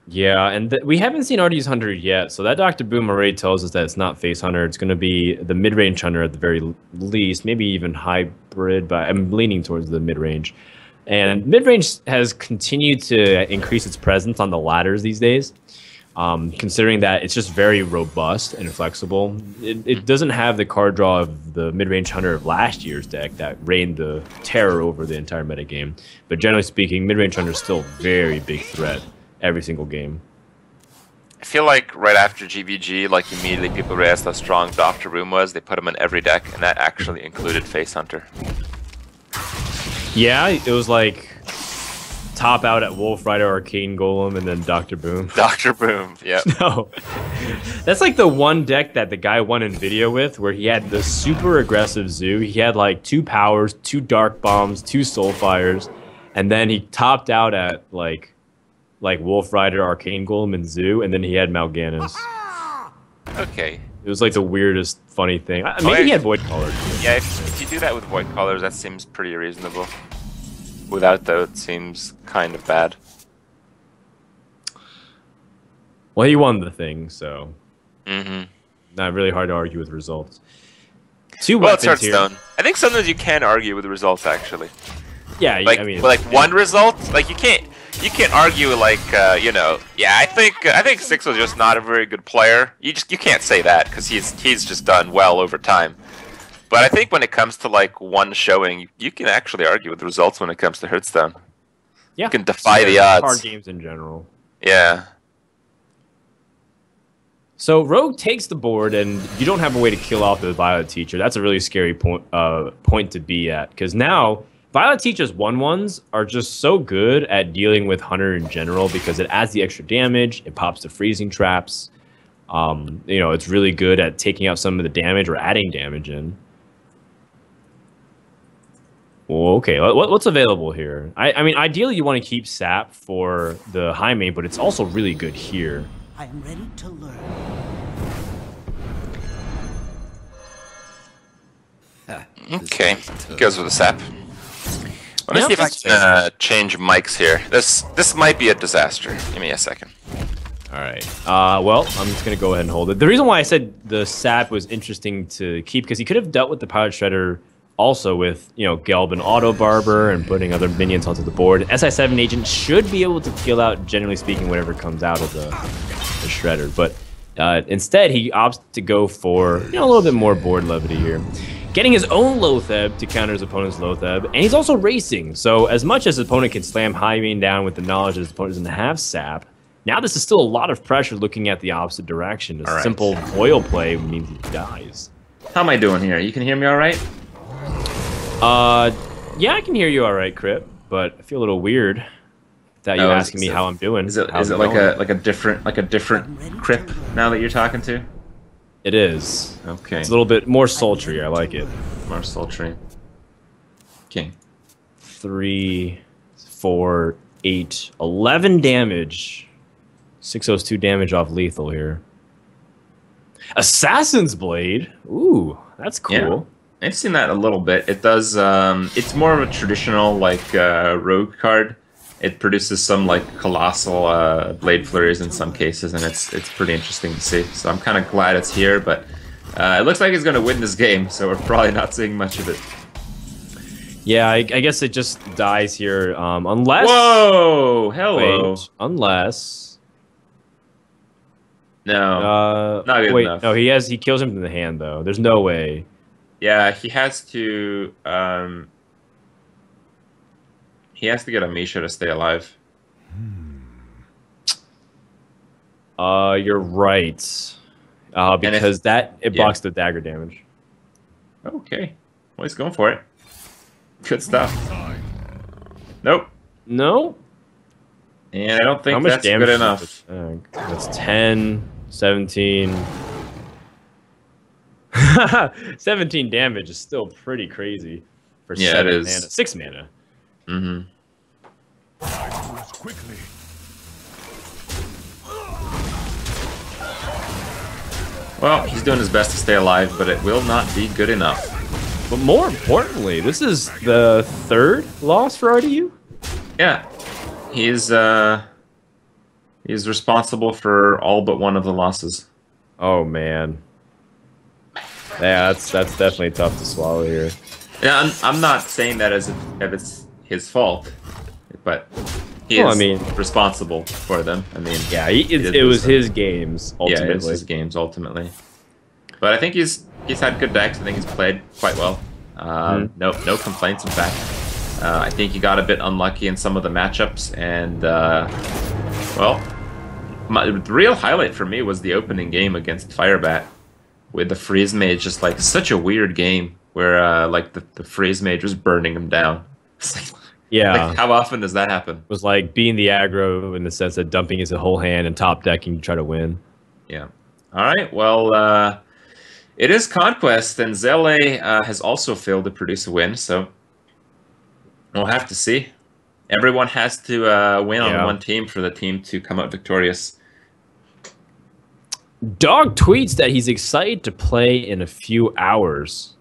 Yeah, and we haven't seen RDU's Hunter yet, so that Dr. Boom already tells us that it's not Face Hunter. It's going to be the mid-range Hunter at the very least, maybe even hybrid, but I'm leaning towards the mid-range. And mid-range has continued to increase its presence on the ladders these days, considering that it's just very robust and flexible. It doesn't have the card draw of the mid-range Hunter of last year's deck that reigned the terror over the entire metagame. But generally speaking, mid-range Hunter is still a very big threat every single game. I feel like right after GVG, like immediately people realized how strong Dr. Boom was. They put him in every deck, and that actually included Face Hunter. Yeah, it was like top out at Wolf Rider, Arcane Golem, and then Dr. Boom. Dr. Boom, yeah. No. That's like the one deck that the guy won NVIDIA with, where he had the super aggressive Zoo. He had like 2 powers, 2 dark bombs, 2 soulfires, and then he topped out at like Wolf Rider, Arcane Golem, and Zoo, and then he had Malganis. Okay. It was like the weirdest, funny thing. Maybe he had Void Collars. Yeah, if you do that with Void Collars, that seems pretty reasonable. Without, though, it seems kind of bad. Well, he won the thing, so not really hard to argue with results. Two weapons it's Hearthstone. I think sometimes you can argue with the results, actually. Yeah, like, I mean, like one result, like you can't argue like you know, yeah, I think Xixo was just not a very good player. You can't say that because he's just done well over time. But I think when it comes to like one showing, you can actually argue with the results when it comes to Hearthstone. Yeah, you can defy the odds. Hard games in general. Yeah. So Rogue takes the board, and you don't have a way to kill off the Violet Teacher. That's a really scary point point to be at, because now Violet Teacher's 1/1s are just so good at dealing with Hunter in general because it adds the extra damage, it pops the freezing traps. You know, it's really good at taking out some of the damage or adding damage in. Okay, what's available here? I mean, ideally you want to keep Sap for the high main, but it's also really good here. I am ready to learn. Okay, goes with the Sap. Let me see if I can change mics here. This might be a disaster. Give me a second. All right. Well, I'm just gonna go ahead and hold it. The reason why I said the Sap was interesting to keep because he could have dealt with the Pilot Shredder also with Gelb and Auto Barber and putting other minions onto the board. SI7 Agent should be able to kill out, generally speaking, whatever comes out of the Shredder. But instead, he opts to go for a little bit more board levity here. Getting his own Lotheb to counter his opponent's Lotheb, and he's also racing. So as much as his opponent can slam high main down with the knowledge that his opponent doesn't have Sap, now this is still a lot of pressure looking at the opposite direction. A simple foil play means he dies. How am I doing here? You can hear me all right? Yeah, I can hear you all right, Kripp, but I feel a little weird that you're asking me how I'm doing. Is it like a different Kripp now that you're talking to? It is. Okay. It's a little bit more sultry. I like it. More sultry. Okay. 3, 4, 8, 11 damage. 602 damage off lethal here. Assassin's Blade. Ooh, that's cool. Yeah. I've seen that a little bit. It does. It's more of a traditional like rogue card. It produces some like colossal blade flurries in some cases, and it's pretty interesting to see. So I'm kind of glad it's here, but it looks like he's going to win this game. So we're probably not seeing much of it. Yeah, I guess it just dies here, unless. Whoa! Hello. Wait, unless. No. Not good enough. No, he kills him in the hand though. There's no way. Yeah, he has to get Amisha to stay alive. You're right, because it blocks the dagger damage. Okay, well he's going for it. Good stuff. Nope. No. And I don't think that's good enough. That's 10, 17. 17 damage is still pretty crazy for 6 mana. Well, he's doing his best to stay alive, but it will not be good enough. But more importantly, this is the third loss for RDU? Yeah. He's responsible for all but one of the losses. Oh man. Yeah, that's definitely tough to swallow here. Yeah, I'm not saying that as if it's his fault, but he is responsible for them. I mean, yeah, it was his games ultimately. Yeah, it was his games ultimately. But I think he's had good decks. I think he's played quite well. No complaints. In fact, I think he got a bit unlucky in some of the matchups, and the real highlight for me was the opening game against Firebat. With the Freeze Mage, just like such a weird game where like the Freeze Mage was burning him down. Like, yeah. Like, how often does that happen? It was like being the aggro in the sense that dumping his whole hand and top decking to try to win. Yeah. All right. Well, it is Conquest, and Zalae has also failed to produce a win, so we'll have to see. Everyone has to win on one team for the team to come out victorious. Dog tweets that he's excited to play in a few hours.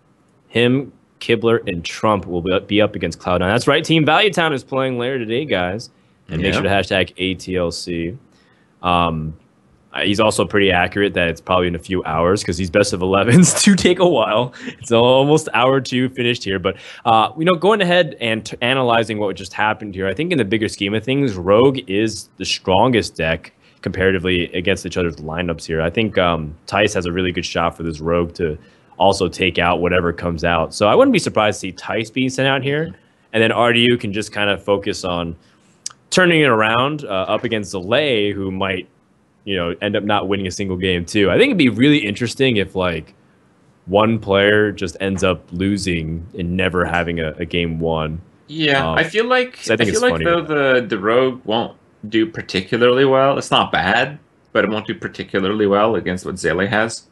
Him, Kibler, and Trump will be up against Cloud9. That's right, Team Value Town is playing later today, guys. And make sure to hashtag ATLC. He's also pretty accurate that it's probably in a few hours because these best of 11s do take a while. It's almost hour two finished here. But, you know, going ahead and analyzing what just happened here, I think in the bigger scheme of things, Rogue is the strongest deck comparatively against each other's lineups here. I think Thijs has a really good shot for this Rogue to also take out whatever comes out. So I wouldn't be surprised to see Thijs being sent out here. And then RDU can just kind of focus on turning it around up against Zalae, who might, you know, end up not winning a single game too. I think it'd be really interesting if like one player just ends up losing and never having a game won. Yeah, I feel like though the Rogue won't do particularly well. It's not bad, but it won't do particularly well against what Zalae has.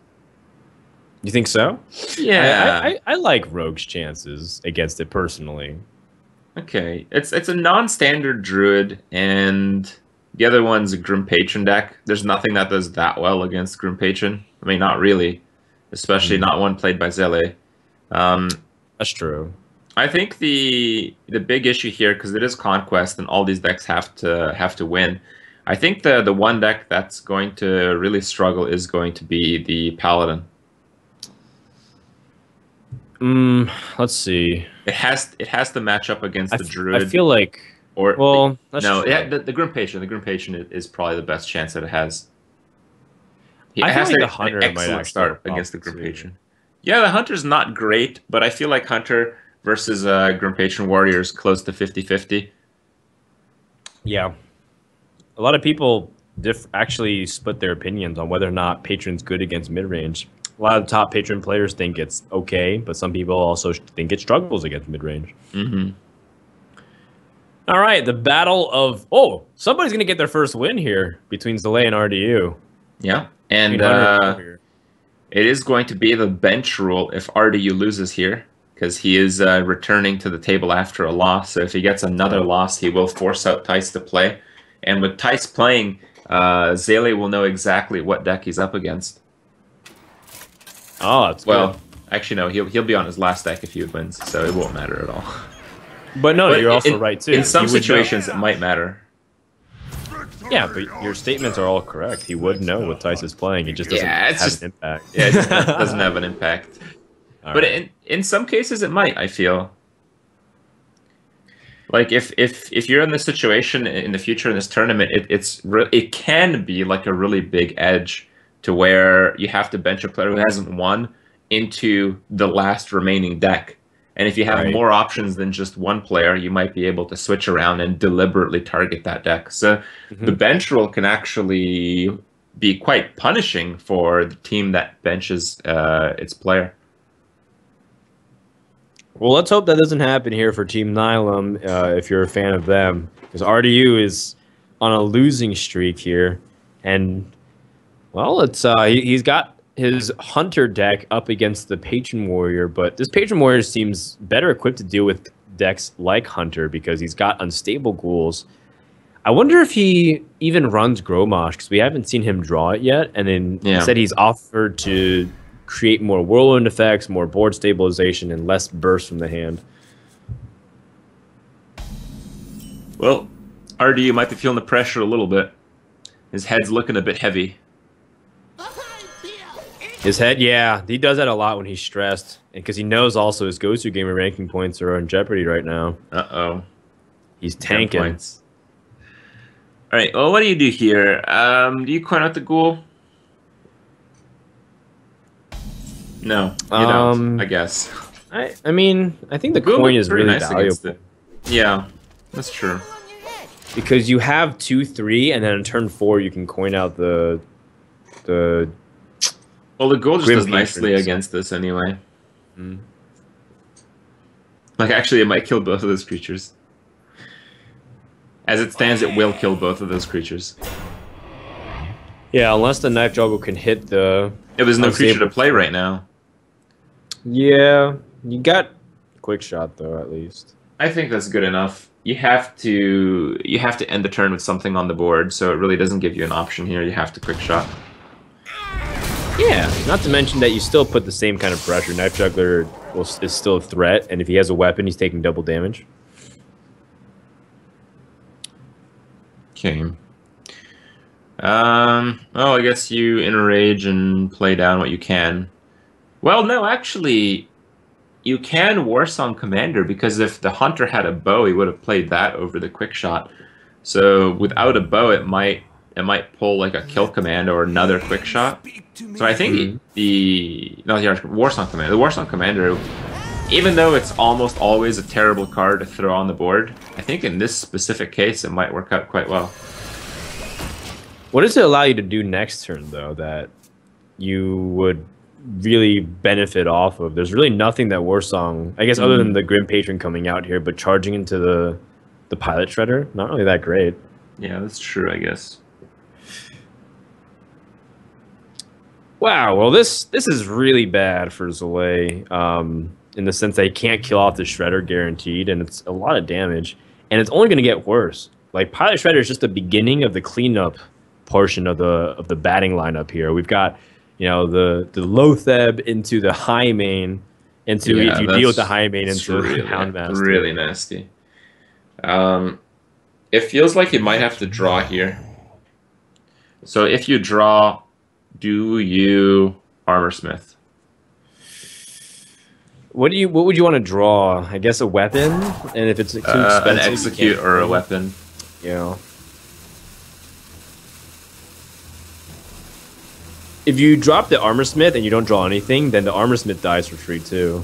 You think so? Yeah, I like Rogue's chances against it personally. Okay, it's a non-standard druid, and the other one's a Grim Patron deck. There's nothing that does that well against Grim Patron. I mean, not really, especially not one played by Zalae. That's true. I think the big issue here, because it is Conquest, and all these decks have to win. I think the one deck that's going to really struggle is going to be the Paladin. Let's see. It has to match up against the Druid. I feel like, or well, no, yeah, the Grim Patron. The Grim Patron is probably the best chance that it has. I feel like the Hunter might start against the Grim Patron. Yeah, the Hunter's not great, but I feel like Hunter versus Grim Patron Warrior is close to 50-50. Yeah, a lot of people actually split their opinions on whether or not Patron's good against mid range. A lot of the top Patron players think it's okay, but some people also think it struggles against mid-range. Mm-hmm. All right, the battle of... Oh, somebody's going to get their first win here between Zalae and RDU. Yeah, and it is going to be the bench rule if RDU loses here, because he is returning to the table after a loss. So if he gets another loss, he will force out Thijs to play. And with Thijs playing, Zalae will know exactly what deck he's up against. Oh, that's well. Good. Actually, no. He'll be on his last deck if he wins, so it won't matter at all. But no, but you're also right too. In some situations, it might matter. Yeah, but your statements are all correct. He would know what Thijs is playing. It just doesn't have an impact. Yeah, it doesn't have an impact. All but right. in some cases, it might. I feel like if you're in this situation in the future in this tournament, it can be like a really big edge, to where you have to bench a player who hasn't won into the last remaining deck. And if you have more options than just one player, you might be able to switch around and deliberately target that deck. So the bench rule can actually be quite punishing for the team that benches its player. Well, let's hope that doesn't happen here for Team Nihilum, if you're a fan of them. Because RDU is on a losing streak here, and... Well, it's he's got his Hunter deck up against the Patron Warrior, but this Patron Warrior seems better equipped to deal with decks like Hunter because he's got unstable ghouls. I wonder if he even runs Gromosh because we haven't seen him draw it yet, and then he said he's offered to create more whirlwind effects, more board stabilization, and less burst from the hand. Well, RDU might be feeling the pressure a little bit. His head's looking a bit heavy. His head, yeah, he does that a lot when he's stressed, and because he knows also his go-to gamer ranking points are in jeopardy right now. Uh-oh. He's tanking. All right, well, what do you do here? Do you coin out the ghoul? No, you don't, I guess. I mean, I think the coin is really nice valuable. Yeah, that's true. Because you have 2-3, and then on turn 4, you can coin out the well, the goal just does nicely against this anyway. Mm. Like, actually, it might kill both of those creatures. As it stands, it will kill both of those creatures. Yeah, unless the knife juggle can hit the... Yeah, there's no creature to play right now. Yeah, you got quick shot though, at least. I think that's good enough. You have to end the turn with something on the board, so it really doesn't give you an option here. You have to quick shot. Yeah, not to mention that you still put the same kind of pressure. Knife Juggler is still a threat, and if he has a weapon, he's taking double damage. Okay. Oh, I guess you enrage and play down what you can. Well, no, actually, you can Warsong Commander, because if the Hunter had a bow, he would have played that over the quick shot. So without a bow, it might pull like a kill command or another quick shot. So I think the Warsong Commander, even though it's almost always a terrible card to throw on the board, I think in this specific case it might work out quite well. What does it allow you to do next turn, though, that you would really benefit off of? There's really nothing that Warsong, I guess, other than the Grim Patron coming out here, but charging into the Pilot Shredder, not really that great. Yeah, that's true, I guess. Wow, well, this is really bad for Zalae, in the sense that he can't kill off the Shredder guaranteed, and it's a lot of damage, and it's only going to get worse. Like, Pilot Shredder is just the beginning of the cleanup portion of the batting lineup here. We've got, you know, the Lotheb into the high main, into if you deal with the high main into really, Houndmaster. Really nasty. It feels like you might have to draw here. So if you draw, do you Armorsmith? What would you want to draw? I guess a weapon, and if it's too expensive, an execute or a weapon. Yeah. If you drop the Armorsmith and you don't draw anything, then the Armorsmith dies for free too.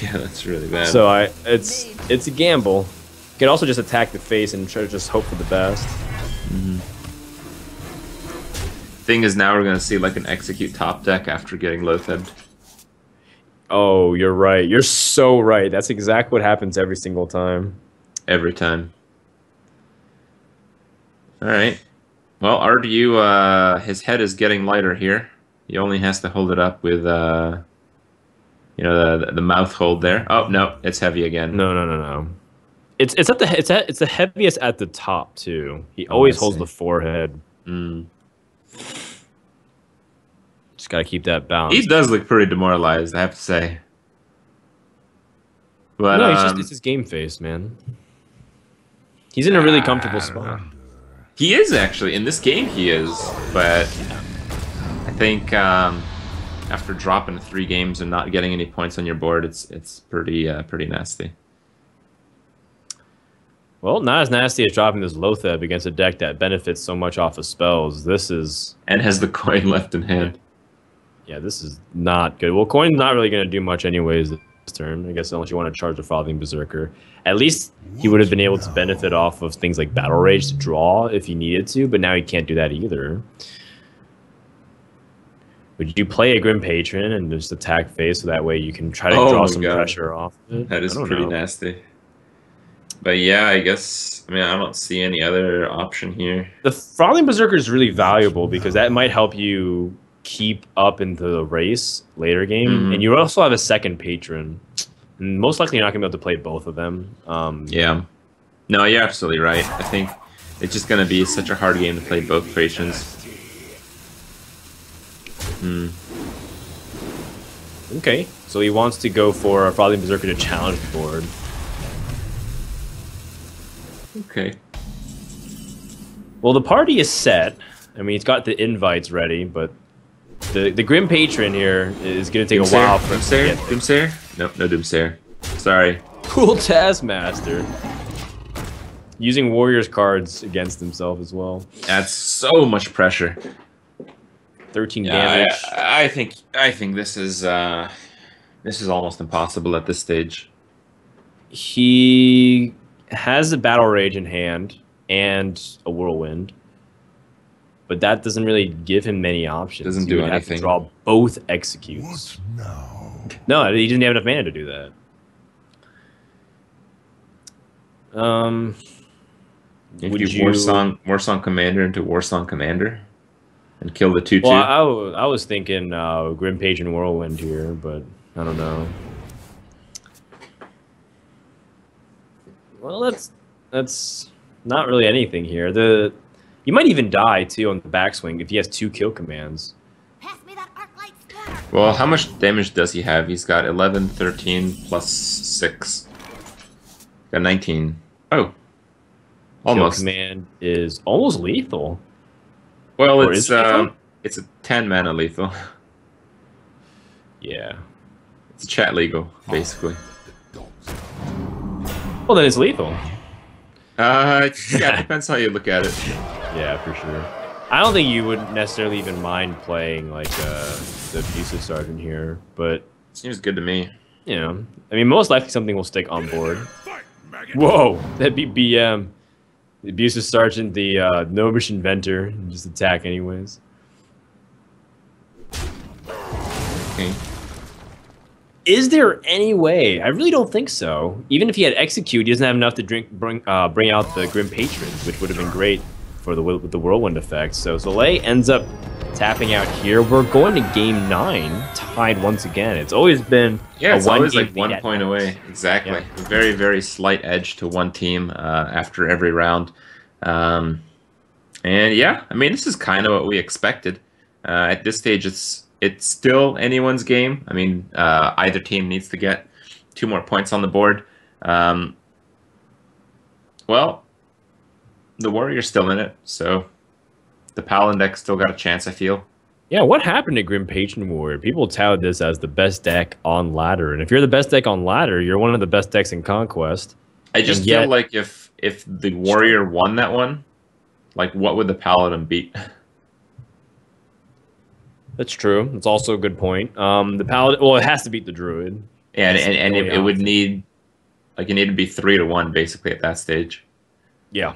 Yeah, that's really bad. So it's a gamble. You can also just attack the face and try to just hope for the best. Mm-hmm. Thing is, now we're gonna see like an execute top deck after getting Lotheb'd. Oh, you're right. You're so right. That's exactly what happens every single time. Every time. All right. Well, RDU, his head is getting lighter here. He only has to hold it up with, you know, the mouth hold there. Oh no, it's heavy again. No. It's the heaviest at the top too. He always holds the forehead. Mm. Just gotta keep that balance. He does look pretty demoralized, I have to say. But no, it's his game face, man. He's in a really comfortable spot. He is, actually. In this game, he is. But I think after dropping 3 games and not getting any points on your board, it's pretty pretty nasty. Well, not as nasty as dropping this Lotheb against a deck that benefits so much off of spells. This is... And has the coin left in hand. Yeah, this is not good. Well, coin's not really going to do much anyways this turn, I guess, unless you want to charge a Frothing Berserker. At least he would have been able to benefit off of things like Battle Rage to draw if he needed to, but now he can't do that either. Would you play a Grim Patron and just attack face so that way you can try to draw some pressure off of it? That is pretty nasty. But yeah, I guess, I mean, I don't see any other option here. The Frothing Berserker is really valuable because that might help you keep up into the race later game. Mm-hmm. And you also have a second Patron. And most likely you're not going to be able to play both of them. Yeah. No, you're absolutely right. I think it's just going to be such a hard game to play both Patrons. Hmm. Okay. So he wants to go for a Frothing Berserker to challenge the board. Okay. Well, the party is set. I mean, he's got the invites ready, but the Grim Patron here is going to take a while for him to get there. Doomsayer? Nope, no Doomsayer. Sorry. Cool Taskmaster. Using Warriors cards against himself as well. That's so much pressure. 13 damage. I think this is almost impossible at this stage. He has a Battle Rage in hand and a Whirlwind, but that doesn't really give him many options. Doesn't do anything. Have to draw both executes. No, he didn't have enough mana to do that. Would you Warsong Commander into Warsong Commander and kill the 2/2? Well, I was thinking Grim Patron and Whirlwind here, but I don't know. Well, that's not really anything here. You might even die too on the backswing if he has 2 kill commands. Pass me that arc light scatter. Well, how much damage does he have? He's got 11, 13 plus 6. Got 19. Oh, almost. Kill command is almost lethal. Well, or it's a 10-mana lethal. Yeah. It's a chat legal, basically. Well, then it's lethal. Yeah, it depends how you look at it. Yeah, for sure. I don't think you would necessarily even mind playing, like, the Abusive Sergeant here, but... Seems good to me. You know, I mean, most likely something will stick on board. Whoa! That'd be BM. The Abusive Sergeant, the Gnomish Inventor, and just attack anyways. Okay. Is there any way? I really don't think so. Even if he had Execute, he doesn't have enough to bring out the Grim Patron, which would have been great for the with the Whirlwind effect. So Zalae ends up tapping out here. We're going to game 9, tied once again. It's always been it's always like 1 point away. Exactly, yeah. Very, very slight edge to one team after every round. And yeah, I mean, this is kind of what we expected. At this stage, it's still anyone's game. I mean, either team needs to get 2 more points on the board. Well, the Warrior's still in it, so the Paladin deck still got a chance, I feel. Yeah, what happened to Grim Patron Warrior? People tout this as the best deck on ladder, and if you're the best deck on ladder, you're one of the best decks in Conquest. I just feel like if the Warrior won that one, like, what would the Paladin beat? That's true. That's also a good point. The Paladin, well, it has to beat the Druid. Yeah, and it would need, like, it needed to be 3-1, basically, at that stage. Yeah.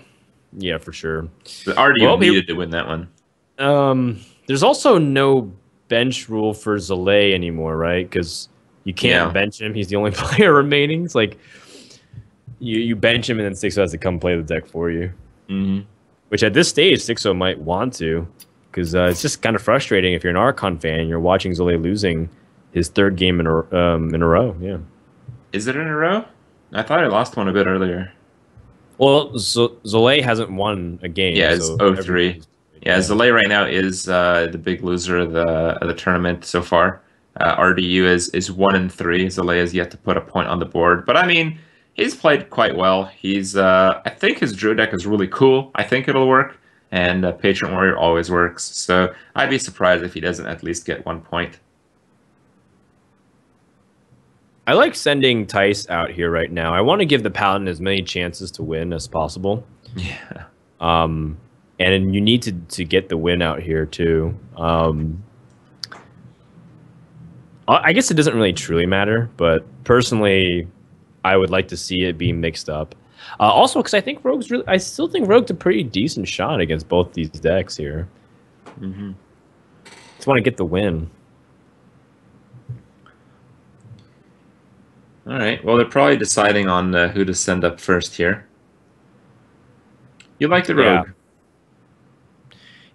Yeah, for sure. The RDU needed to win that one. There's also no bench rule for Zalae anymore, right? Because you can't bench him. He's the only player remaining. It's like, you bench him and then Xixo has to come play the deck for you. Mm-hmm. Which, at this stage, Xixo might want to. Because it's just kind of frustrating if you're an Archon fan. You're watching Zalae losing his 3rd game in a row. Yeah, is it in a row? I thought I lost one a bit earlier. Well, Zalae hasn't won a game. Yeah, it's 0-3. Yeah, Zalae right now is the big loser of the tournament so far. RDU is 1-3. Zalae has yet to put a point on the board. But I mean, he's played quite well. He's I think his Druid deck is really cool. I think it'll work. And Patron Warrior always works, so I'd be surprised if he doesn't at least get 1 point. I like sending Thijs out here right now. I want to give the Paladin as many chances to win as possible. Yeah. And you need to get the win out here, too. I guess it doesn't really truly matter, but personally, I would like to see it be mixed up. Also, because I think I still think Rogue's a pretty decent shot against both these decks here. Mm-hmm. Just want to get the win. All right. Well, they're probably deciding on who to send up first here. You like the Rogue?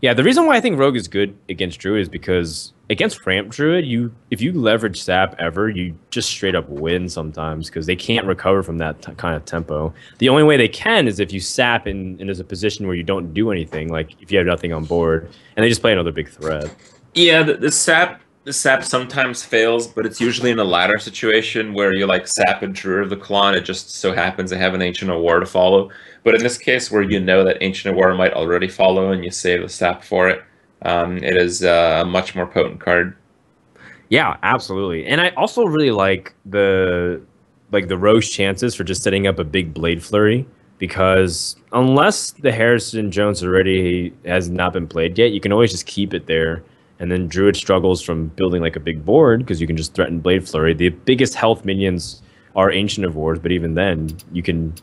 Yeah. The reason why I think Rogue is good against Druid is because against Ramp Druid, if you leverage Sap ever, you just straight up win sometimes because they can't recover from that kind of tempo. The only way they can is if you Sap and is a position where you don't do anything, like if you have nothing on board, and they just play another big threat. Yeah, the sap sometimes fails, but it's usually in a ladder situation where you like Sap and Druid of the Klon. It just so happens they have an Ancient of War to follow. But in this case, where you know that Ancient of War might already follow and you save the Sap for it, it is a much more potent card. Yeah, absolutely. And I also really like the Rogue's chances for just setting up a big Blade Flurry, because unless the Harrison Jones already has not been played yet, you can always just keep it there. And then Druid struggles from building like a big board because you can just threaten Blade Flurry. The biggest health minions are Ancient of Wars, but even then, you can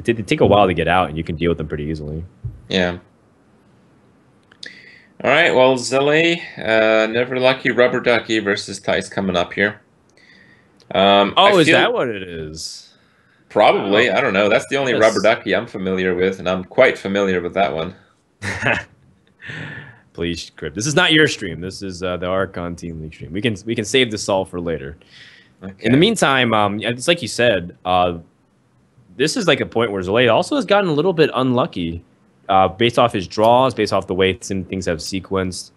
they take a while to get out, and you can deal with them pretty easily. Yeah. All right, well, Zalae, Never Lucky Rubber Ducky versus Thijs coming up here. Is that what it is? Probably. I don't know. That's the only Rubber Ducky I'm familiar with, and I'm quite familiar with that one. Please, Kripp. This is not your stream. This is the Archon Team League stream. We can save this all for later. Okay. In the meantime, it's like you said, this is like a point where Zalae also has gotten a little bit unlucky. Based off his draws, based off the way things have sequenced.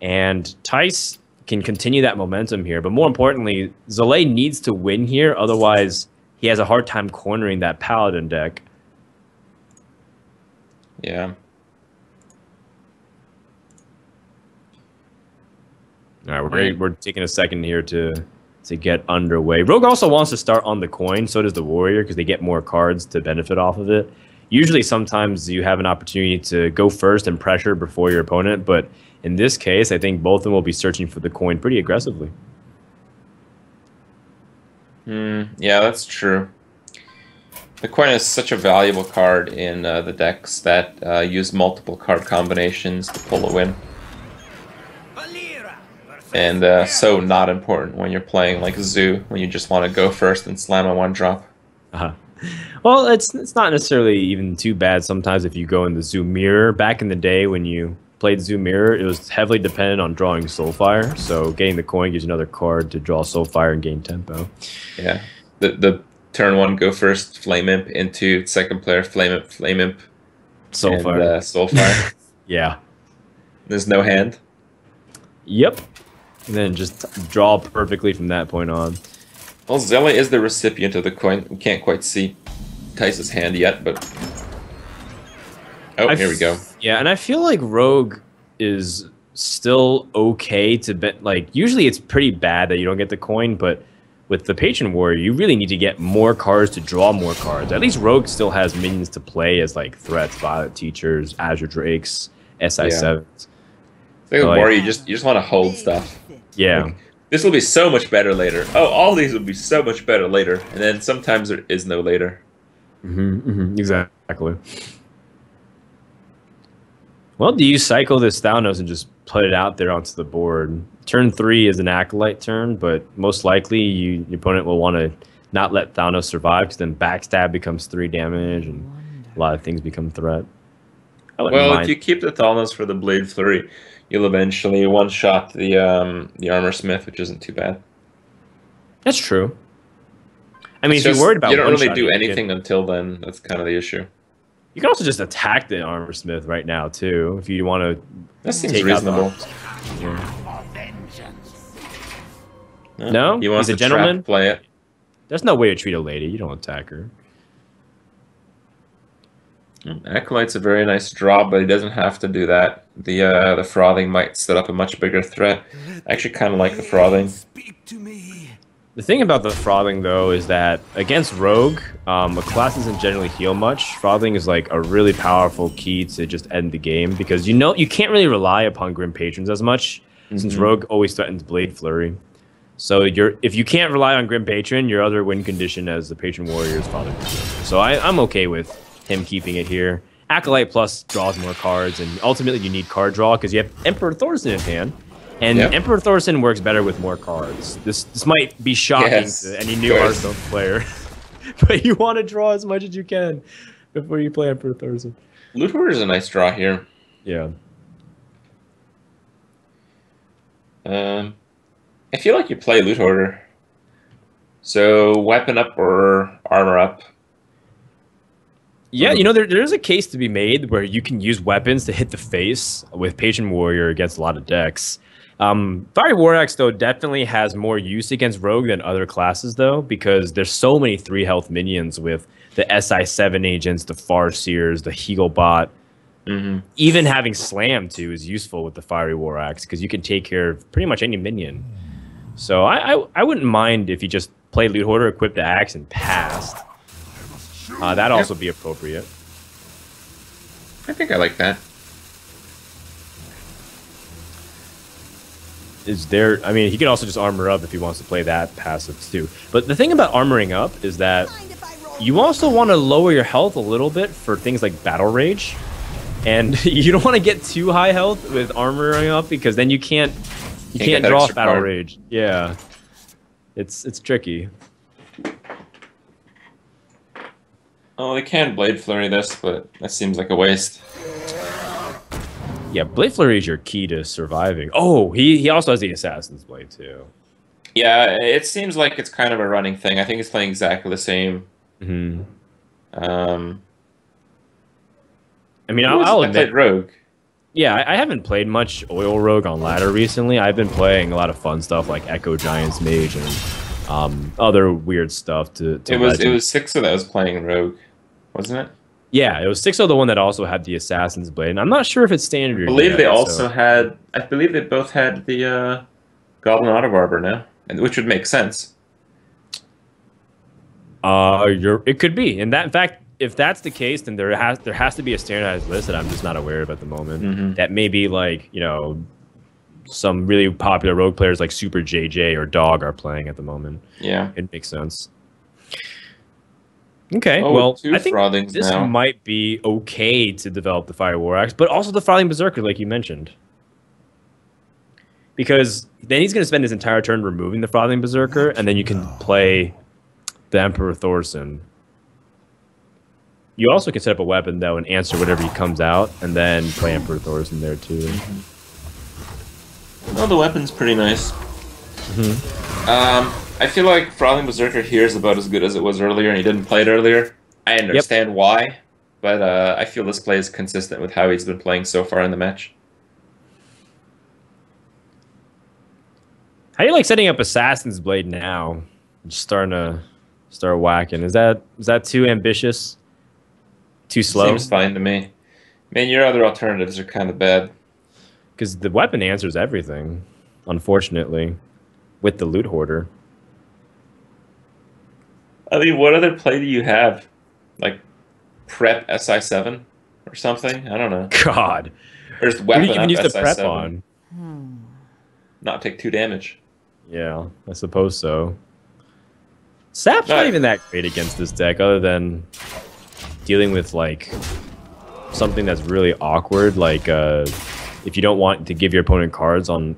And Thijs can continue that momentum here. But more importantly, Zalae needs to win here. Otherwise, he has a hard time cornering that Paladin deck. Yeah. All right, we're taking a second here to get underway. Rogue also wants to start on the coin, so does the Warrior, because they get more cards to benefit off of it. Usually sometimes you have an opportunity to go first and pressure before your opponent, but in this case, I think both of them will be searching for the coin pretty aggressively. Yeah, that's true. The coin is such a valuable card in the decks that use multiple card combinations to pull a win. And so not important when you're playing like Zoo, when you just want to go first and slam a one-drop. Uh-huh. Well, it's not necessarily even too bad sometimes if you go in the Zoo Mirror. Back in the day when you played Zoo Mirror, it was heavily dependent on drawing Soulfire, so getting the coin gives you another card to draw Soulfire and gain tempo. Yeah, the turn one, go first, Flame Imp, into second player, Flame Imp, Soulfire. And, Soulfire. Yeah. There's no hand. Yep. And then just draw perfectly from that point on. Well, Zalae is the recipient of the coin. We can't quite see Thijs's hand yet, but... Oh, here we go. Yeah, and I feel like Rogue is still okay to bet. Like, usually it's pretty bad that you don't get the coin, but with the Patron Warrior, you really need to get more cards to draw more cards. At least Rogue still has minions to play as, like, Threats, Violet Teachers, Azure Drakes, SI7s. Yeah. Like a Warrior, you just want to hold stuff. Yeah. Like, this will be so much better later. Oh, all these will be so much better later. And then sometimes there is no later. Exactly. Well, do you cycle this Thaunos and just put it out there onto the board? Turn 3 is an Acolyte turn, but most likely your opponent will want to not let Thaunos survive, because then Backstab becomes 3 damage and a lot of things become threat. Well, if you keep the Thaunos for the Blade Flurry, you'll eventually one-shot the Armor Smith, which isn't too bad. That's true. I mean, it's if you're worried about one-shotting, you don't really do anything until then. That's kind of the issue. You can also just attack the Armor Smith right now, too, if you want to. That seems reasonable. Yeah. No? He wants He's a gentleman? Play it. There's no way to treat a lady. You don't attack her. Acolyte's a very nice draw, but he doesn't have to do that. The Frothing might set up a much bigger threat. I actually kind of like the Frothing. The thing about the Frothing, though, is that against Rogue, a class doesn't generally heal much. Frothing is like a really powerful key to just end the game, because you can't really rely upon Grim Patrons as much, since Rogue always threatens Blade Flurry. So if you can't rely on Grim Patron, your other win condition as the Patron Warrior is Frothing. So I'm okay with him keeping it here. Acolyte Plus draws more cards, and ultimately you need card draw because you have Emperor Thorsen in hand, and Emperor Thorsen works better with more cards. This might be shocking to any new Hearthstone player, but you want to draw as much as you can before you play Emperor Thorsen. Loot Hoarder is a nice draw here. Yeah. I feel like you play Loot Hoarder, so weapon up or armor up. Yeah, you know, there's a case to be made where you can use weapons to hit the face with Patron Warrior against a lot of decks. Fiery War Axe, though, definitely has more use against Rogue than other classes, though, because there's so many 3-health minions with the SI7 agents, the Farseers, the Heaglebot. Even having Slam, too, is useful with the Fiery War Axe, because you can take care of pretty much any minion. So I wouldn't mind if you just play Loot Hoarder, equip the Axe, and passed. That'd also be appropriate. I think I like that. I mean, he can also just armor up if he wants to play that passive too. But the thing about armoring up is that you also want to lower your health a little bit for things like Battle Rage. And you don't want to get too high health with armoring up, because then you can't draw off Battle Rage. Yeah. It's tricky. Oh, they can Blade Flurry this, but that seems like a waste. Yeah, Blade Flurry is your key to surviving. Oh, he also has the Assassin's Blade, too. Yeah, it seems like it's kind of a running thing. I think it's playing exactly the same. I mean, I'll admit... I played Rogue. Yeah, I haven't played much Oil Rogue on ladder recently. I've been playing a lot of fun stuff like Echo Giant's Mage and... other weird stuff to It was Xixo that was playing Rogue, wasn't it? Yeah, it was Xixo, the one that also had the Assassin's Blade. And I'm not sure if it's standard. I believe they both had the Goblin Auto Barber now, and which would make sense. It could be, and that in fact, if that's the case, then there has to be a standardized list that I'm just not aware of at the moment. Mm-hmm. That may be like, you know, some really popular rogue players like Super JJ or Dog are playing at the moment. Yeah, it makes sense. Okay, oh, well, I think this now might be okay to develop the Fire War Axe, but also the Frothing Berserker, like you mentioned. Because then he's going to spend his entire turn removing the Frothing Berserker, and then you can play the Emperor Thorsen. You also can set up a weapon, though, and answer whatever he comes out, and then play Emperor Thorsen there, too. Well, the weapon's pretty nice. Mm-hmm. I feel like Frothing Berserker here is about as good as it was earlier, and he didn't play it earlier. I understand why, but I feel this play is consistent with how he's been playing so far in the match. How do you like setting up Assassin's Blade now? I'm just starting to start whacking. Is that too ambitious? Too slow? Seems fine to me. Man, your other alternatives are kind of bad. Because the weapon answers everything, unfortunately, with the Loot Hoarder. I mean, what other play do you have? Like, prep SI7 or something? I don't know. God. Or just weapon up SI7. What do you even use the prep on? Not take 2 damage. Yeah, I suppose so. Sap's not even that great against this deck, other than dealing with, like, something that's really awkward. Like, if you don't want to give your opponent cards on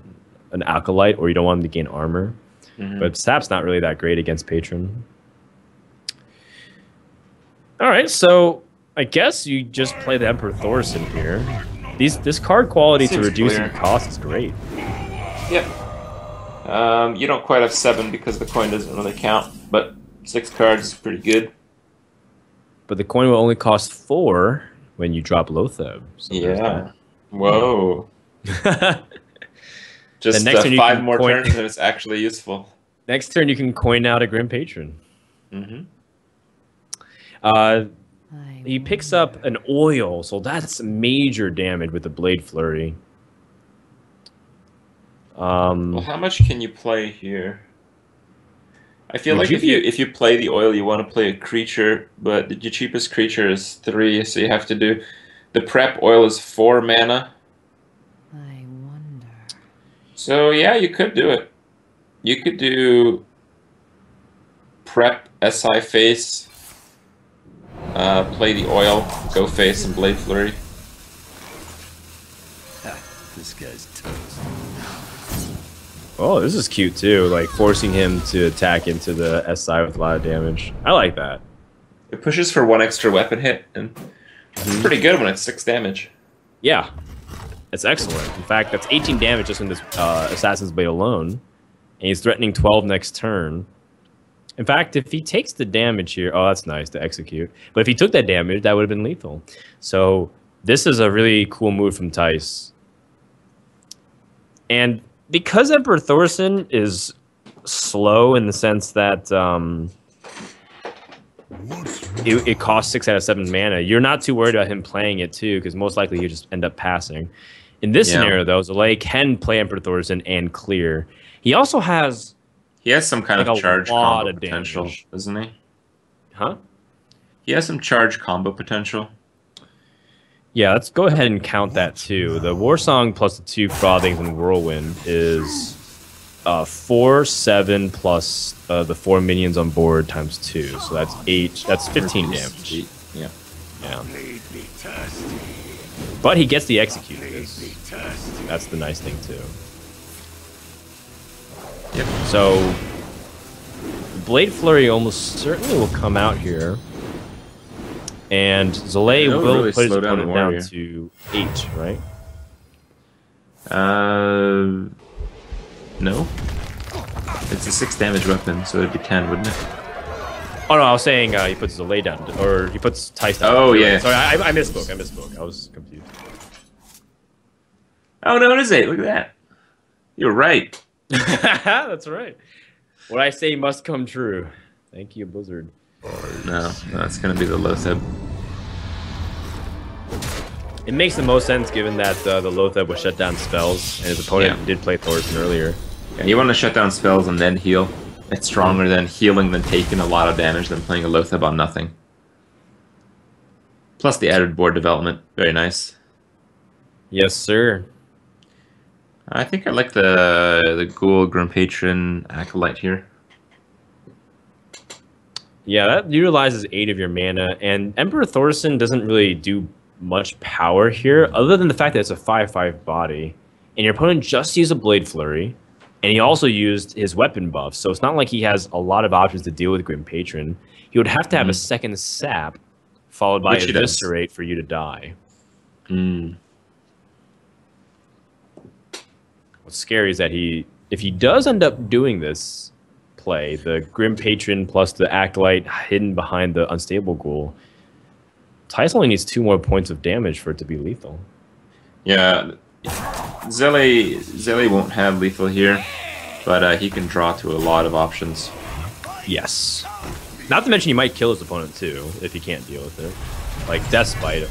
an Acolyte, or you don't want them to gain armor. Mm-hmm. But Sap's not really that great against Patron. All right, so I guess you just play the Emperor Thorsen here. This card quality to reduce your cost is great. Yep. You don't quite have 7 because the coin doesn't really count, but 6 cards is pretty good. But the coin will only cost 4 when you drop Lothar. So yeah. Whoa. Just next 5 more turns and it's actually useful. Next turn you can coin out a Grim Patron. Mm-hmm. He picks up an oil, so that's major damage with the Blade Flurry. Well, how much can you play here? I feel like if you play the oil, you want to play a creature, but the cheapest creature is 3, so you have to do the prep oil is 4 mana. I wonder. So yeah, you could do it. You could do prep SI face. Play the oil, go face, and Blade Flurry. This guy's toast. Oh, this is cute too, like forcing him to attack into the SI with a lot of damage. I like that. It pushes for 1 extra weapon hit, and it's pretty good when it's 6 damage. Yeah, it's excellent. In fact, that's 18 damage just in this Assassin's Blade alone, and he's threatening 12 next turn. In fact, if he takes the damage here, oh, that's nice to execute. But if he took that damage, that would have been lethal. So this is a really cool move from Thijs. And because Emperor Thorsen is slow in the sense that it costs 6 out of 7 mana, you're not too worried about him playing it too, because most likely he'll just end up passing. In this scenario, though, Zalae can play Emperor Thorsen and clear. He also has... He has some kind of charge combo potential, doesn't he? Huh? He has some charge combo potential. Yeah, let's go ahead and count that too. The Warsong plus the 2 Frothings and Whirlwind is 4/7 plus the 4 minions on board times 2, so that's 8. That's 15 damage. 8. Yeah. Yeah. But he gets the execute. That's the nice thing too. Yep. So, Blade Flurry almost certainly will come out here, and Zalae will really put his opponent down to 8, right? No. It's a 6 damage weapon, so it'd be 10, wouldn't it? Oh no, I was saying he puts Zalae down, or he puts Thijs down. Oh yeah. Sorry, I misspoke. I was confused. Oh no, it is 8. Look at that. You're right. That's right. What I say must come true. Thank you, Blizzard. No, that's going to be the Lotheb. It makes the most sense given that the Lotheb was shut down spells, and his opponent did play Thorsen earlier. Yeah, you want to shut down spells and then heal. It's stronger than healing than taking a lot of damage than playing a Lothar on nothing. Plus the added board development. Very nice. Yes, sir. I think I like the Ghoul Grim Patron Acolyte here. Yeah, that utilizes 8 of your mana, and Emperor Thorsen doesn't really do much power here, other than the fact that it's a 5/5 body, and your opponent just used a Blade Flurry, and he also used his weapon buff, so it's not like he has a lot of options to deal with Grim Patron. He would have to have a second sap, followed by Eviscerate for you to die. Mm. What's scary is that if he does end up doing this play, the Grim Patron plus the Acolyte hidden behind the Unstable Ghoul, Thijs only needs 2 more points of damage for it to be lethal. Yeah, Zalae won't have lethal here, but he can draw to a lot of options. Yes. Not to mention he might kill his opponent too, if he can't deal with it. Like, Deathbite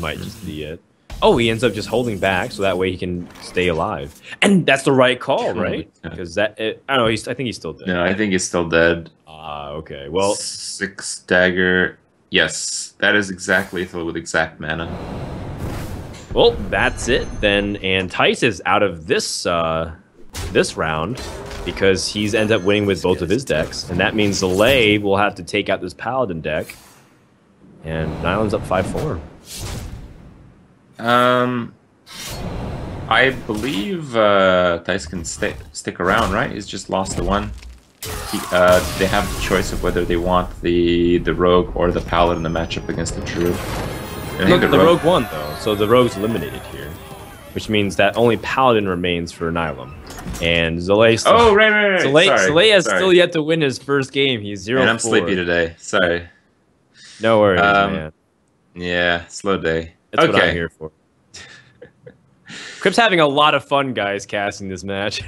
might just be it. Oh, he ends up just holding back, so that way he can stay alive. And that's the right call, right? Because I think he's still dead. No, I think he's still dead. Ah, okay. Well, 6 dagger. Yes, that is exact lethal with exact mana. Well, that's it then. And Thijs is out of this this round because he's ended up winning with both of his decks, and that means Zalae will have to take out this Paladin deck. And Nihilum's up 5-4. I believe Thijs can stick around, right? He's just lost the one. They have the choice of whether they want the Rogue or the Paladin to match up against the Druid. Look, the Rogue won though, so the Rogue's eliminated here, which means that only Paladin remains for Nihilum. And Zalae still, Zalae has still yet to win his first game. He's 0-4. And I'm sleepy today. Sorry. No worries, man. Yeah, slow day. That's what I'm here for. Kripp's having a lot of fun, guys, casting this match.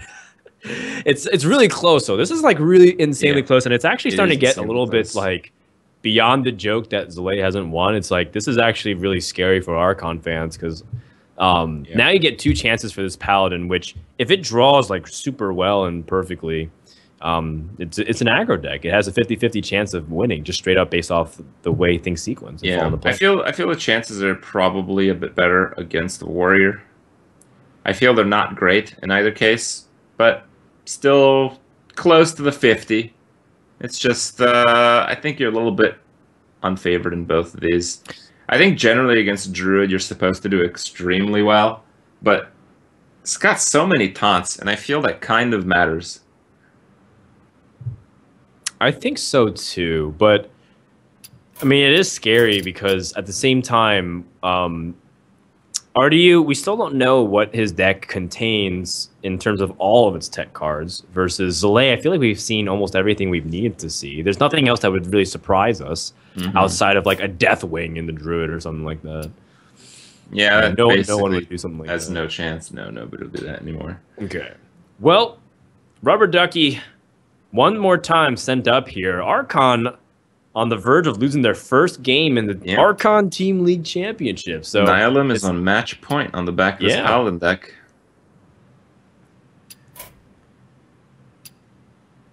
It's really close, though. This is, like, really insanely close, and it's actually starting to get a little bit, like, beyond the joke that Zalae hasn't won. It's like, this is actually really scary for Archon fans, because now you get 2 chances for this Paladin, which, if it draws, like, super well and perfectly, it's an aggro deck. It has a 50-50 chance of winning, just straight up based off the way things sequence. Yeah, I feel the chances are probably a bit better against the Warrior. I feel they're not great in either case, but still close to the 50. It's just I think you're a little bit unfavored in both of these. I think generally against Druid you're supposed to do extremely well, but it's got so many taunts, and I feel that kind of matters. I think so too, but I mean it is scary because at the same time, RDU, we still don't know what his deck contains in terms of all of its tech cards versus Zalae. I feel like we've seen almost everything we've needed to see. There's nothing else that would really surprise us outside of like a Deathwing in the Druid or something like that. Yeah, I mean, no one would do something like that. Has no chance. No, nobody will do that anymore. Okay. Well, Rubber Ducky, one more time sent up here. Archon on the verge of losing their first game in the Archon Team League Championships. So Nihilum is on match point on the back of this Paladin deck.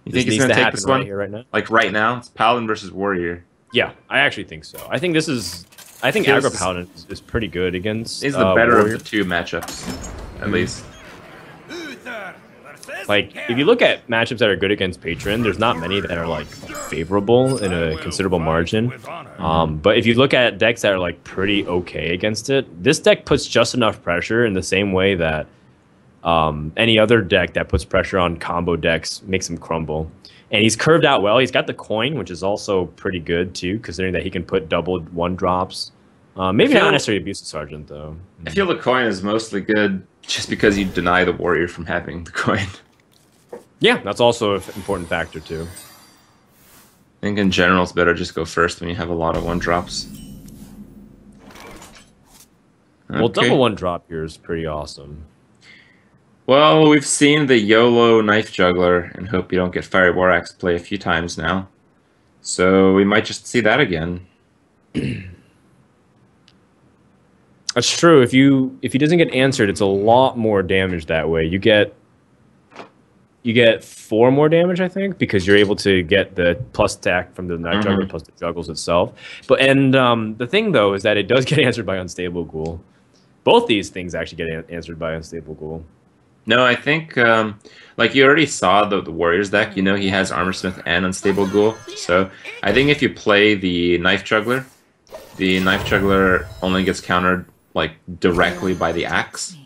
You think he's going to take this one? Right now? Like right now? It's Paladin versus Warrior. Yeah, I actually think so. I think this is... I think Aggro Paladin is pretty good against Warrior. He's the better of the 2 matchups, at least. Like, if you look at matchups that are good against Patron, there's not many that are, like, favorable in a considerable margin. But if you look at decks that are, like, pretty okay against it, this deck puts just enough pressure in the same way that any other deck that puts pressure on combo decks makes them crumble. And he's curved out well. He's got the coin, which is also pretty good, too, considering that he can put double 1-drops. Maybe not necessarily Abusive Sergeant, though. I feel the coin is mostly good just because you deny the Warrior from having the coin. Yeah, that's also an important factor, too. I think in general it's better just go first when you have a lot of 1-drops. Okay. Well, double 1-drop here is pretty awesome. Well, we've seen the YOLO Knife Juggler and Hope You Don't Get Fired War Axe play a few times now. So we might just see that again. That's true. If he doesn't get answered, it's a lot more damage that way. You get You get 4 more damage, I think, because you're able to get the plus attack from the Night Juggler plus the Juggles itself. But the thing, though, is that it does get answered by Unstable Ghoul. Both these things actually get answered by Unstable Ghoul. No, I think, like, you already saw the Warriors deck. You know, he has Armorsmith and Unstable Ghoul. So I think if you play the Knife Juggler only gets countered, like, directly by the Axe,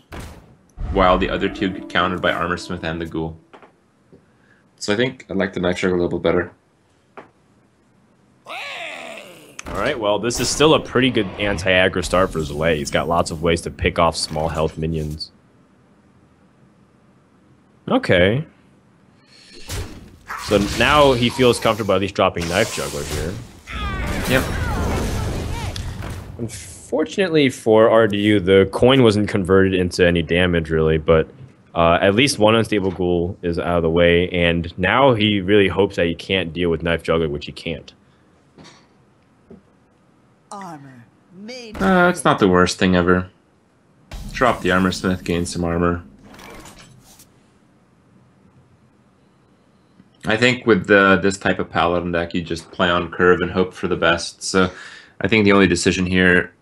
while the other 2 get countered by Armorsmith and the Ghoul. So I think I like the Night Juggler a little bit better. Alright, well, this is still a pretty good anti-aggro start for Zalae. He's got lots of ways to pick off small health minions. Okay. So now he feels comfortable at least dropping Knife Juggler here. Yep. Unfortunately for RDU, the coin wasn't converted into any damage, really, but... at least one Unstable Ghoul is out of the way, and now he really hopes that he can't deal with Knife Juggler, which he can't. It's not the worst thing ever. Drop the Armorsmith, gain some armor. I think with this type of Paladin deck, you just play on curve and hope for the best. So I think the only decision here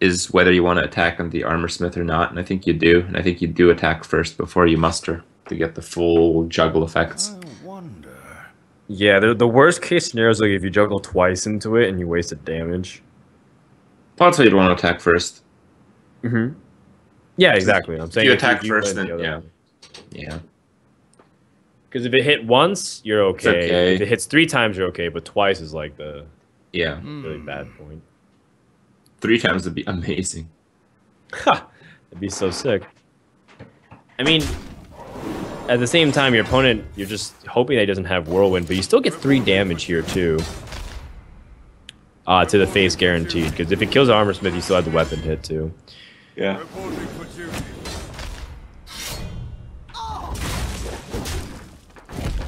is whether you want to attack on the Armorsmith or not, and I think you do. And I think you do attack first before you muster to get the full juggle effects. Yeah, the worst case scenario is like if you juggle twice into it and you wasted damage. That's why you'd want to attack first. Mm-hmm. Yeah, exactly. I'm saying if you attack first, then yeah. Yeah. Because if it hit once, you're okay. If it hits 3 times, you're okay, but twice is like the really bad point. 3 times would be amazing. Ha! That'd be so sick. I mean, at the same time, your opponent, you're just hoping that he doesn't have Whirlwind, but you still get 3 damage here, too. To the face, guaranteed, because if it kills Armorsmith, you still have the weapon hit, too. Yeah.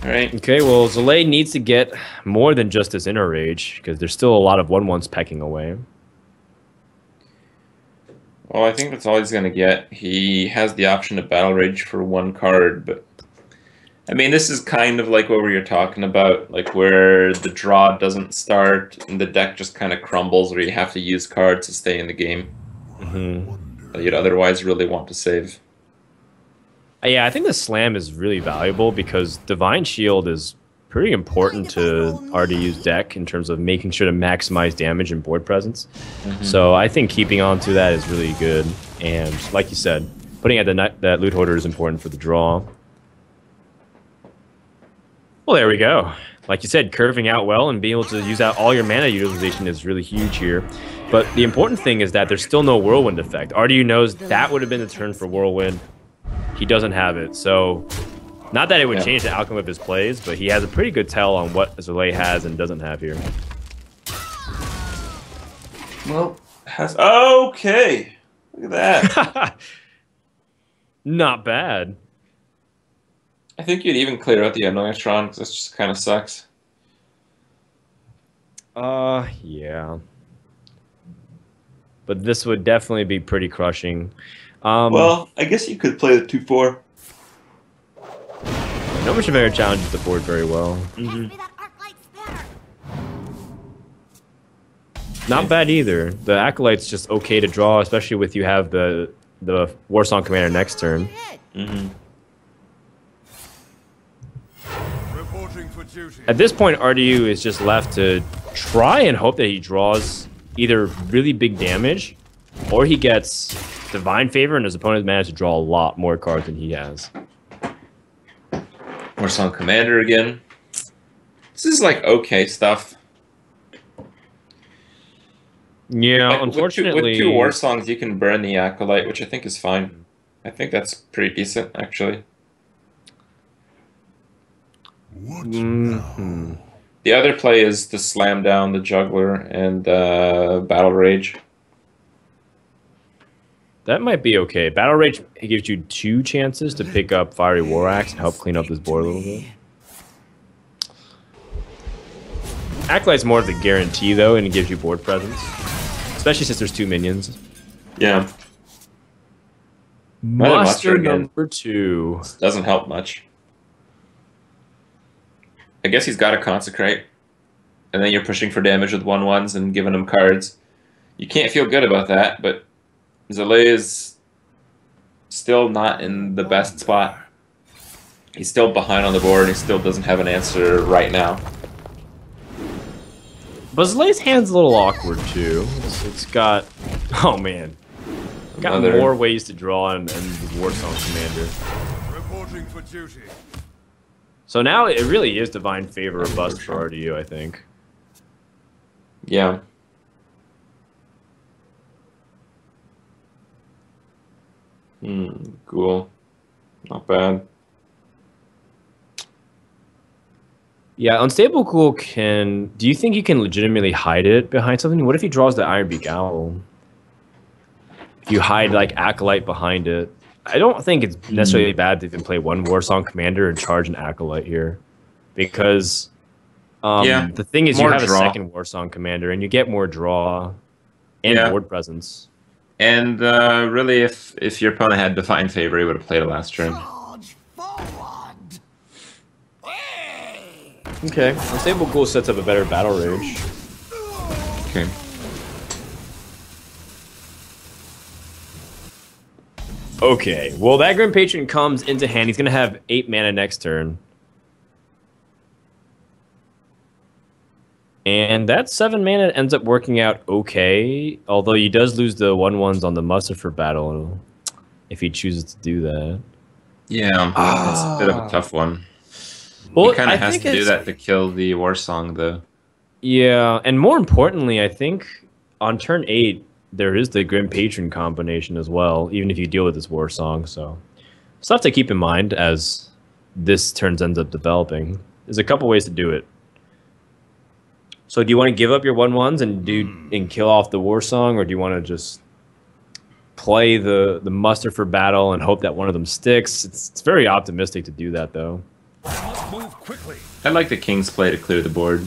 All right. Okay, well, Zalae needs to get more than just this Inner Rage, because there's still a lot of 1-1s pecking away. Well, I think that's all he's going to get. He has the option to Battle Rage for 1 card, but... I mean, this is kind of like what we were talking about, like where the draw doesn't start and the deck just kind of crumbles, or you have to use cards to stay in the game. Mm-hmm. That you'd otherwise really want to save. Yeah, I think the Slam is really valuable because Divine Shield is pretty important to RDU's deck in terms of making sure to maximize damage and board presence. Mm-hmm. So I think keeping on to that is really good. And like you said, putting out that Loot Hoarder is important for the draw. Well, there we go. Like you said, curving out well and being able to use out all your mana utilization is really huge here. But the important thing is that there's still no Whirlwind effect. RDU knows that would have been the turn for Whirlwind. He doesn't have it, so... Not that it would change the outcome of his plays, but he has a pretty good tell on what Zalae has and doesn't have here. Well, has... Okay! Look at that. Not bad. I think you'd even clear out the Annoyantron, because this just kind of sucks. Yeah. But this would definitely be pretty crushing. Well, I guess you could play the 2-4. No much of a challenges the board very well. Mm-hmm. Not bad either. The Acolyte's just okay to draw, especially with you have the Warsong Commander next turn. Mm-hmm. At this point, RDU is just left to try and hope that he draws either really big damage, or he gets Divine Favor and his opponent managed to draw a lot more cards than he has. Warsong Commander again. This is like okay stuff. Yeah, like, unfortunately. With two Warsongs, you can burn the Acolyte, which I think is fine. I think that's pretty decent, actually. What? Mm-hmm. The other play is to slam down the Juggler and Battle Rage. That might be okay. Battle Rage gives you 2 chances to pick up Fiery War Axe and help clean up this board a little bit. Acolyte's more of the guarantee, though, and it gives you board presence. Especially since there's 2 minions. Yeah. Muster number 2. Doesn't help much. I guess he's got to consecrate, and then you're pushing for damage with 1/1s and giving him cards. You can't feel good about that, but Zalae is still not in the best spot. He's still behind on the board, and he still doesn't have an answer right now. But Zalae's hand's a little awkward, too. It's got... Oh, man. It's got more ways to draw in the War Song Commander. Reporting for duty. So now it really is Divine Favor or Bust for RDU, I think. Yeah. Cool. Not bad. Yeah, Unstable Ghoul can... Do you think he can legitimately hide it behind something? What if he draws the Ironbeak Owl? If you hide, like, Acolyte behind it. I don't think it's necessarily bad to even play one War Song Commander and charge an Acolyte here. Because the thing is, you have a second War Song Commander, and you get more draw and board presence. And really, if your opponent had Divine Favor, he would have played it last turn. Okay, Unstable Ghoul sets up a better battle rage. Okay. Okay, well that Grim Patron comes into hand. He's gonna have 8 mana next turn. And that 7 mana ends up working out okay, although he does lose the 1/1s on the Mustafar battle if he chooses to do that. Yeah, that's a bit of a tough one. Well, he kind of has to do that to kill the War Song, though. Yeah, and more importantly, I think on turn 8, there is the Grim Patron combination as well, even if you deal with this War Song. So stuff to keep in mind as this turn ends up developing. There's a couple ways to do it. So do you want to give up your 1/1s and kill off the War Song, or do you want to just play the muster for battle and hope that one of them sticks? It's very optimistic to do that, though. Move quickly. I like the King's play to clear the board.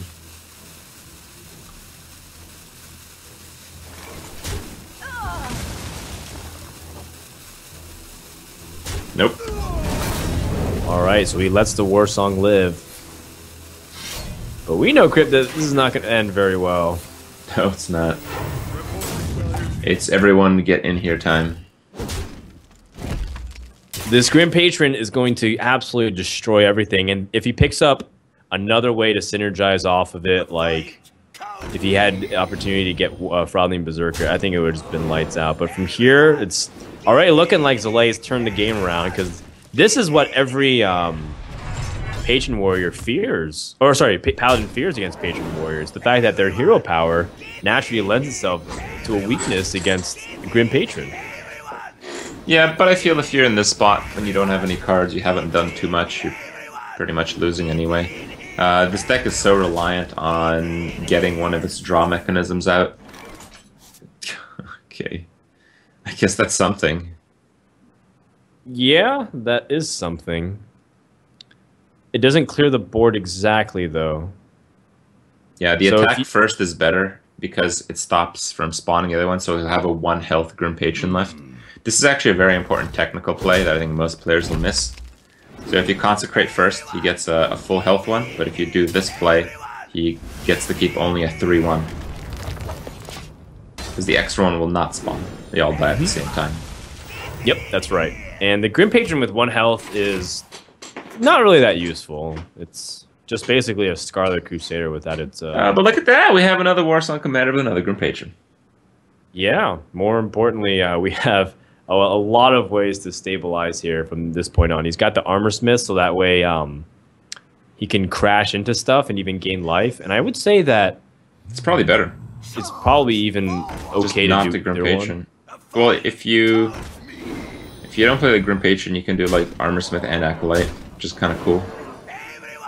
Nope. Alright, so he lets the War Song live. But we know, Kripp, that this is not going to end very well. No, it's not. It's everyone get in here time. This Grim Patron is going to absolutely destroy everything, and if he picks up another way to synergize off of it, like if he had the opportunity to get Frothing Berserker, I think it would have just been lights out. But from here, it's already looking like Zalae's turned the game around, because this is what every Patron Warrior fears, or sorry, Paladin fears against Patron Warriors, the fact that their hero power naturally lends itself to a weakness against Grim Patron. Yeah, but I feel if you're in this spot and you don't have any cards, you haven't done too much, you're pretty much losing anyway. This deck is so reliant on getting one of its draw mechanisms out. Okay. I guess that's something. Yeah, that is something. It doesn't clear the board exactly, though. Yeah, the attack first is better because it stops from spawning the other one, so he'll have a 1 health Grim Patron left. This is actually a very important technical play that I think most players will miss. So if you consecrate first, he gets a full health one, but if you do this play, he gets to keep only a 3/1. Because the extra one will not spawn. They all die at the same time. Yep, that's right. And the Grim Patron with 1 health is not really that useful. It's just basically a Scarlet Crusader without its... but look at that! We have another War Song Commander with another Grim Patron. Yeah, more importantly, we have a lot of ways to stabilize here from this point on. He's got the Armor Smith, so that way he can crash into stuff and even gain life. And I would say that... It's probably better. It's probably even okay to do the Grim Patron. Well, if you don't play the Grim Patron, you can do like Armor Smith and Acolyte, which is kind of cool.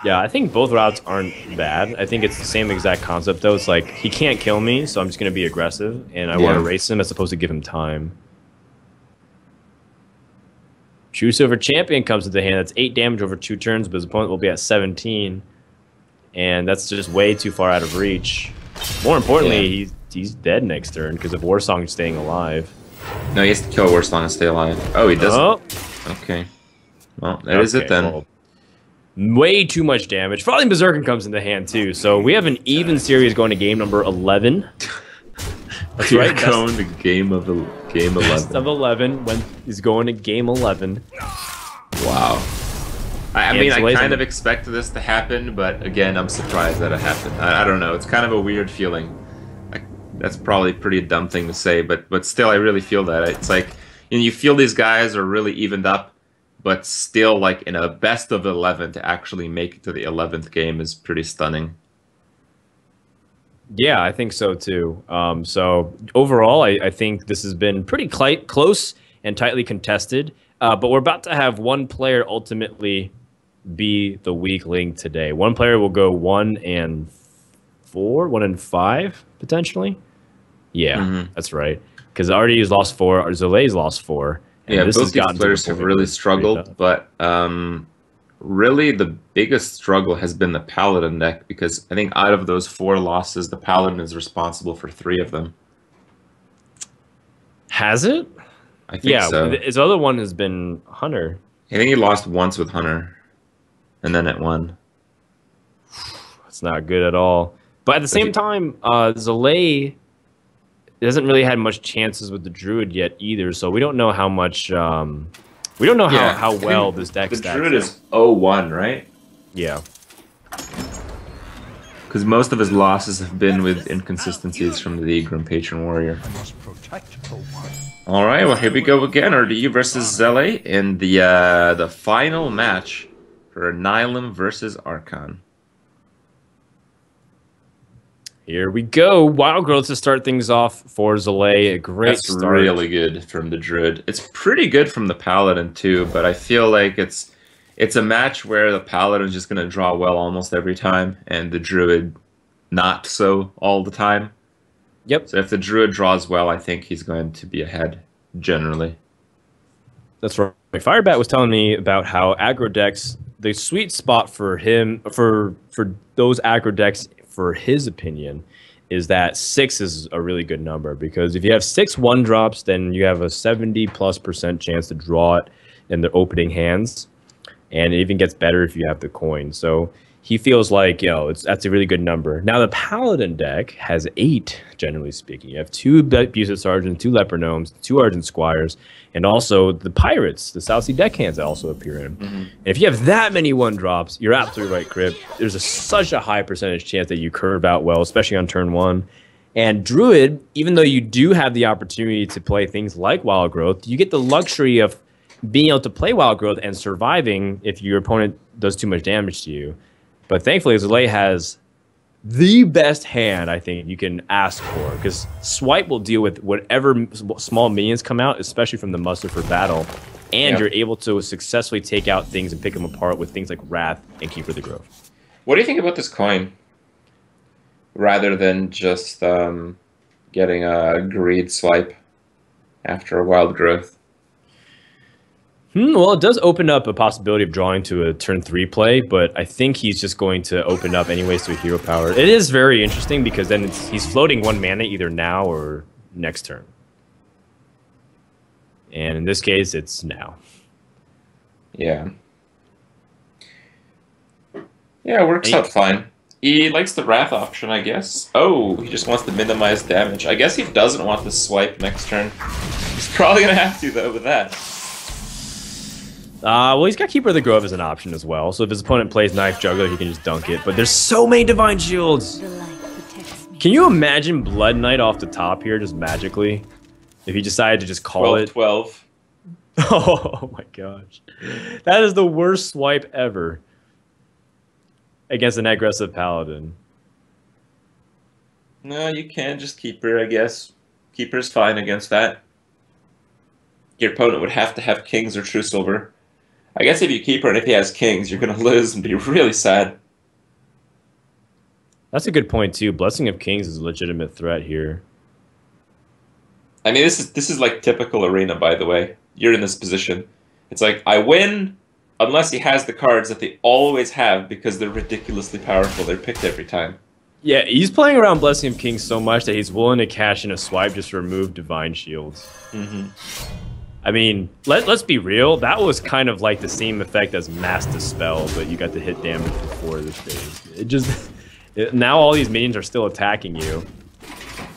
Yeah, I think both routes aren't bad. I think it's the same exact concept, though. It's like, he can't kill me, so I'm just going to be aggressive, and I want to race him as opposed to give him time. True Silver Champion comes into hand. That's 8 damage over 2 turns, but his opponent will be at 17. And that's just way too far out of reach. More importantly, he's dead next turn because of Warsong's staying alive. No, he has to kill Warsong and stay alive. Oh, he doesn't. Oh. Okay. Well, that is it then. Well, Way too much damage. Falling Berserker comes into hand too, so we have an even series going to game number 11. That's right, going to game 11. Best of 11 when he's going to game 11. Wow. I mean, I kind of expected this to happen, but again, I'm surprised that it happened. I don't know. It's kind of a weird feeling. That's probably a pretty dumb thing to say, but still, I really feel that. It's like, you know, you feel these guys are really evened up, but still, like, in a best of 11 to actually make it to the 11th game is pretty stunning. Yeah, I think so, too. So overall, I think this has been pretty close and tightly contested, but we're about to have one player ultimately be the weak link today. One player will go 1 and 4, 1 and 5, potentially. Yeah, that's right. Because RDU's lost 4, Zalae's lost 4. And yeah, both these players have really struggled, but really the biggest struggle has been the Paladin deck, because I think out of those 4 losses, the Paladin is responsible for 3 of them. Has it? I think so. His other one has been Hunter. I think he lost once with Hunter, and then it won. That's not good at all. But at the same time, Zalae hasn't really had much chances with the Druid yet either, so we don't know how much. We don't know how well this deck stacks. The Druid is 0-1, right? Yeah. Because most of his losses have been with inconsistencies from the Grim Patron Warrior. All right, well, here we go again. RDU versus Zalae in the final match for Nihilum versus Archon. Here we go. Wild Growth to start things off for Zalae. A great start. That's really good from the Druid. It's pretty good from the Paladin too, but I feel like it's a match where the Paladin is just going to draw well almost every time, and the Druid not so all the time. Yep. So if the Druid draws well, I think he's going to be ahead generally. That's right. Firebat was telling me about how aggro decks, the sweet spot for him, for those aggro decks, for his opinion, is that 6 is a really good number, because if you have 6 1-drops, then you have a 70+% chance to draw it in the opening hands, and it even gets better if you have the coin. So he feels like, yo, that's a really good number. Now the Paladin deck has 8, generally speaking. You have 2 Bused Sergeants, 2 Leper Gnomes, 2 Argent Squires, and also the Pirates, the South Sea Deckhands that also appear in. And if you have that many 1-drops, you're absolutely right, Kripp. There's such a high percentage chance that you curve out well, especially on turn 1. And Druid, even though you do have the opportunity to play things like Wild Growth, you get the luxury of being able to play Wild Growth and surviving if your opponent does too much damage to you. But thankfully, Zalae has the best hand I think you can ask for, because Swipe will deal with whatever small minions come out, especially from the Muster for Battle, and you're able to successfully take out things and pick them apart with things like Wrath and Keeper of the Grove. What do you think about this coin? Rather than just getting a Greed Swipe after a Wild Growth. Well, it does open up a possibility of drawing to a turn 3 play, but I think he's just going to open up anyways to a hero power. It is very interesting, because then he's floating 1 mana either now or next turn. And in this case, it's now. Yeah. Yeah, it works out fine. He likes the Wrath option, I guess. Oh, he just wants to minimize damage. I guess he doesn't want to swipe next turn. He's probably going to have to, though, with that. Well, he's got Keeper of the Grove as an option as well, so if his opponent plays Knife Juggler, he can just dunk it. But there's so many Divine Shields! Can you imagine Blood Knight off the top here, just magically? If he decided to just call it? 12-12. Oh my gosh. That is the worst swipe ever. Against an aggressive Paladin. No, you can just Keeper, I guess. Keeper's fine against that. Your opponent would have to have Kings or True Silver. I guess if you keep her and if he has Kings, you're going to lose and be really sad. That's a good point, too. Blessing of Kings is a legitimate threat here. I mean, this is like typical Arena, by the way. You're in this position. It's like, I win unless he has the cards that they always have, because they're ridiculously powerful. They're picked every time. Yeah, he's playing around Blessing of Kings so much that he's willing to cash in a swipe just to remove Divine Shields. I mean, let's be real. That was kind of like the same effect as Mass Dispel, but you got to hit damage before the phase. It just now all these minions are still attacking you.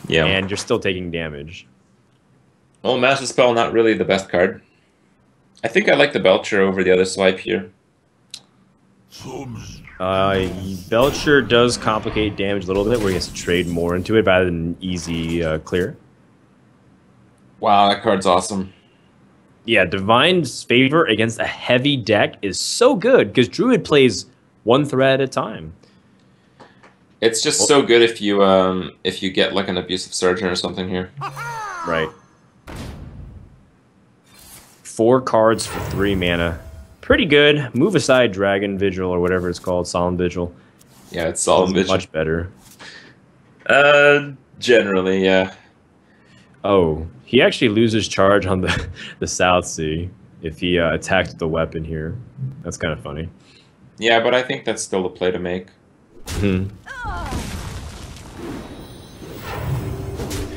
Yeah. And you're still taking damage. Well, Mass Dispel, not really the best card. I think I like the Belcher over the other swipe here. Belcher does complicate damage a little bit, where he has to trade more into it rather than easy clear. Wow, that card's awesome. Yeah, Divine's Favor against a heavy deck is so good because Druid plays one threat at a time. It's just so good if you get like an Abusive Surgeon or something here. Right. 4 cards for 3 mana. Pretty good. Move aside Dragon Vigil or whatever it's called, Solemn Vigil. Yeah, it's Solemn Vigil. Much better. Generally, yeah. Oh, he actually loses charge on the South Sea if he attacked with the weapon here. That's kind of funny. Yeah, but I think that's still a play to make. Hmm.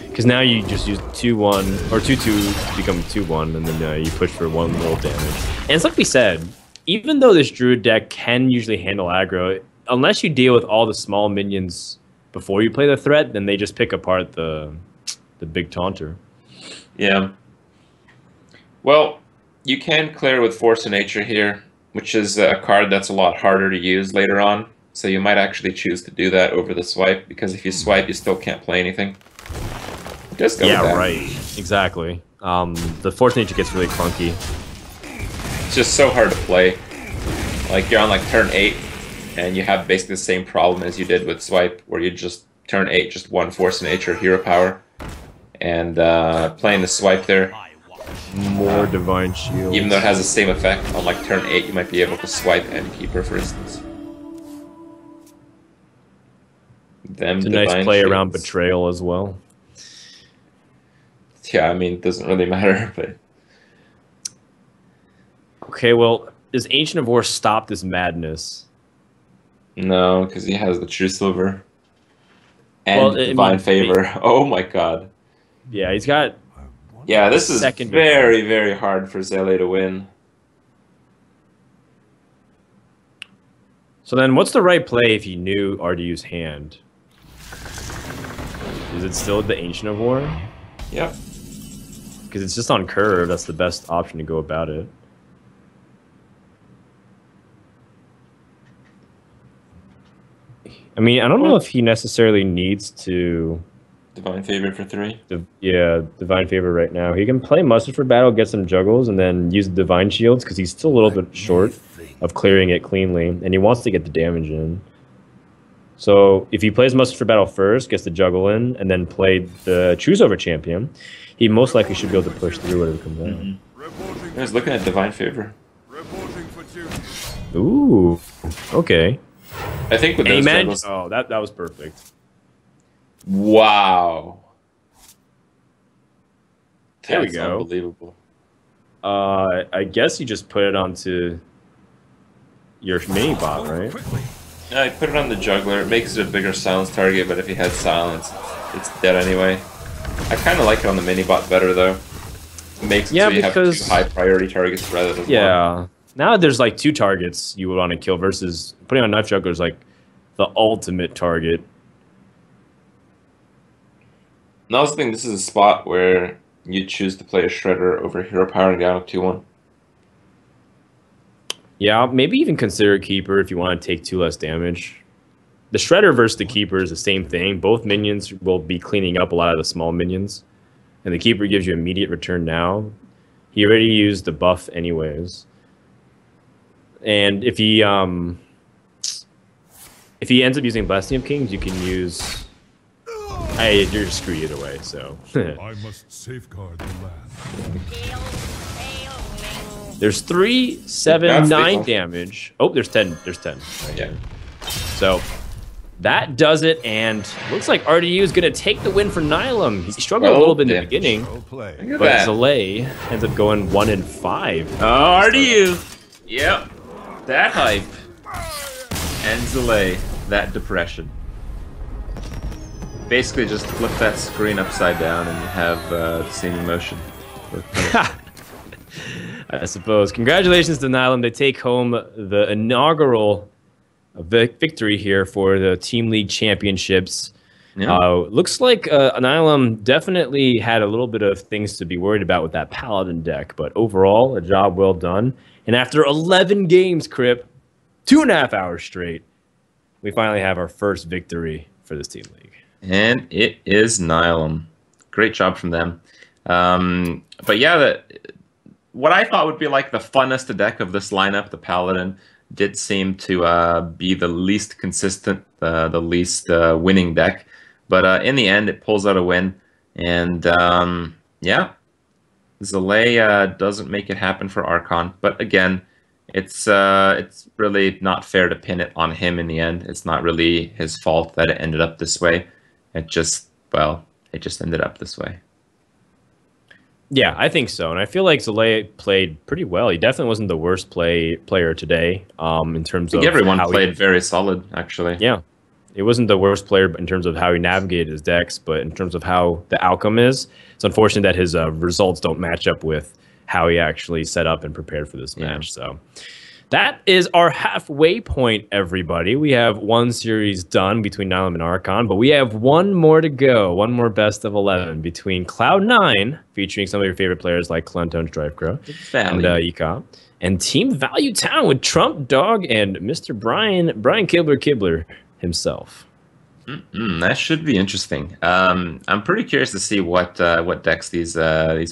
Because now you just use 2-1 or 2-2 to become 2-1, and then you push for 1 little damage. And it's like we said, even though this Druid deck can usually handle aggro, unless you deal with all the small minions before you play the threat, then they just pick apart the big taunter. Yeah. Well, you can clear with Force of Nature here, which is a card that's a lot harder to use later on. So you might actually choose to do that over the swipe, because if you swipe, you still can't play anything. Just go with that. Yeah, right. Exactly. The Force of Nature gets really clunky. It's just so hard to play. Like, you're on, like, turn 8, and you have basically the same problem as you did with swipe, where you just turn 8, just 1 Force of Nature, hero power. And playing the swipe there, more Divine Shield. Even though it has the same effect on like turn 8, you might be able to swipe and keep her, for instance. Them it's a nice play shields. Around Betrayal as well. Yeah, I mean, it doesn't really matter, but okay. Well, does Ancient of War stop this madness? No, because he has the True Silver and Divine Favor. Oh my God. Yeah, he's got... Yeah, this is very, very hard for Zalae to win. So then what's the right play if you knew RDU's hand? Is it still the Ancient of War? Yep. Because it's just on curve. That's the best option to go about it. I mean, I don't know if he necessarily needs to... Divine Favor for 3? Yeah, Divine Favor right now. He can play Mustard for battle, get some juggles, and then use the Divine Shields, because he's still a little bit short of clearing it cleanly, and he wants to get the damage in. So if he plays Mustard for battle first, gets the juggle in, and then play the Choose Over Champion, he most likely should be able to push through whatever comes out. I was looking at Divine Favor. Ooh, okay. I think with those juggles... Oh, that was perfect. Wow. There we go. Unbelievable. I guess you just put it onto your mini bot, right? Yeah, I put it on the juggler. It makes it a bigger silence target, but if he had silence, it's dead anyway. I kind of like it on the mini bot better, though. It makes it so you have 2 high priority targets rather than 1. Now there's like 2 targets you would want to kill versus putting on Knife Juggler is like the ultimate target. And I also think this is a spot where you choose to play a Shredder over Hero Power and down 2-1. Yeah, maybe even consider Keeper if you want to take 2 less damage. The Shredder versus the Keeper is the same thing. Both minions will be cleaning up a lot of the small minions. And the Keeper gives you immediate return now. He already used the buff anyways. And if he ends up using Blasting of Kings, you can use... Hey, you're screwed either way, so. I must safeguard the land. There's 3, 7, 9 damage. Oh, there's 10. There's 10. Right there. So that does it, and looks like RDU is gonna take the win for Nihilum. He struggled a little bit in the beginning, but Zalae ends up going 1-5. Oh, RDU. Yep. That hype. And Zalae. That depression. Basically, just flip that screen upside down and you have the same emotion. I suppose. Congratulations to Nihilum. They take home the inaugural victory here for the Team League Championships. Yeah. Looks like Nihilum definitely had a little bit of things to be worried about with that Paladin deck, but overall, a job well done. And after 11 games, Kripp, 2.5 hours straight, we finally have our first victory for this Team League. And it is Nihilum. Great job from them. But yeah, what I thought would be like the funnest deck of this lineup, the Paladin, did seem to be the least consistent, the least winning deck. But in the end, it pulls out a win. And yeah, Zalae doesn't make it happen for Archon. But again, it's really not fair to pin it on him in the end. It's not really his fault that it ended up this way. It just, well, it just ended up this way. Yeah, I think so. And I feel like Zalae played pretty well. He definitely wasn't the worst player today in terms of... I think everyone played very solid, actually. Yeah. It wasn't the worst player in terms of how he navigated his decks, but in terms of how the outcome is, it's unfortunate that his results don't match up with how he actually set up and prepared for this match. So that is our halfway point, everybody. We have one series done between Nihilum and Archon, but we have one more to go, one more best of 11 between Cloud9, featuring some of your favorite players like Clontone, Strifecrow, and Ecom, and Team Value Town with Trump, Dog, and Mr. Brian Kibler himself. That should be interesting. I'm pretty curious to see what decks these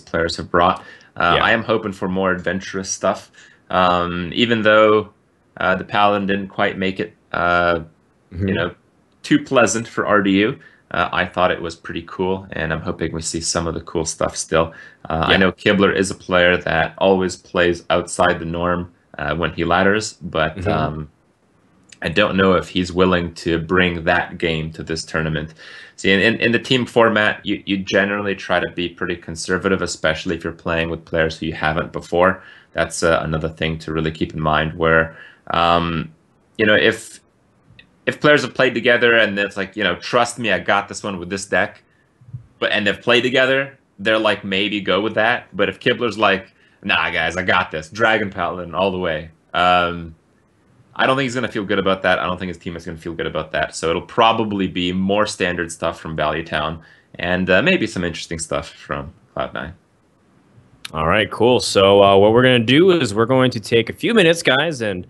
players have brought. I am hoping for more adventurous stuff. Even though the Paladin didn't quite make it, you know, too pleasant for RDU, I thought it was pretty cool, and I'm hoping we see some of the cool stuff still. I know Kibler is a player that always plays outside the norm when he ladders, but I don't know if he's willing to bring that game to this tournament. See, in the team format, you generally try to be pretty conservative, especially if you're playing with players who you haven't before. That's another thing to really keep in mind, where, you know, if players have played together and it's like, you know, trust me, I got this one with this deck, and they've played together, they're like, maybe go with that. But if Kibler's like, nah, guys, I got this, Dragon Paladin all the way, I don't think he's going to feel good about that. I don't think his teammates going to feel good about that. So it'll probably be more standard stuff from Value Town and maybe some interesting stuff from Cloud9. All right, cool. So what we're going to do is we're going to take a few minutes, guys, and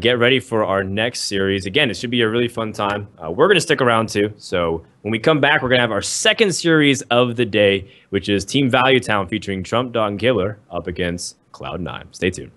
get ready for our next series. Again, it should be a really fun time. We're going to stick around, too. So when we come back, we're going to have our second series of the day, which is Team Value Town featuring Trump, Dog, and Kibler up against Cloud9. Stay tuned.